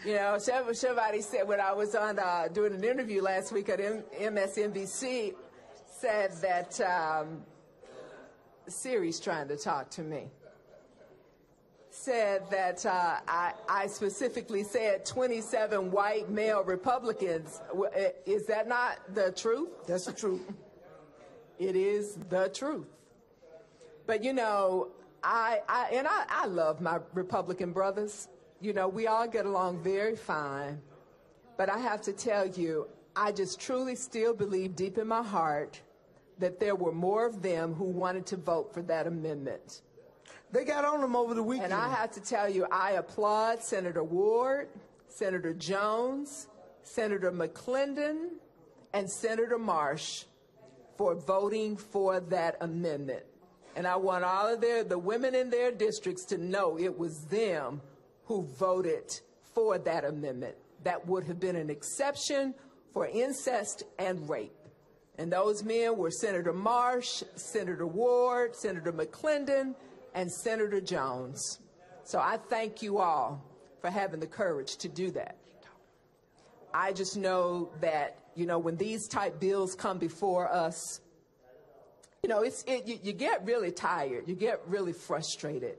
You know, somebody said when I was on doing an interview last week at MSNBC, said that Siri's trying to talk to me. Said that I specifically said 27 white male Republicans. Is that not the truth? That's the truth. It is the truth. But you know, I love my Republican brothers. You know, we all get along very fine. But I have to tell you, I just truly still believe deep in my heart that there were more of them who wanted to vote for that amendment. They got on them over the weekend. And I have to tell you, I applaud Senator Ward, Senator Jones, Senator McClendon, and Senator Marsh for voting for that amendment. And I want all of the women in their districts to know it was them who voted for that amendment. That would have been an exception for incest and rape. And those men were Senator Marsh, Senator Ward, Senator McClendon, and Senator Jones. So I thank you all for having the courage to do that. I just know that, you know, when these type bills come before us, you know, you get really tired, you get really frustrated,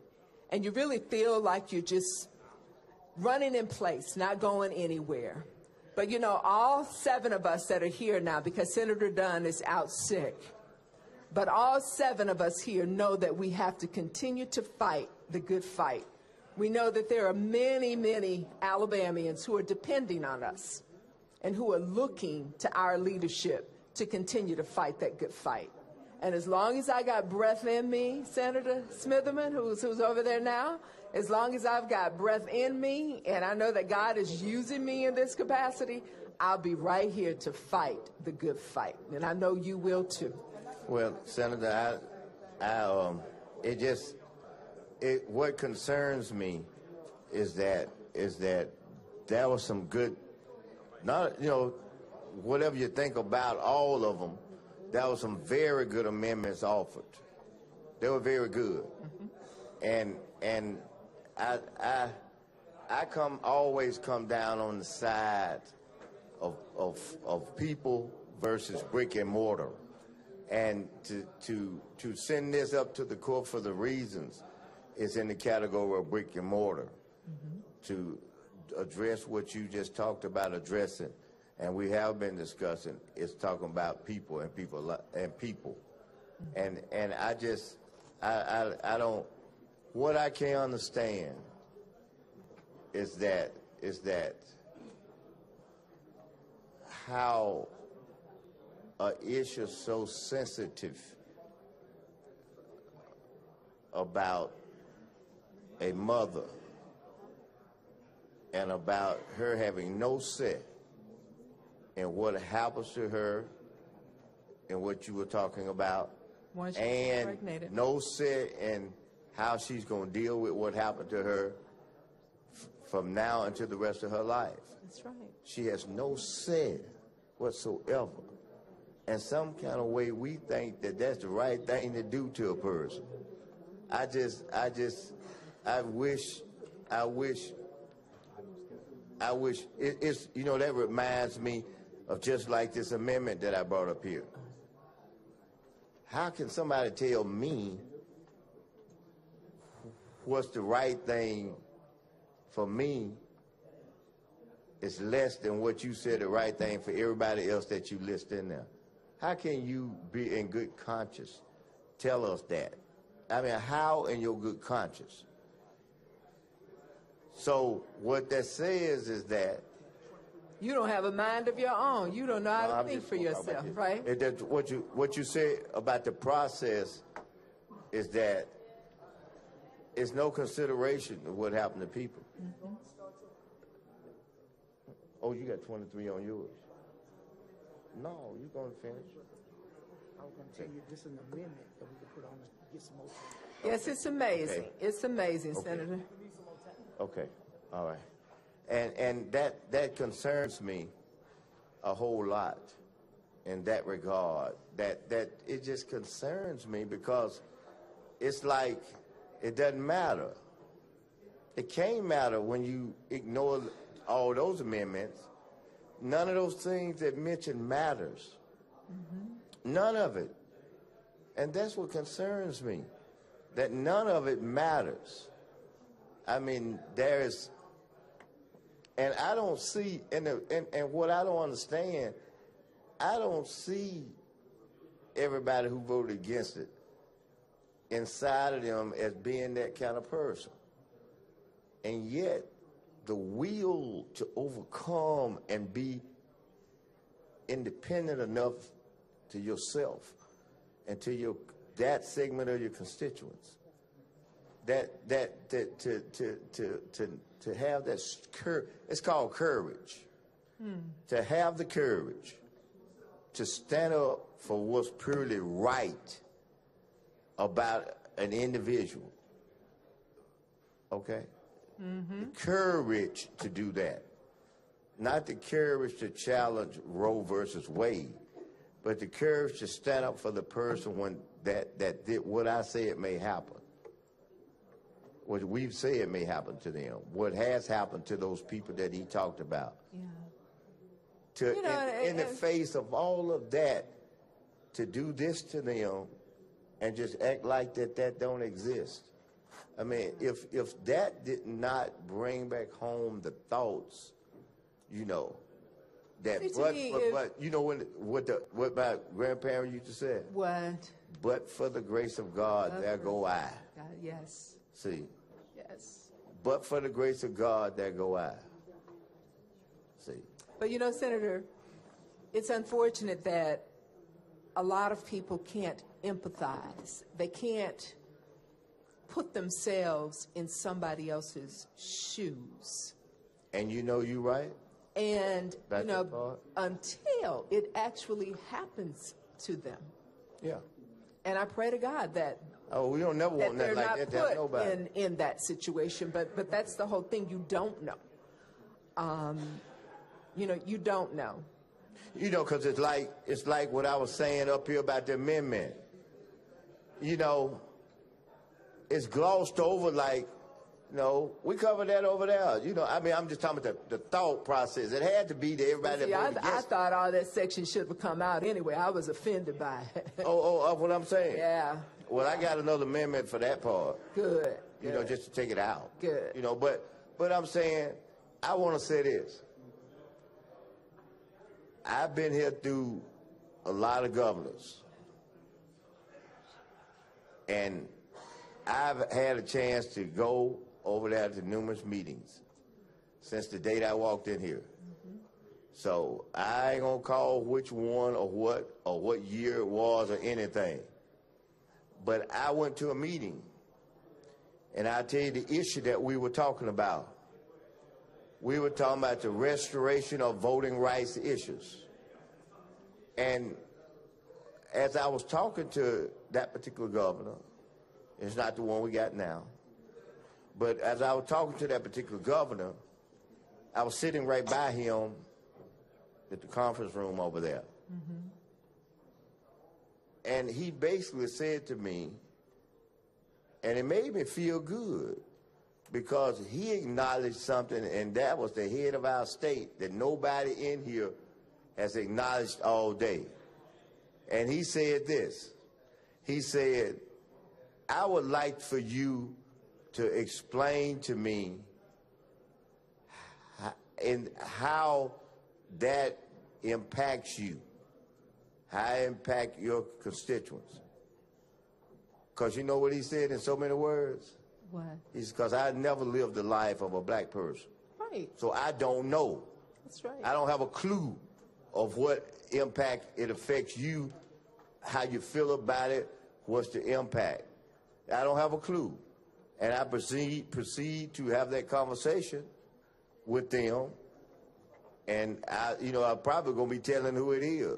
and you really feel like you're just running in place, not going anywhere. But, you know, all 7 of us that are here now, because Senator Dunn is out sick, but all 7 of us here know that we have to continue to fight the good fight. We know that there are many, many Alabamians who are depending on us and who are looking to our leadership to continue to fight that good fight. And as long as I got breath in me, Senator Smitherman, who's over there now, as long as I've got breath in me and I know that God is using me in this capacity, I'll be right here to fight the good fight. And I know you will too. Well, Senator, what concerns me is that there was some good, not, you know, whatever you think about all of them, there was some very good amendments offered. They were very good. Mm-hmm. And I always come down on the side of people versus brick and mortar. And to send this up to the court for the reasons is in the category of brick and mortar. Mm-hmm. To address what you just talked about addressing, and we have been discussing, is talking about people and people and people. Mm-hmm. And I just, I don't, what I can't understand is that how an issue so sensitive about a mother and about her having no say in what happens to her and what you were talking about, and no say in how she's going to deal with what happened to her from now until the rest of her life. That's right. She has no say whatsoever. And some kind of way we think that that's the right thing to do to a person. I wish it's, you know, that reminds me of just like this amendment that I brought up here. How can somebody tell me what's the right thing for me is less than what you said the right thing for everybody else that you list in there? How can you be in good conscience tell us that? I mean, how in your good conscience? So what that says is that you don't have a mind of your own. You don't know how to think for yourself, right? And that what you say about the process is that it's no consideration of what happened to people. Mm-hmm. Oh, you got 23 on yours. No, you're going to finish. I'm going to tell you this is an amendment that we can put on and get some more time. Yes, it's amazing. Okay. It's amazing, okay. Senator. Okay, all right. And that concerns me a whole lot. in that regard that it just concerns me, because it's like it doesn't matter. It can't matter when you ignore all those amendments. None of those things that mentioned matters. Mm-hmm. None of it. And that's what concerns me, that none of it matters. I mean, there is, and I don't see, and what I don't understand, I don't see everybody who voted against it inside of them as being that kind of person. And yet, the will to overcome and be independent enough to yourself and to your that segment of your constituents, that to have that courage. It's called courage. Hmm. To have the courage to stand up for what's purely right about an individual. Okay. Mm-hmm. The courage to do that, not the courage to challenge Roe versus Wade, but the courage to stand up for the person when that did what I say it may happen, what we've said may happen to them, what has happened to those people that he talked about. Yeah. To you know, in the face of all of that, to do this to them and just act like that don't exist. I mean, if that did not bring back home the thoughts, you know, that but you know what my grandparents used to say. What? But for the grace of God, there go I. Yes. See. Yes. But for the grace of God, there go I. See. But you know, Senator, it's unfortunate that a lot of people can't empathize. They can't put themselves in somebody else's shoes. And you know you're right. And that's, you know, until it actually happens to them. Yeah. And I pray to God that we don't never want nothing like that to have nobody in that situation. But that's the whole thing. You don't know. You know, you don't know. You know, because it's like what I was saying up here about the amendment. You know, it's glossed over like, no, we covered that over there. You know, I mean, I'm just talking about the thought process. It had to be to everybody. See, that I thought all that section should have come out anyway. I was offended by it. What I'm saying. Yeah. Well, yeah. I got another amendment for that part. Good. You know, just to take it out. Good. You know, but I'm saying, I want to say this. I've been here through a lot of governors. And I've had a chance to go over there to numerous meetings since the date I walked in here. Mm-hmm. So I ain't gonna call which one or what year it was or anything. But I went to a meeting, and I'll tell you the issue that we were talking about. We were talking about the restoration of voting rights issues. And as I was talking to that particular governor, it's not the one we got now. But as I was talking to that particular governor, I was sitting right by him at the conference room over there. Mm-hmm. And he basically said to me, and it made me feel good, because he acknowledged something, and that was the head of our state that nobody in here has acknowledged all day. And he said this. He said, I would like for you to explain to me how that impacts you, how it impacts your constituents. Because you know what he said in so many words? What? He's because I never lived the life of a black person. Right. So I don't know. That's right. I don't have a clue of what impact it affects you, how you feel about it, what's the impact. I don't have a clue. And I proceed to have that conversation with them. And I'm probably going to be telling who it is.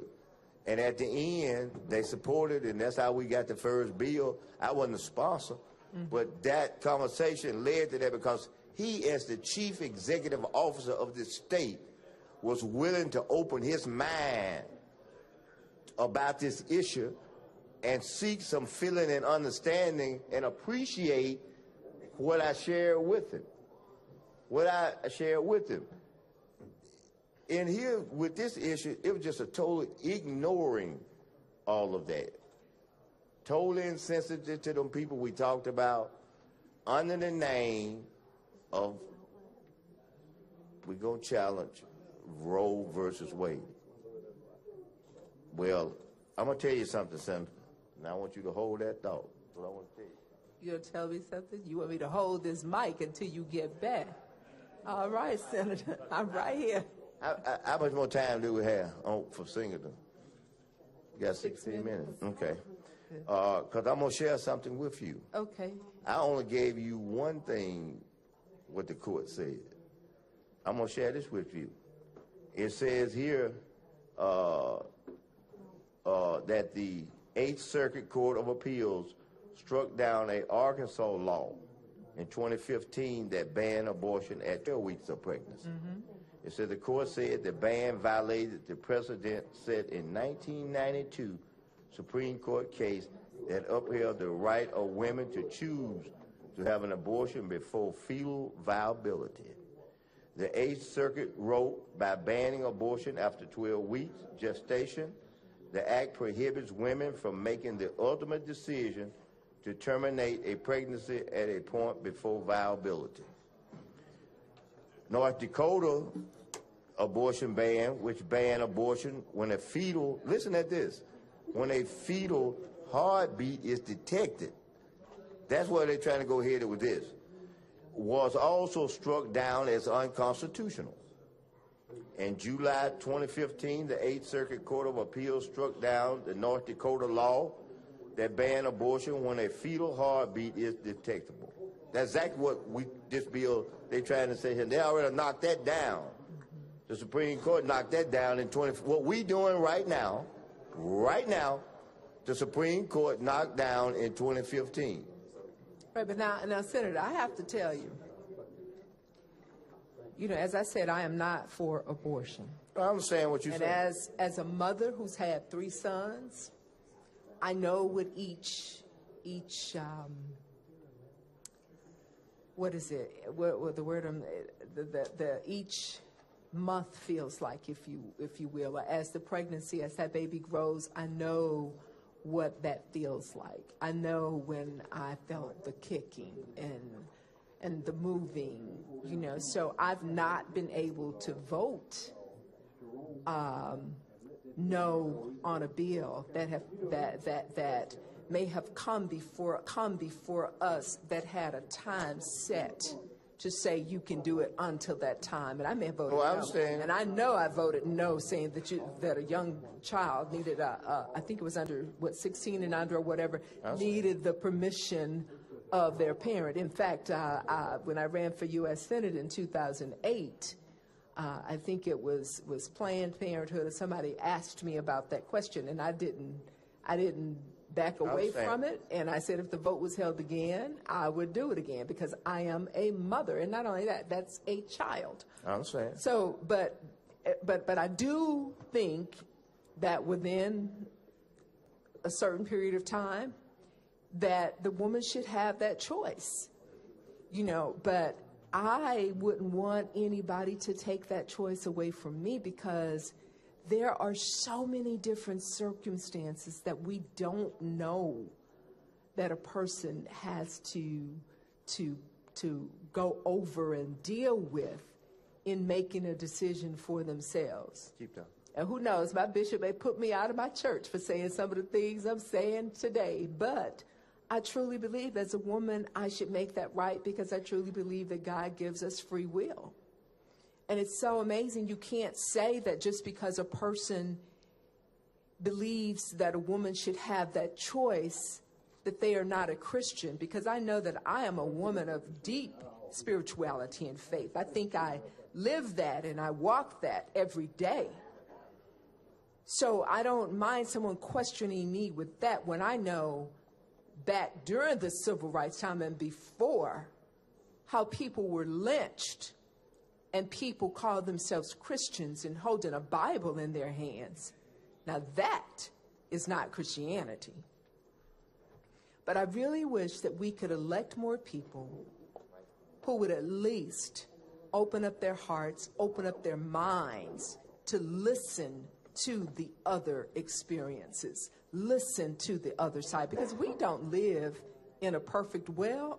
And at the end, they supported, and that's how we got the first bill. I wasn't a sponsor, mm-hmm. but that conversation led to that, because he, as the chief executive officer of this state, was willing to open his mind about this issue and seek some feeling and understanding and appreciate what I shared with him. What I shared with him. And here with this issue, it was just a totally ignoring all of that. Totally insensitive to them people we talked about under the name of, we're going to challenge Roe versus Wade. Well, I'm going to tell you something, Senator, and I want you to hold that thought. That's what I want to tell you. You'll tell me something? You want me to hold this mic until you get back? All right, Senator, I'm right here. How much more time do we have for Singleton? You got 16 minutes. Okay. Because I'm going to share something with you. Okay. I only gave you one thing, what the court said. I'm going to share this with you. It says here that the Eighth Circuit Court of Appeals struck down an Arkansas law in 2015 that banned abortion at 12 weeks of pregnancy. It said the court said the ban violated the precedent set in 1992 Supreme Court case that upheld the right of women to choose to have an abortion before fetal viability. The Eighth Circuit wrote, by banning abortion after 12 weeks gestation, the act prohibits women from making the ultimate decision to terminate a pregnancy at a point before viability. North Dakota abortion ban, which banned abortion when a fetal, listen at this, when a fetal heartbeat is detected. That's where they're trying to go ahead with this. Was also struck down as unconstitutional. In July 2015, the Eighth Circuit Court of Appeals struck down the North Dakota law that banned abortion when a fetal heartbeat is detectable. That's exactly what we this bill they're trying to say here. They already knocked that down. The Supreme Court knocked that down in 20. What we doing right now, the Supreme Court knocked down in 2015. Right, but now, Senator, I have to tell you, as I said, I am not for abortion. I understand what you said. And as a mother who's had 3 sons, I know with each what is it? What the word? Each month feels like, if you will, as the pregnancy, as that baby grows, I know what that feels like. I know when I felt the kicking and the moving, so I've not been able to vote no on a bill that may have come before us that had a time set to say you can do it until that time, and I may have voted no. And I know I voted no, saying that a young child needed I think it was under 16 and under or whatever, needed the permission of their parent. In fact, when I ran for U.S. Senate in 2008, I think it was Planned Parenthood or somebody asked me about that question, and I didn't back away from it, and I said if the vote was held again, I would do it again, because I am a mother, and not only that, that's a child. I'm saying. So, but I do think that within a certain period of time, that the woman should have that choice, But I wouldn't want anybody to take that choice away from me, because there are so many different circumstances that we don't know that a person has to go over and deal with in making a decision for themselves. Keep down. And who knows, my bishop may put me out of my church for saying some of the things I'm saying today, but I truly believe as a woman I should make that right, because I truly believe that God gives us free will. And it's so amazing, you can't say that just because a person believes that a woman should have that choice that they are not a Christian, because I know that I am a woman of deep spirituality and faith. I think I live that and I walk that every day. So I don't mind someone questioning me with that, when I know back during the civil rights time and before, how people were lynched and people call themselves Christians and holding a Bible in their hands. Now that is not Christianity. But I really wish that we could elect more people who would at least open up their hearts, open up their minds to listen to the other experiences, listen to the other side, because we don't live in a perfect world,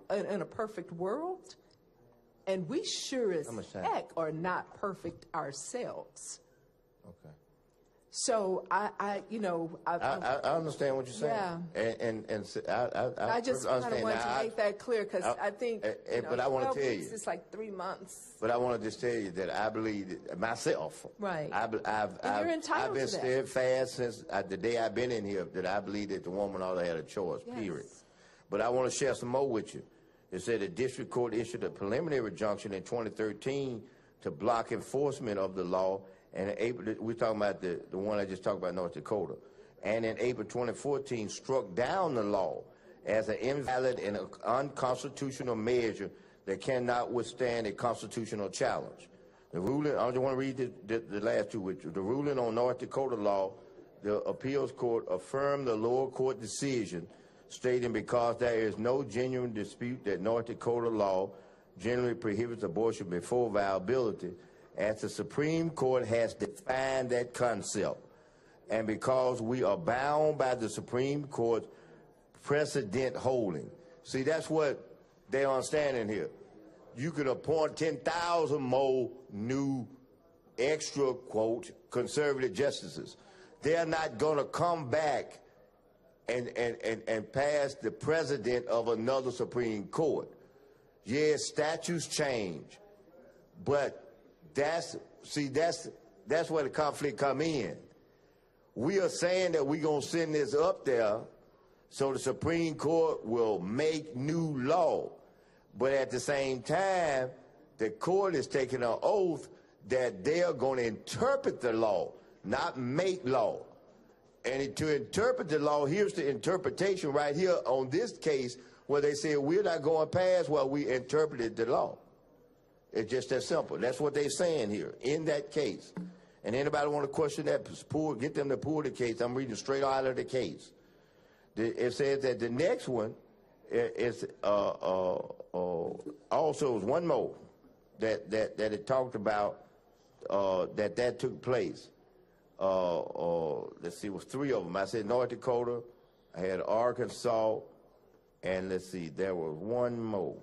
and we sure as heck are not perfect ourselves. Okay. So I understand what you're saying. Yeah. And I just kind of want to make that clear, because I think. But I want to tell you, it's like 3 months. But I want to just tell you that I believe that myself. Right. I've been steadfast since the day I've been in here that I believe that the woman ought to have a choice. Yes. Period. But I want to share some more with you. It said the district court issued a preliminary injunction in 2013 to block enforcement of the law. And in April, we're talking about the one I just talked about, North Dakota. And in April 2014, struck down the law as an invalid and unconstitutional measure that cannot withstand a constitutional challenge. The ruling, I just want to read the last two, which the ruling on North Dakota law, the appeals court affirmed the lower court decision, stating because there is no genuine dispute that North Dakota law generally prohibits abortion before viability, as the Supreme Court has defined that concept. And because we are bound by the Supreme Court's precedent holding. See, that's what they understand in here. You could appoint 10,000 more new extra, quote, conservative justices. They're not going to come back and pass the precedent of another Supreme Court. Yes, statutes change, but That's where the conflict come in. We are saying that we're going to send this up there so the Supreme Court will make new law. But at the same time, the court is taking an oath that they are going to interpret the law, not make law. And to interpret the law, here's the interpretation right here on this case where they say we're not going past while we interpreted the law. It's just that simple. That's what they're saying here in that case. And anybody want to question that, get them to pull the case. I'm reading straight out of the case. It says that the next one is also one more that it talked about that took place. Let's see, it was three of them. I said North Dakota, I had Arkansas, and let's see, there was one more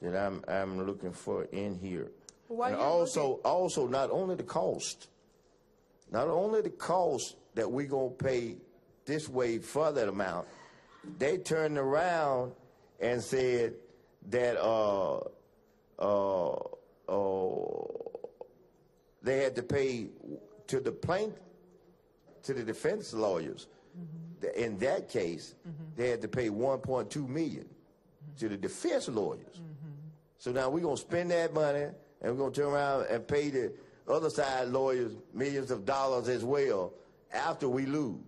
that I'm looking for in here. And also not only the cost, that we're gonna pay this way for that amount, they turned around and said that they had to pay to the plaintiff, to the defense lawyers. Mm-hmm. In that case, mm-hmm. they had to pay $1.2 million to the defense lawyers. Mm-hmm. So now we're going to spend that money, and we're going to turn around and pay the other side lawyers millions of dollars as well after we lose.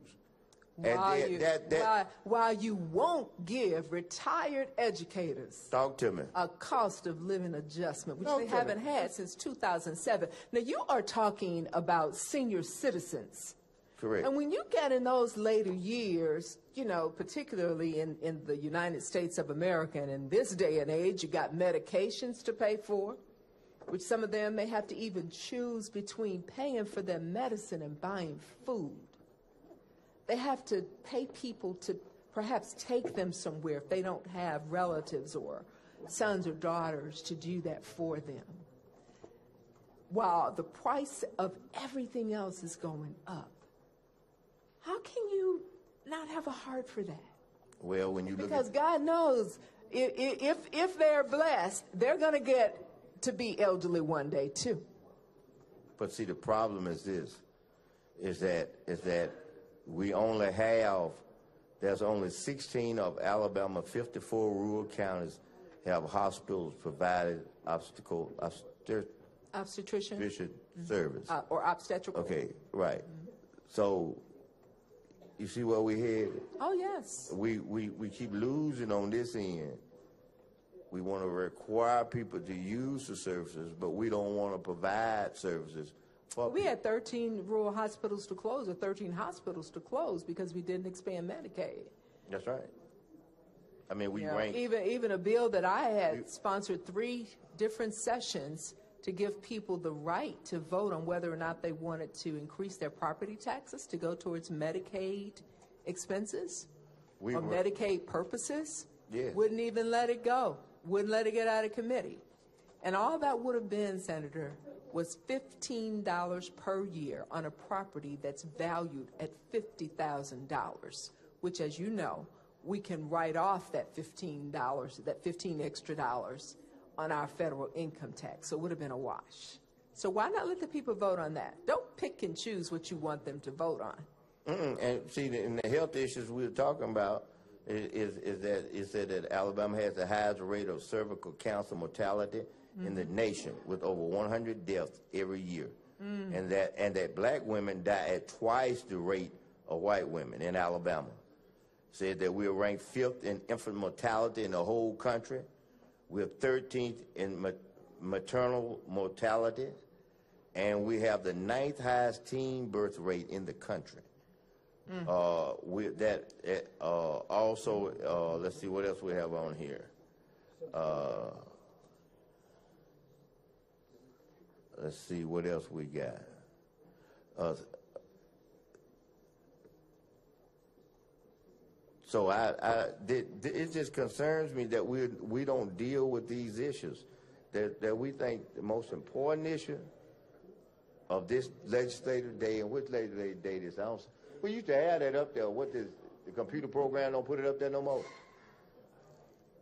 While you won't give retired educators a cost of living adjustment, which they haven't had since 2007. Now, you are talking about senior citizens. Correct. And when you get in those later years, you know, particularly in the United States of America and in this day and age, you got medications to pay for, which some of them may have to even choose between paying for their medicine and buying food. They have to pay people to perhaps take them somewhere if they don't have relatives or sons or daughters to do that for them. While the price of everything else is going up. How can you not have a heart for that? Well, when you look at, because God knows if they're blessed, they're going to get to be elderly one day too. But see, the problem is this: is that we only have, there's only 16 of Alabama's 54 rural counties have hospitals provided obstetrician service or obstetrical. Okay, right. Mm-hmm. So. You see where we headed? Oh, yes. We keep losing on this end. We want to require people to use the services, but we don't want to provide services Well, we had 13 rural hospitals to close, or 13 hospitals to close, because we didn't expand Medicaid. That's right. I mean, we ranked. Even a bill that I had sponsored 3 different sessions to give people the right to vote on whether or not they wanted to increase their property taxes to go towards Medicaid expenses or Medicaid purposes. Yes. Wouldn't even let it go. Wouldn't let it get out of committee. And all that would have been, Senator, was $15 per year on a property that's valued at $50,000, which, as you know, we can write off that $15, that 15 extra dollars on our federal income tax. So it would have been a wash. So why not let the people vote on that? Don't pick and choose what you want them to vote on. And see, in the health issues we were talking about, it said that Alabama has the highest rate of cervical cancer mortality in the nation, with over 100 deaths every year, and that black women die at twice the rate of white women in Alabama. Said that we are ranked 5th in infant mortality in the whole country. We are 13th in maternal mortality, and we have the 9th highest teen birth rate in the country. Also, let's see what else we have on here. Let's see what else we got. So it just concerns me that we don't deal with these issues that we think the most important issue of this legislative day, and which legislative day this house. We used to have that up there. What does the computer program don't put it up there no more?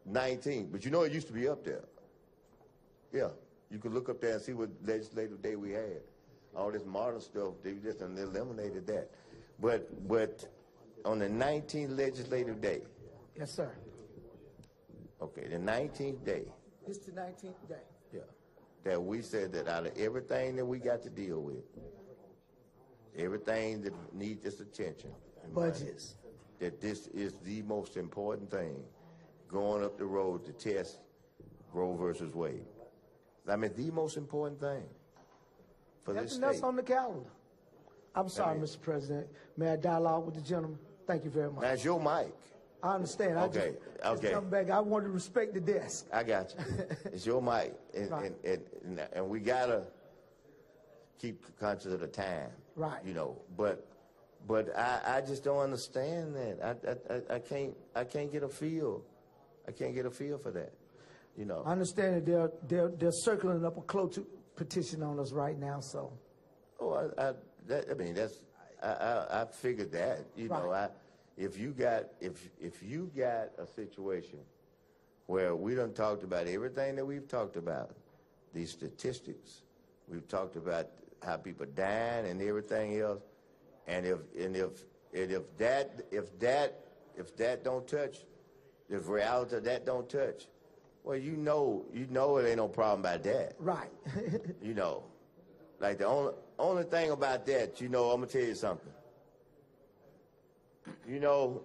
19, but you know it used to be up there. Yeah, you could look up there and see what legislative day we had. All this modern stuff, they just eliminated that. But on the 19th legislative day. Yes, sir. Okay, the 19th day. It's the 19th day. Yeah, that we said that out of everything that we got to deal with, everything that needs this attention, budgets, that this is the most important thing, going up the road to test Roe versus Wade. I mean, the most important thing for this state. Nothing else on the calendar. I'm sorry, Mr. President. May I dialogue with the gentleman? Thank you very much. That's your mic. I understand. Okay. I just come back. I want to respect the desk. I got you. It's your mic, and we gotta keep conscious of the time, right? You know, but I just don't understand that. I can't get a feel. I can't get a feel for that. You know, I understand that they're circling up a close petition on us right now. So, I figured that. You right. know, if you got a situation where we done talked about everything that we've talked about, these statistics, we've talked about how people dying and everything else, and if that don't touch, if reality that don't touch, well, you know it ain't no problem about that, right? You know, like the only thing about that, you know, I'm gonna tell you something. You know,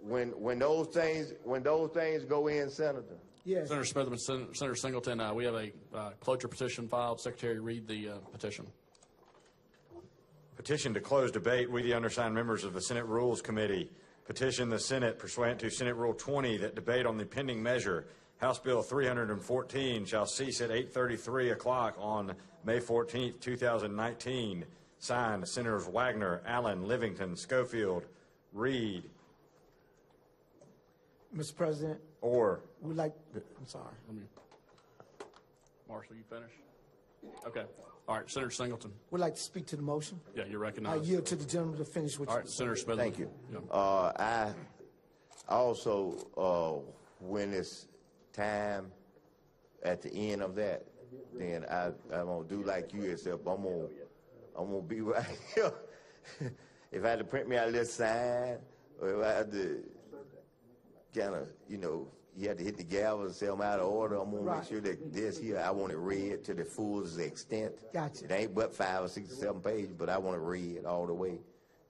when those things go in, Senator. Yes. Senator Smith, Senator Singleton, we have a cloture petition filed. Secretary, read the petition. Petition to close debate. We, the undersigned members of the Senate Rules Committee, petition the Senate pursuant to Senate Rule 20 that debate on the pending measure, House Bill 314, shall cease at 8:33 on May 14th, 2019. Signed, Senators Wagner, Allen, Livington, Schofield, Reed. Mr. President. Or we like. I'm sorry. Marshall, you finish? Okay. All right, Senator Singleton. We'd like to speak to the motion. Yeah, you're recognized. I yield to the gentleman to finish what you. All right, Senator Smith. Thank you. Yeah. I also, when it's time at the end of that, then I'm gonna do like you, except I'm gonna be right here. If I had to print me out a little sign, or if I had to kind of, you know, you had to hit the gavel and say I'm out of order, I'm gonna make sure that this here, I want it read to the fullest extent. Gotcha. It ain't but 5 or 6 or 7 pages, but I want it read all the way.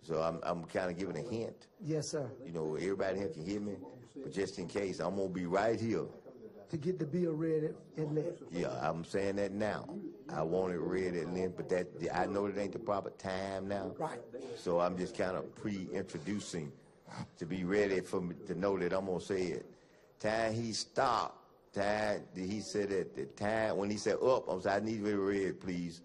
So I'm kind of giving a hint. Yes, sir. You know, everybody here can hear me, but just in case, I'm gonna be right here to get the bill read and led. Yeah, I'm saying that now. I want it read and led, but that I know it ain't the proper time now. Right. So I'm just kind of pre-introducing to be ready for me to know that I'm gonna say it. Time he stopped. Time he said at the time when he said up. I'm saying I need to be read, please.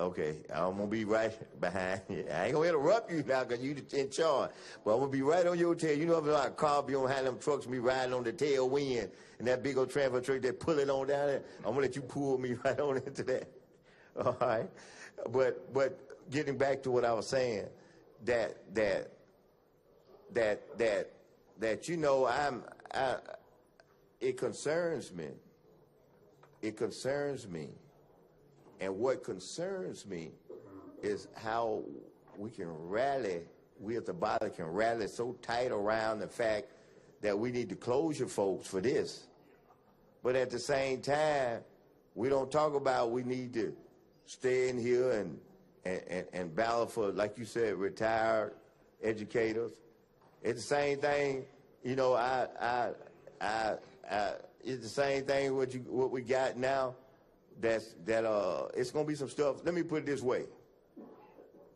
Okay, I'm gonna be right behind you. I ain't gonna interrupt you now because you in charge. But I'm gonna be right on your tail. You know what I'm talking about? Car be on behind them trucks, me riding on the tailwind, and that big old transfer truck that pull it on down there. I'm gonna let you pull me right on into that. All right. But getting back to what I was saying, that you know, it concerns me. It concerns me. And what concerns me is how we can rally, we at the body can rally so tight around the fact that we need to close your folks for this. But at the same time, we don't talk about we need to stay in here and battle for, like you said, retired educators. It's the same thing, you know, it's the same thing what we got now. It's gonna be some stuff. Let me put it this way.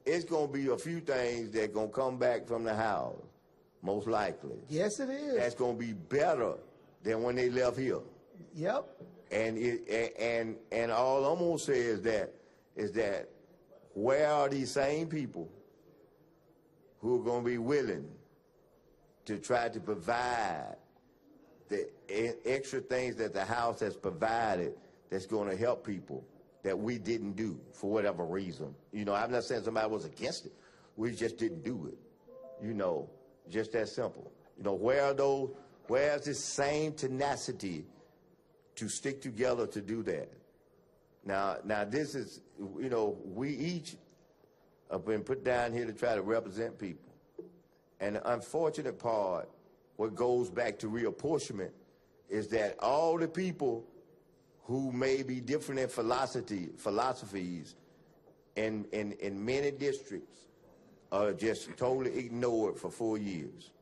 It's gonna be a few things that gonna come back from the house, most likely. Yes, it is. That's gonna be better than when they left here. Yep. And all I'm gonna say is that where are these same people who are gonna be willing to try to provide the extra things that the house has provided? That's going to help people that we didn't do for whatever reason. You know, I'm not saying somebody was against it. We just didn't do it. You know, just that simple. You know, where's this same tenacity to stick together to do that? Now this is, you know, we each have been put down here to try to represent people. And the unfortunate part, what goes back to reapportionment, is that all the people who may be different in philosophies in many districts are just totally ignored for 4 years.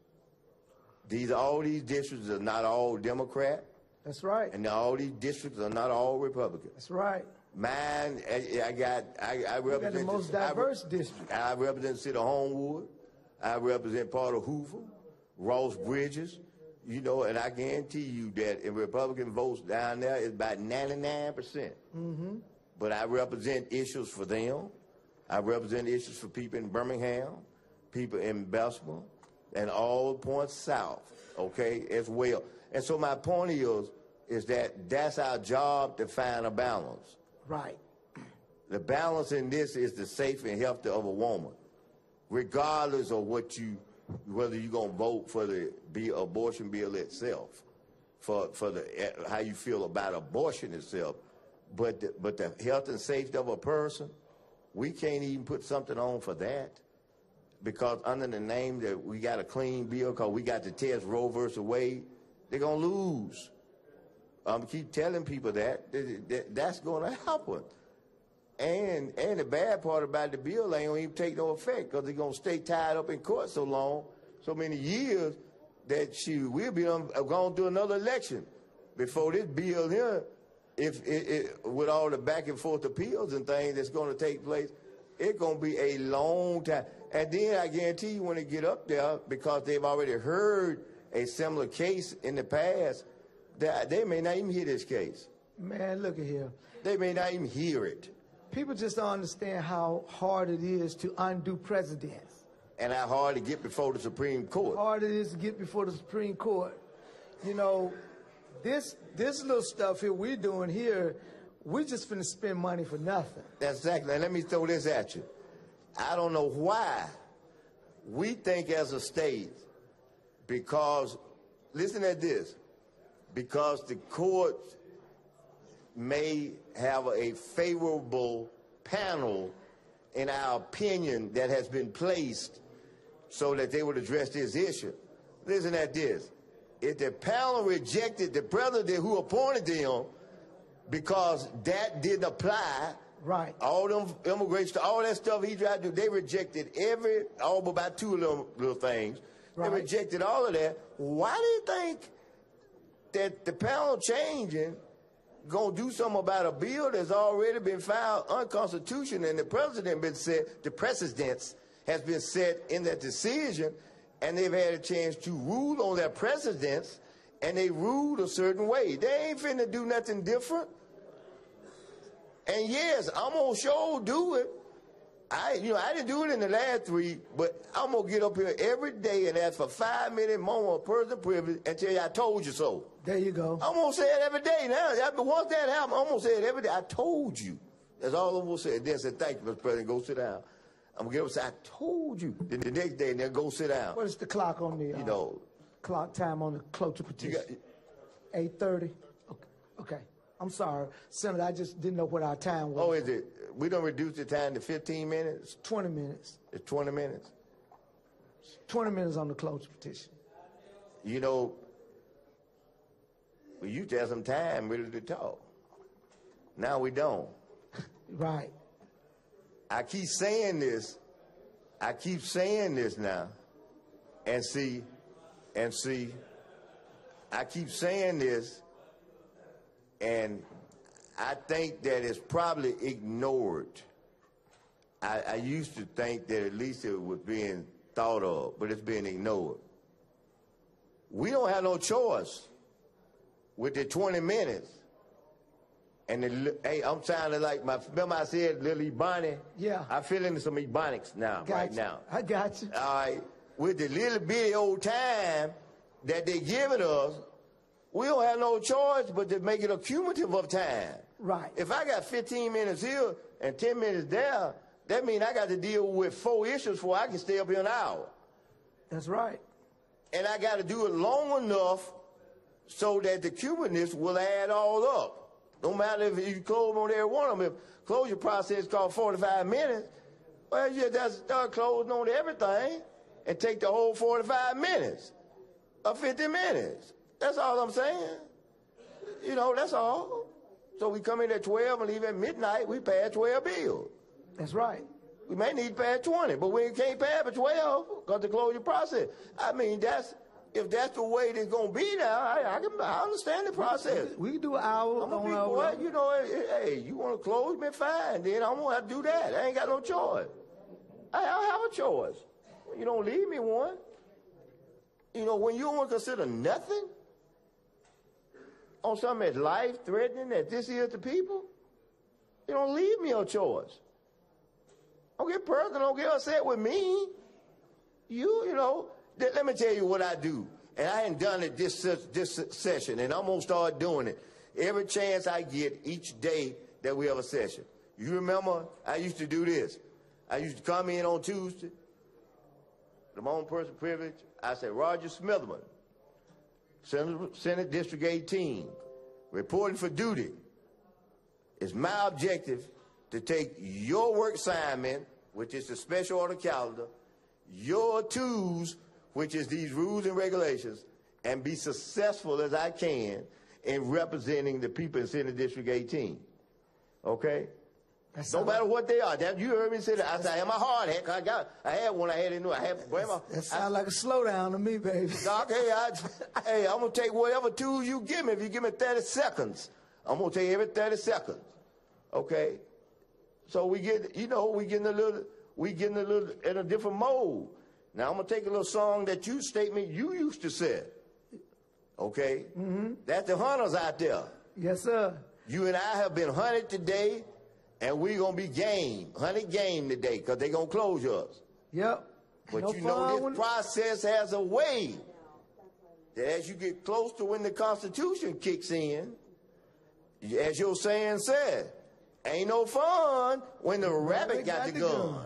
All these districts are not all Democrat. That's right. And all these districts are not all Republican. That's right. Mine, I represent the most diverse district. I represent the city of Homewood. I represent part of Hoover, Ross Bridges. You know, and I guarantee you that in Republican votes down there is about 99%. Mm-hmm. But I represent issues for them. I represent issues for people in Birmingham, people in Bessemer, and all points south, okay, as well. And so my point is that that's our job to find a balance. Right. The balance in this is the safe and healthy of a woman, regardless of what you whether you're going to vote for the abortion bill itself, for how you feel about abortion itself, but the health and safety of a person, we can't even put something on for that, because under the name that we got a clean bill because we got to test Roe versus Wade, they're going to lose. Keep telling people that's going to happen. And the bad part about the bill, ain't gonna even take no effect because they're gonna stay tied up in court so long, so many years, that we'll be going through another election before this bill here, with all the back and forth appeals and things that's gonna take place, it's gonna be a long time. And then I guarantee you when they get up there, because they've already heard a similar case in the past, that they may not even hear this case. Man, look at here. They may not even hear it. People just don't understand how hard it is to undo precedents. And how hard to get before the Supreme Court. How hard it is to get before the Supreme Court. You know, this little stuff here we're doing here, we're just finna spend money for nothing. That's exactly. And let me throw this at you. I don't know why we think as a state, because, listen at this, because the courts may have a favorable panel in our opinion that has been placed so that they would address this issue. Listen at this. If the panel rejected the president who appointed them because that didn't apply, right? All them immigration, all that stuff he tried to do, they rejected all but about two little things. Right. They rejected all of that. Why do you think that the panel changing gonna do something about a bill that's already been filed unconstitutional, and the president been said, the precedence has been set in that decision, and they've had a chance to rule on that precedence, and they ruled a certain way. They ain't finna do nothing different. And yes, I'm gonna sure do it. I didn't do it in the last three, but I'm gonna get up here every day and ask for 5 minute more of personal privilege and tell you I told you so. There you go. I'm gonna say it every day now. Once that happens, I'm gonna say it every day. I told you. That's all I'm gonna say. Then say, thank you, Mr. President. Go sit down. I'm gonna get up and say, I told you. Then the next day, and then go sit down. What is the clock on the? Clock time on the cloture petition. 8:30. Okay. I'm sorry, Senator, I just didn't know what our time was. Oh, is it? We don't reduce the time to 15 minutes? 20 minutes. It's 20 minutes? 20 minutes on the cloture petition. You know, we used to have some time really to talk. Now we don't. Right. I keep saying this now. And see, I keep saying this, and I think that it's probably ignored. I used to think that at least it was being thought of, but it's being ignored. We don't have no choice with the 20 minutes. And hey, I'm sounding like remember I said little Ebonics? Yeah. I feel into some Ebonics now, right now. I got you. All right. With the little bitty old time that they're giving us, we don't have no choice but to make it a cumulative of time. Right. If I got 15 minutes here and 10 minutes there, that means I got to deal with 4 issues before I can stay up here an hour. That's right. And I got to do it long enough so that the cumulatives will add all up. No matter if you close on every one of them. If closure process called 45 minutes, well, you just start closing on everything and take the whole 45 minutes or 50 minutes. That's all I'm saying. You know, that's all. So we come in at 12 and leave at midnight, we pass 12 bills. That's right. We may need to pass 20, but we can't pass for 12 because the closure process. I mean, if that's the way it's going to be now, I understand the process. We can do an hour. I'm going to be, boy, you know, hey, you want to close me? Fine. Then I'm going to have to do that. I ain't got no choice. I have a choice. You don't leave me one. You know, when you don't want to consider nothing, on something that's life-threatening, that this is to people, you don't leave me a choice. Don't get personal, don't get upset with me. You know, let me tell you what I do, and I ain't done it this session, and I'm gonna start doing it. Every chance I get each day that we have a session. You remember, I used to do this. I used to come in on Tuesday, the own person privilege, I said, Roger Smithman, Senate District 18, reporting for duty. It's my objective to take your work assignment, which is the special order calendar, your tools, which is these rules and regulations, and be successful as I can in representing the people in Senate District 18. Okay? That's no matter what they are. That, you heard me say that. I said, I had my hard hat. I had one. I had it new. That sounds like a slowdown to me, baby. Doc, hey, I'm going to take whatever tools you give me. If you give me 30 seconds, I'm going to take every 30 seconds. Okay? So we getting a little in a different mode. Now, I'm going to take a little song that you statement you used to say. Okay? Mm-hmm. That's the hunters out there. Yes, sir. You and I have been hunted today. And we're going to be hunted game today, because they're going to close us. Yep. But no, you know, this process has a way that as you get close to when the Constitution kicks in, as your saying said, ain't no fun when the rabbit got the gun.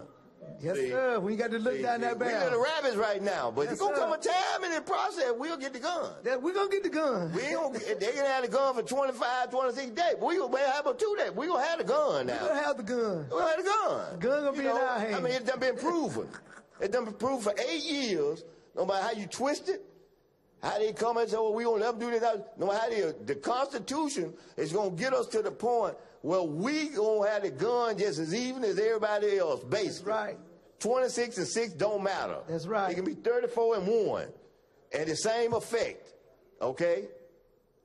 Yes, see? Sir. We got to look down that barrel. We're the rabbits right now, but it's going to come a time in the process we'll get the gun. We're going to get the gun. They're going to have the gun for 25, 26 days. We're going to have about 2 days. We're going to have the gun now. We're going to have the gun. We're going to have the gun. The gun going to be in our hands. I mean, it's done been proven. It's done been proven for 8 years. No matter how you twist it, how they come and say, well, we won't let them do this. No matter how the Constitution is going to get us to the point where we going to have the gun just as even as everybody else, basically. That's right. 26 and 6 don't matter. That's right. It can be 34 and 1 and the same effect, okay?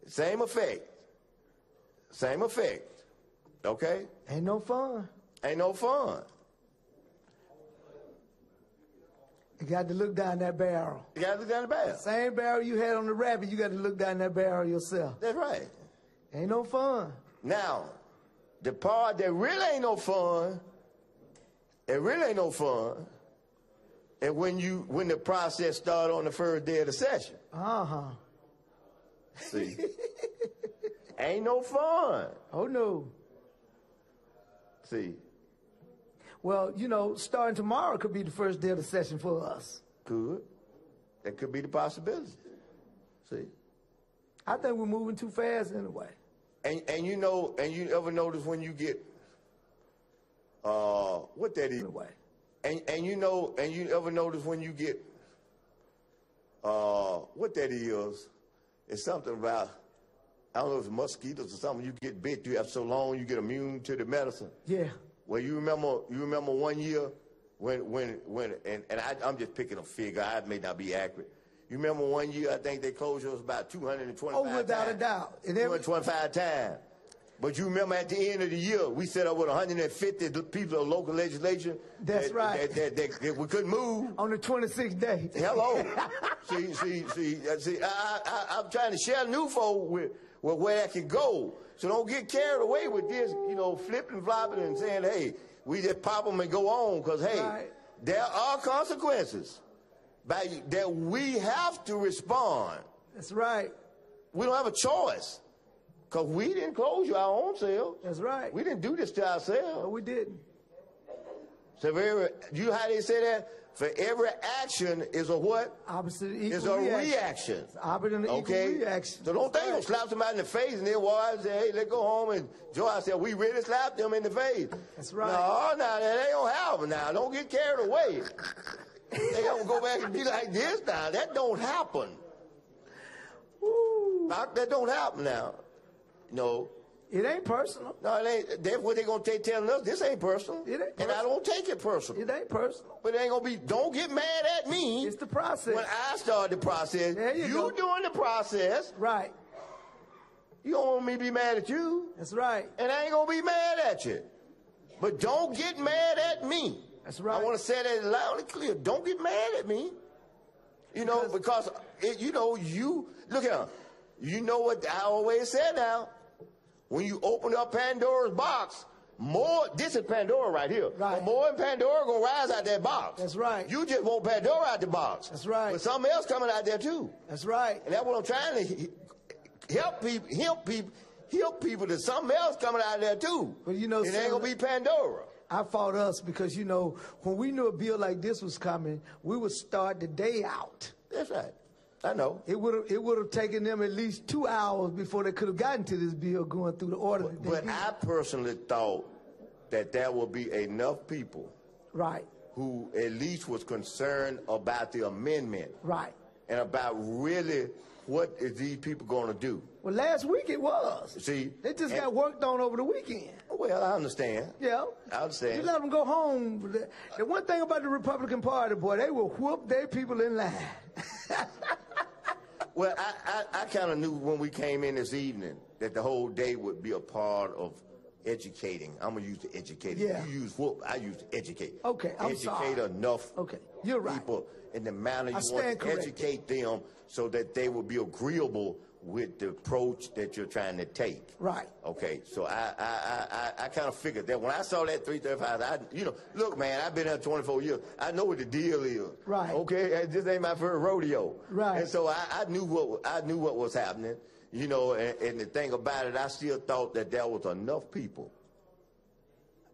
Same effect. Okay? Ain't no fun. You got to look down that barrel. The same barrel you had on the rabbit, you got to look down that barrel yourself. That's right. Ain't no fun. Now, the part that really ain't no fun, and when the process started on the first day of the session. See? Ain't no fun. Oh, no. See? Well, you know, starting tomorrow could be the first day of the session for us. Could. That could be the possibility. See? I think we're moving too fast anyway. And you know, and you ever notice when you get, what that is? Anyway. And you know, and you ever notice when you get, what that is? It's something about, I don't know if it's mosquitoes or something. You get bit, you have so long, you get immune to the medicine. Yeah. Well, you remember one year when and I'm just picking a figure. I may not be accurate. You remember one year, I think they closed yours about 225 times. Oh, without a doubt. 225 times. But you remember at the end of the year, we set up with 150 people of local legislation. That's right. That we couldn't move. On the 26th day. Hello. See, I'm trying to share new folk with where that can go. So don't get carried away with this, you know, flipping, flopping, and saying, hey, we just pop them and go on. Because, hey, right, there are consequences that we have to respond. That's right. We don't have a choice. Because we didn't close you our own selves. That's right. We didn't do this to ourselves. No, we didn't. So you know how they say that? For every action is a what? Opposite equal is a reaction. It's opposite and equal reaction. So don't think you're going to slap somebody in the face and then wives say, hey, let's go home. And Joy said, we really slapped them in the face. That's right. No, that ain't going to happen now. Don't get carried away. They don't go back and be like this now. That don't happen. Ooh. That don't happen now. No. It ain't personal. No, it ain't. That's what they're going to telling us. This ain't personal. It ain't personal. And I don't take it personal. It ain't personal. But it ain't going to be, don't get mad at me. It's the process. When I start the process, you doing the process. Right. You don't want me to be mad at you. That's right. And I ain't going to be mad at you. But don't get mad at me. That's right. I want to say that loud and clear. Don't get mad at me. You know, because look at them. You know what I always said now. When you open up Pandora's box, this is Pandora right here. Right. More in Pandora gonna rise out that box. That's right. You just want Pandora out the box. That's right. But something else coming out there too. That's right. And that's what I'm trying to help people that something else coming out there too. But you know, it ain't gonna be Pandora. I fought us because, you know, when we knew a bill like this was coming, we would start the day out. That's right. I know. It would have taken them at least 2 hours before they could have gotten to this bill going through the order. But I personally thought that there would be enough people, right, who at least was concerned about the amendment, right, and about really what is these people going to do. Well, last week it was. See, they just got worked on over the weekend. Well, I understand. Yeah, I understand. You let them go home. The one thing about the Republican Party, boy, they will whoop their people in line. Well, I kind of knew when we came in this evening that the whole day would be a part of educating. I'm going to use the educating. Yeah. You use whoop. I use educate. Okay, I'm sorry. Educate enough you're right. people in the manner you want to educate them so that they will be agreeable with the approach that you're trying to take. Right. Okay, so I kind of figured that when I saw that 335, you know, look, man, I've been here 24 years. I know what the deal is. Right. Okay, this ain't my first rodeo. Right. And so I knew what was happening, you know, and the thing about it, I still thought that there was enough people.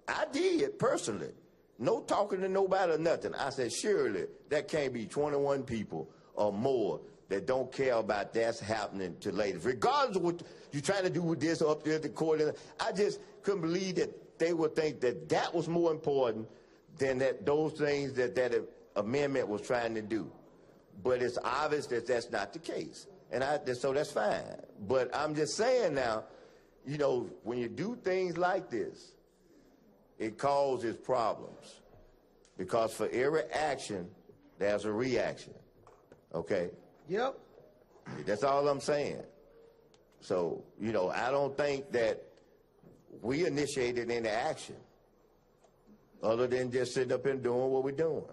I did, personally. No talking to nobody or nothing. I said, surely there can't be 21 people or more that don't care about that's happening to ladies, regardless of what you're trying to do with this or up there at the court. I just couldn't believe that they would think that that was more important than that those things that amendment was trying to do. But it's obvious that that's not the case, and so that's fine. But I'm just saying now, you know, when you do things like this, it causes problems because for every action, there's a reaction. Okay. Yep. That's all I'm saying. So, you know, I don't think that we initiated any action other than just sitting up and doing what we're doing.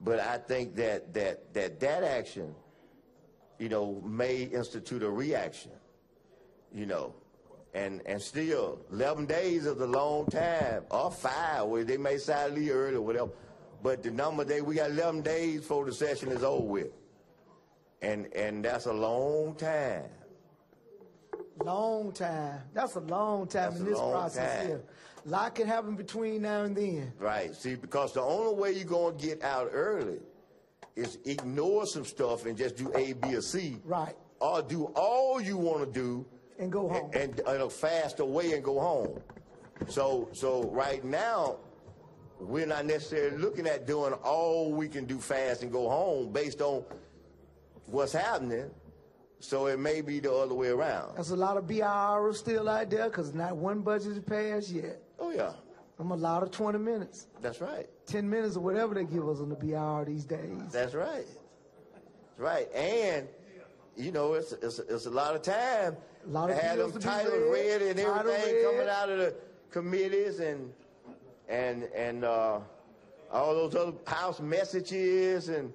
But I think that that action, you know, may institute a reaction, you know. And still, 11 days is a long time, or 5, where they may decide to leave early or whatever. But the number day, we got 11 days before the session is over with. And that's a long time. Long time. That's a long time in this process here. A lot can happen between now and then. Right. See, because the only way you're going to get out early is ignore some stuff and just do A, B, or C. Right. Or do all you want to do. And go home. And fast away and go home. So right now, we're not necessarily looking at doing all we can do fast and go home based on what's happening. So it may be the other way around. There's a lot of BIRs still out there because not one budget is passed yet. Oh, yeah. I'm a lot of 20 minutes. That's right. 10 minutes or whatever they give us on the BIR these days. That's right. That's right. And, you know, it's a lot of time. A lot of had them titles read and everything coming out of the committees and all those other house messages and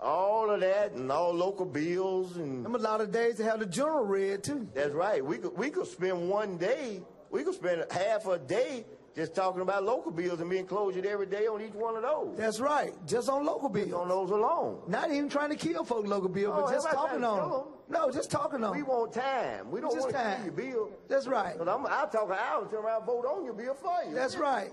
all of that and all local bills and. Them a lot of days to have the journal read too. That's right. We could spend one day. We could spend half a day just talking about local bills and being closed every day on each one of those. That's right. Just on local bills. Just on those alone. Not even trying to kill folk local bills, but just talking on them. No, just talking on. We want time. We don't want to kill your bill. That's right. I'll talk an hour and turn around and vote on your bill for you. That's right.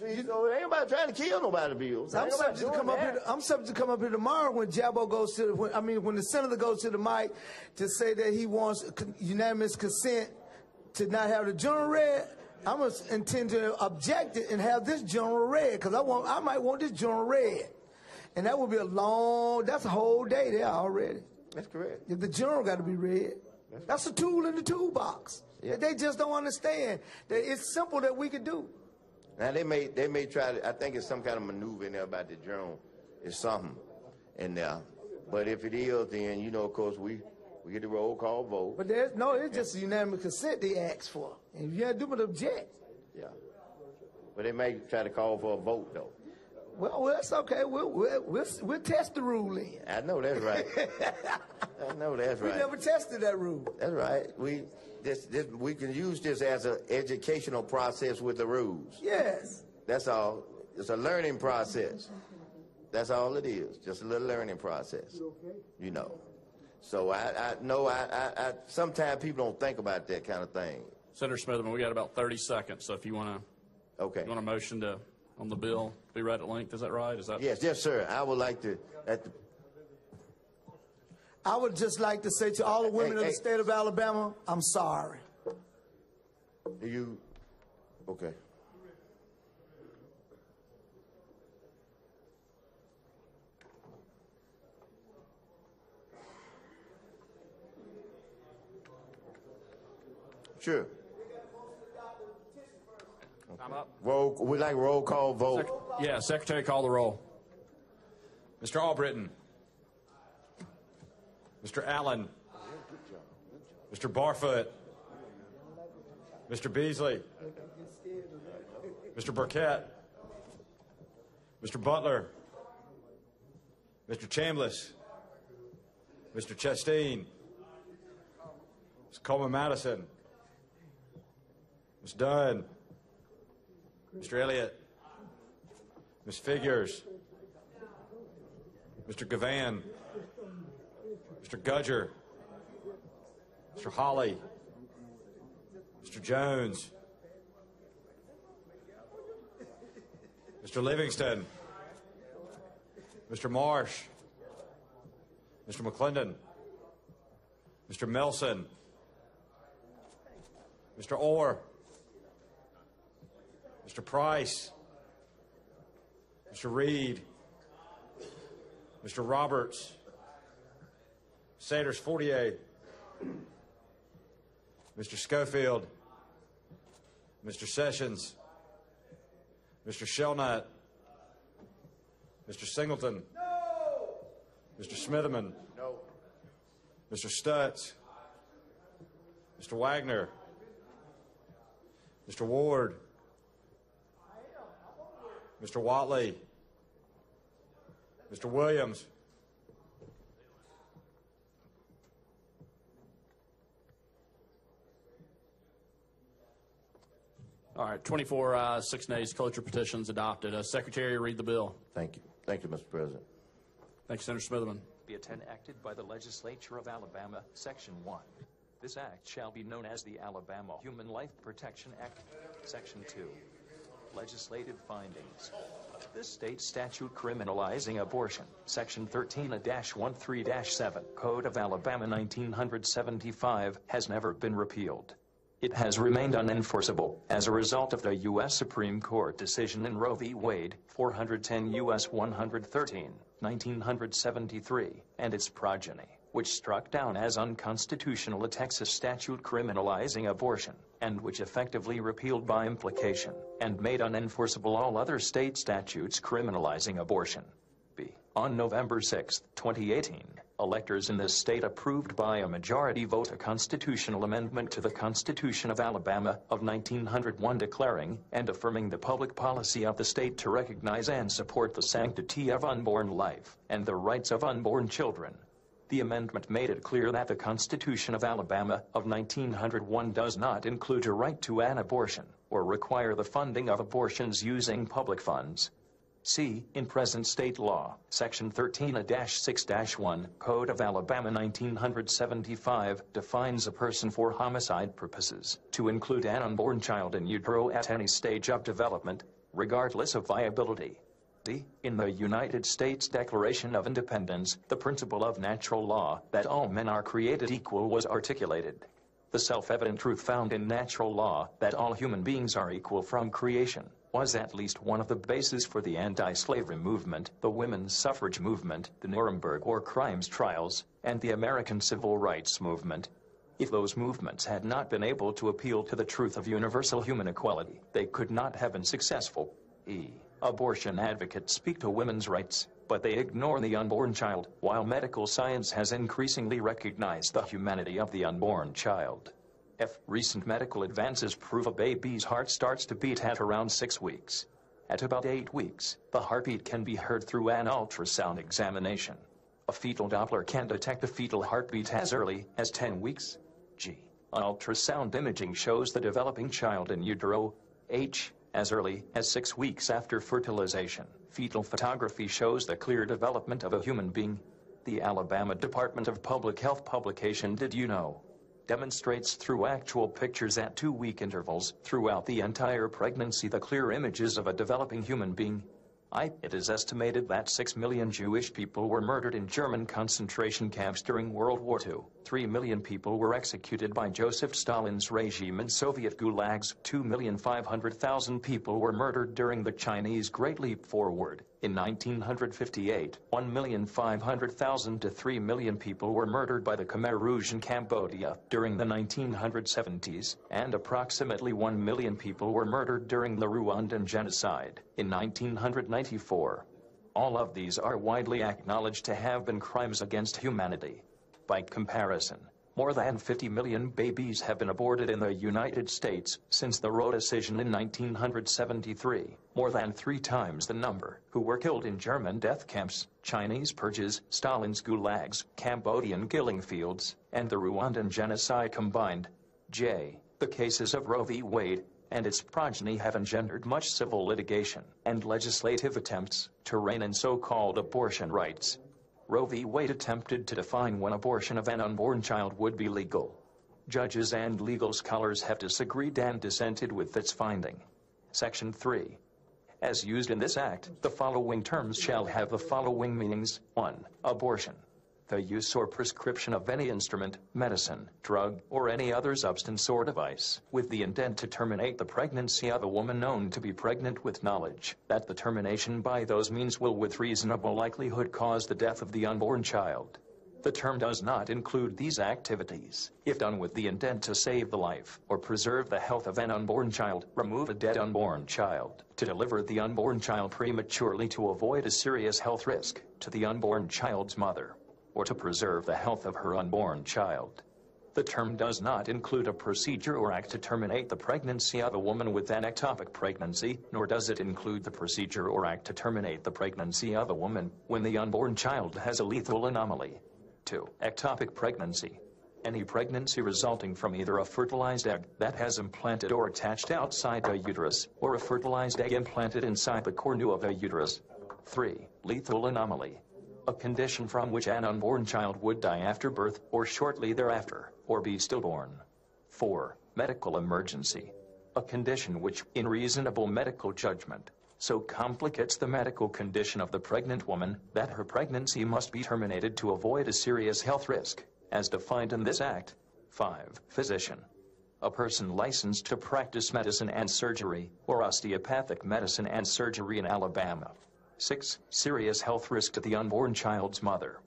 See, so ain't nobody trying to kill nobody's bills. I'm subject to come up here. I'm subject to come up here tomorrow when Jabbo goes to. When the senator goes to the mic to say that he wants unanimous consent to not have the journal read. I'm going to intend to object it and have this journal read because I might want this journal read. And that would be that's a whole day there already. That's correct. If the journal got to be read. That's a tool in the toolbox. Yeah. That they just don't understand that it's simple that we could do. Now, they may try to, I think it's some kind of maneuver in there about the journal. It's something in there. But if it is, then, you know, of course, we get the roll call vote. But it's just a unanimous consent they ask for. And if you had to do but object. Yeah. But they may try to call for a vote, though. Well, that's okay. We'll test the rule in. I know that's right. I know that's right. We never tested that rule. That's right. We can use this as an educational process with the rules. Yes. That's all. It's a learning process. That's all it is. Just a little learning process. You know. So I sometimes people don't think about that kind of thing. Senator Smitherman, we got about 30 seconds. So if you want to, okay, you want a motion to on the bill be read at length. Is that right? Is that yes, sir? I would like to. I would just like to say to all the women of the state of Alabama, I'm sorry. Do you? Okay. Sure. I'm up. We like roll call vote. Secretary, call the roll. Mr. Allbritton. Mr. Allen. Mr. Barfoot. Mr. Beasley. Mr. Burkett. Mr. Butler. Mr. Chambliss. Mr. Chastain. Ms. Coleman Madison. Ms. Dunn, Mr. Elliott, Ms. Figures, Mr. Gavan, Mr. Gudger, Mr. Holly, Mr. Jones, Mr. Livingston, Mr. Marsh, Mr. McClendon, Mr. Melson, Mr. Orr, Mr. Price, Mr. Reed, Mr. Roberts, Sanders Fortier, Mr. Schofield, Mr. Sessions, Mr. Shelnut, Mr. Singleton, no! Mr. Smitherman, no. Mr. Stutz, Mr. Wagner. Mr. Ward. Mr. Watley. Mr. Williams. All right, 24 ayes, 6 nays, cloture petitions adopted. Secretary, read the bill. Thank you. Thank you, Mr. President. Thank you, Senator Smitherman. Be it enacted by the Legislature of Alabama, Section 1. This act shall be known as the Alabama Human Life Protection Act, Section 2. Legislative findings. This state statute criminalizing abortion, Section 13-13-7, Code of Alabama 1975, has never been repealed. It has remained unenforceable as a result of the U.S. Supreme Court decision in Roe v. Wade, 410 U.S. 113, 1973, and its progeny, which struck down as unconstitutional a Texas statute criminalizing abortion, and which effectively repealed by implication and made unenforceable all other state statutes criminalizing abortion. B. On November 6, 2018, electors in this state approved by a majority vote a constitutional amendment to the Constitution of Alabama of 1901 declaring and affirming the public policy of the state to recognize and support the sanctity of unborn life and the rights of unborn children. The amendment made it clear that the Constitution of Alabama of 1901 does not include a right to an abortion or require the funding of abortions using public funds. C. In present state law, Section 13-6-1, Code of Alabama 1975, defines a person for homicide purposes to include an unborn child in utero at any stage of development, regardless of viability. D. In the United States Declaration of Independence, the principle of natural law that all men are created equal was articulated. The self-evident truth found in natural law that all human beings are equal from creation was at least one of the bases for the anti-slavery movement, the women's suffrage movement, the Nuremberg War Crimes Trials, and the American Civil Rights Movement. If those movements had not been able to appeal to the truth of universal human equality, they could not have been successful. E. Abortion advocates speak to women's rights, but they ignore the unborn child, while medical science has increasingly recognized the humanity of the unborn child. F. Recent medical advances prove a baby's heart starts to beat at around 6 weeks. At about 8 weeks, the heartbeat can be heard through an ultrasound examination. A fetal Doppler can detect a fetal heartbeat as early as 10 weeks. G. Ultrasound imaging shows the developing child in utero. H. As early as 6 weeks after fertilization, fetal photography shows the clear development of a human being. The Alabama Department of Public Health publication Did You Know? Demonstrates through actual pictures at 2-week intervals throughout the entire pregnancy the clear images of a developing human being. I. It is estimated that 6 million Jewish people were murdered in German concentration camps during World War II. 3 million people were executed by Joseph Stalin's regime in Soviet gulags. 2,500,000 people were murdered during the Chinese Great Leap Forward. In 1958, 1,500,000 to 3 million people were murdered by the Khmer Rouge in Cambodia during the 1970s, and approximately 1 million people were murdered during the Rwandan genocide in 1994. All of these are widely acknowledged to have been crimes against humanity. By comparison, more than 50 million babies have been aborted in the United States since the Roe decision in 1973, more than 3 times the number who were killed in German death camps, Chinese purges, Stalin's gulags, Cambodian killing fields, and the Rwandan genocide combined. J. The cases of Roe v. Wade and its progeny have engendered much civil litigation and legislative attempts to rein in so-called abortion rights. Roe v. Wade attempted to define when abortion of an unborn child would be legal. Judges and legal scholars have disagreed and dissented with its finding. Section 3. As used in this act, the following terms shall have the following meanings. 1. Abortion. The use or prescription of any instrument, medicine, drug, or any other substance or device, with the intent to terminate the pregnancy of a woman known to be pregnant with knowledge that the termination by those means will with reasonable likelihood cause the death of the unborn child. The term does not include these activities if done with the intent to save the life or preserve the health of an unborn child, remove a dead unborn child, to deliver the unborn child prematurely to avoid a serious health risk to the unborn child's mother, or to preserve the health of her unborn child. The term does not include a procedure or act to terminate the pregnancy of a woman with an ectopic pregnancy, nor does it include the procedure or act to terminate the pregnancy of a woman when the unborn child has a lethal anomaly. 2. Ectopic pregnancy. Any pregnancy resulting from either a fertilized egg that has implanted or attached outside the uterus, or a fertilized egg implanted inside the cornua of the uterus. 3. Lethal anomaly. A condition from which an unborn child would die after birth, or shortly thereafter, or be stillborn. 4. Medical emergency. A condition which, in reasonable medical judgment, so complicates the medical condition of the pregnant woman that her pregnancy must be terminated to avoid a serious health risk, as defined in this act. 5. Physician. A person licensed to practice medicine and surgery, or osteopathic medicine and surgery in Alabama. 6. Serious health risk to the unborn child's mother.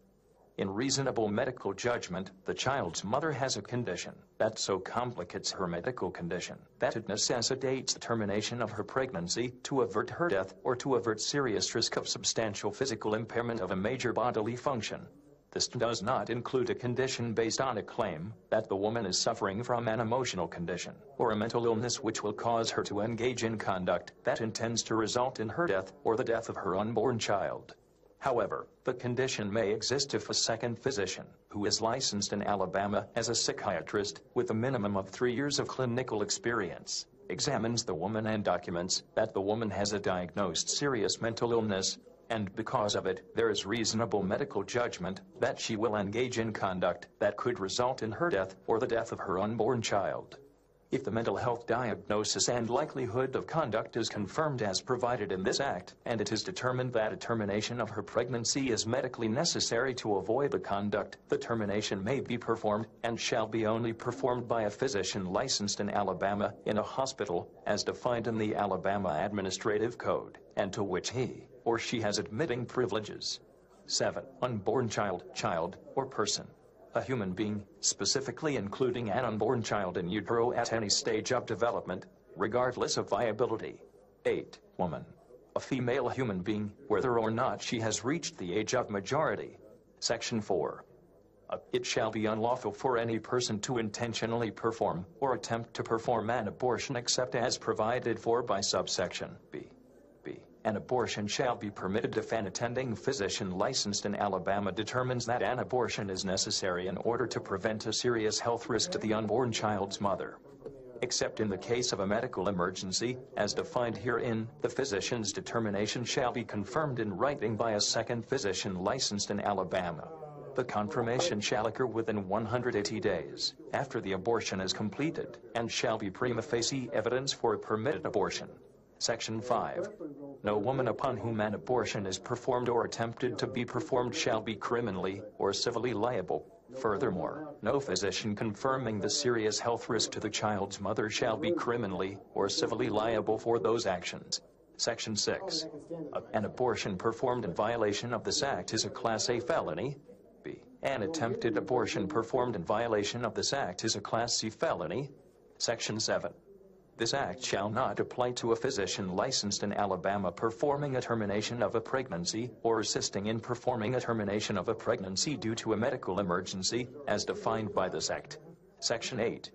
In reasonable medical judgment, the child's mother has a condition that so complicates her medical condition that it necessitates the termination of her pregnancy to avert her death or to avert serious risk of substantial physical impairment of a major bodily function. This does not include a condition based on a claim that the woman is suffering from an emotional condition or a mental illness which will cause her to engage in conduct that intends to result in her death or the death of her unborn child. However, the condition may exist if a second physician, who is licensed in Alabama as a psychiatrist with a minimum of 3 years of clinical experience, examines the woman and documents that the woman has a diagnosed serious mental illness, and because of it, there is reasonable medical judgment that she will engage in conduct that could result in her death or the death of her unborn child. If the mental health diagnosis and likelihood of conduct is confirmed as provided in this act, and it is determined that a termination of her pregnancy is medically necessary to avoid the conduct, the termination may be performed and shall be only performed by a physician licensed in Alabama in a hospital, as defined in the Alabama Administrative Code, and to which he or she has admitting privileges. 7. Unborn child, child, or person. A human being, specifically including an unborn child in utero at any stage of development, regardless of viability. 8. Woman. A female human being, whether or not she has reached the age of majority. Section 4. It shall be unlawful for any person to intentionally perform or attempt to perform an abortion except as provided for by subsection B. An abortion shall be permitted if an attending physician licensed in Alabama determines that an abortion is necessary in order to prevent a serious health risk to the unborn child's mother. Except in the case of a medical emergency, as defined herein, the physician's determination shall be confirmed in writing by a second physician licensed in Alabama. The confirmation shall occur within 180 days after the abortion is completed, and shall be prima facie evidence for a permitted abortion. Section 5. No woman upon whom an abortion is performed or attempted to be performed shall be criminally or civilly liable. Furthermore, no physician confirming the serious health risk to the child's mother shall be criminally or civilly liable for those actions. Section 6. An abortion performed in violation of this act is a Class A felony. B. An attempted abortion performed in violation of this act is a Class C felony. Section 7. This act shall not apply to a physician licensed in Alabama performing a termination of a pregnancy or assisting in performing a termination of a pregnancy due to a medical emergency, as defined by this act. Section 8.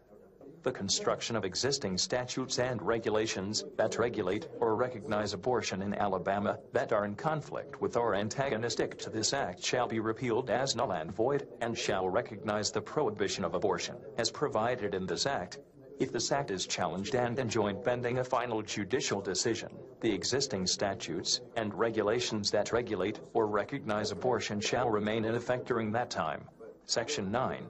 The construction of existing statutes and regulations that regulate or recognize abortion in Alabama that are in conflict with or antagonistic to this act shall be repealed as null and void, and shall recognize the prohibition of abortion as provided in this act. If this act is challenged and enjoined pending a final judicial decision, the existing statutes and regulations that regulate or recognize abortion shall remain in effect during that time. Section 9.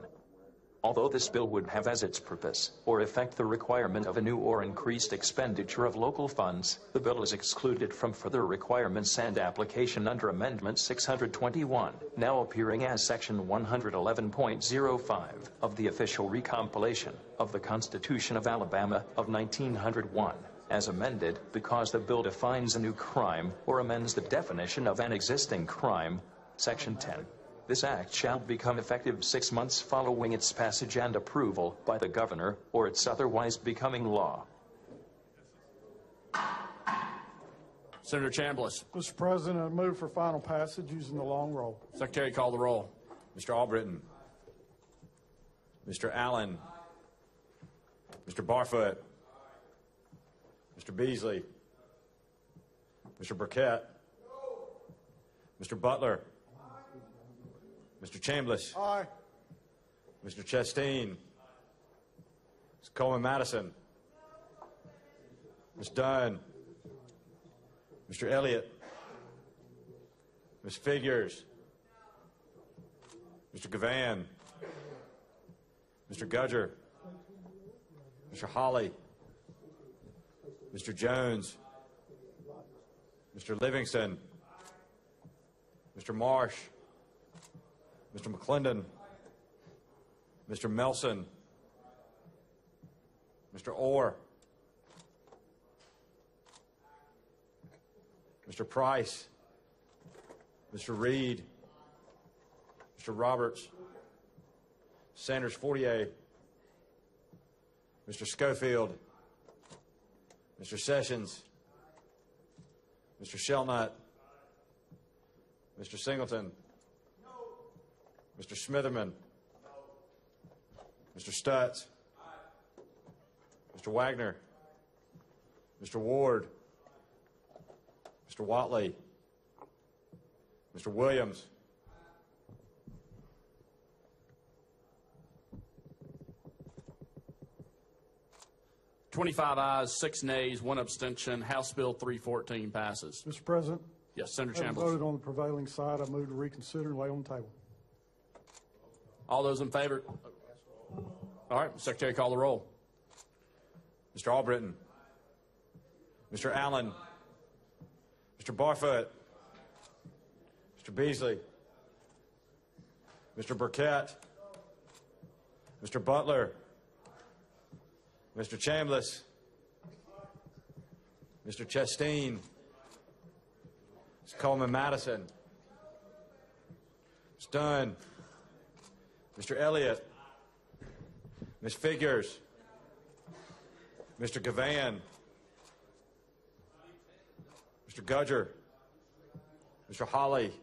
Although this bill would have as its purpose or effect the requirement of a new or increased expenditure of local funds, the bill is excluded from further requirements and application under Amendment 621, now appearing as Section 111.05 of the official recompilation of the Constitution of Alabama of 1901, as amended, because the bill defines a new crime or amends the definition of an existing crime. Section 10. This act shall become effective 6 months following its passage and approval by the governor, or its otherwise becoming law. Senator Chambliss. Mr. President, I move for final passage using the long roll. Secretary, call the roll. Mr. Albritton. Mr. Allen. Mr. Barfoot. Mr. Beasley. Mr. Burkett. Mr. Butler. Mr. Chambliss. Aye. Mr. Chastain. Ms. Coleman Madison. Ms. Dunn. Mr. Elliott. Ms. Figures. Mr. Gavan. Mr. Gudger. Mr. Hawley. Mr. Jones. Mr. Livingston. Mr. Marsh. Mr. McClendon. Mr. Melson. Mr. Orr. Mr. Price. Mr. Reed. Mr. Roberts. Sanders Fortier. Mr. Schofield. Mr. Sessions. Mr. Shelnut. Mr. Singleton. Mr. Smitherman. Mr. Stutz. Mr. Wagner. Mr. Ward. Mr. Watley. Mr. Williams. (25 ayes, 6 nays, 1 abstention). House Bill 314 passes. Mr. President. Yes, Senator Chambliss. I voted on the prevailing side. I move to reconsider and lay on the table. All those in favor? All right. Secretary, call the roll. Mr. Albritton. Mr. Allen. Mr. Barfoot. Mr. Beasley. Mr. Burkett. Mr. Butler. Mr. Chambliss. Mr. Chastain. Ms. Coleman Madison. Ms. Dunn. Mr. Elliott. Ms. Figures. Mr. Gavan. Mr. Gudger. Mr. Hawley.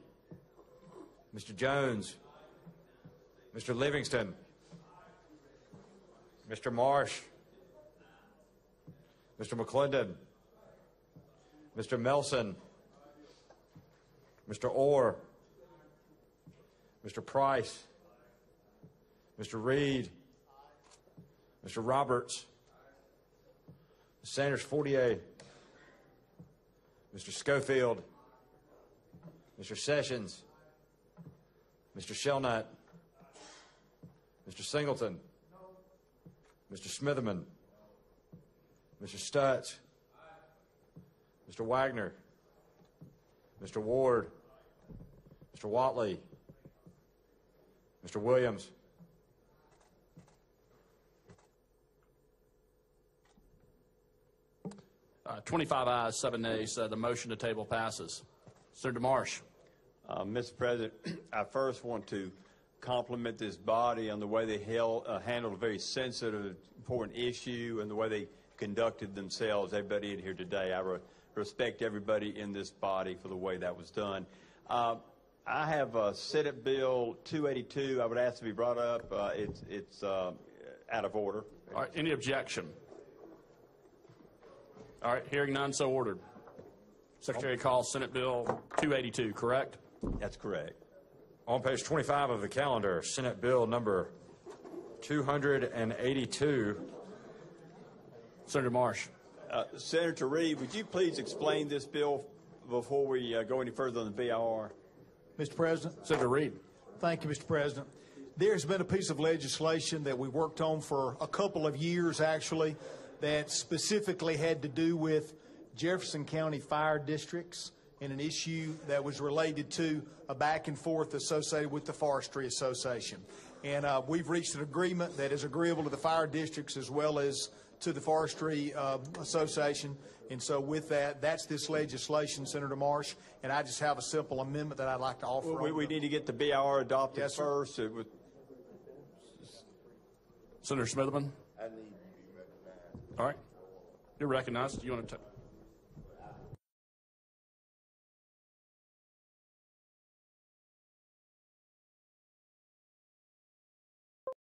Mr. Jones. Mr. Livingston. Mr. Marsh. Mr. McClendon. Mr. Melson. Mr. Orr. Mr. Price. Mr. Reed. Mr. Roberts. Ms. Sanders Fortier. Mr. Schofield. Mr. Sessions. Mr. Shelnut. Mr. Singleton. Mr. Smitherman. Mr. Stutz. Mr. Wagner. Mr. Ward. Mr. Watley. Mr. Williams. (25 ayes, 7 nays). The motion to table passes. Senator Marsh. Mr. President, I first want to compliment this body on the way they handled a very sensitive, important issue and the way they conducted themselves. Everybody in here today, I respect everybody in this body for the way that was done. I have Senate Bill 282. I would ask to be brought up. It's out of order. All right, any objection? All right, hearing none, so ordered. Secretary calls Senate Bill 282, correct? That's correct. On page 25 of the calendar, Senate Bill number 282. Senator Marsh. Senator Reed, would you please explain this bill before we go any further on the VIR? Mr. President. Senator Reed. Thank you, Mr. President. There's been a piece of legislation that we worked on for a couple of years, actually, that specifically had to do with Jefferson County fire districts and an issue that was related to a back and forth associated with the Forestry Association. And we've reached an agreement that is agreeable to the fire districts as well as to the Forestry Association. And so with that, that's this legislation, Senator Marsh, and I just have a simple amendment that I'd like to offer. Well, we need to get the BIR adopted first. Sir. Senator Smitherman. I need to be recognized. All right. You're recognized. You want to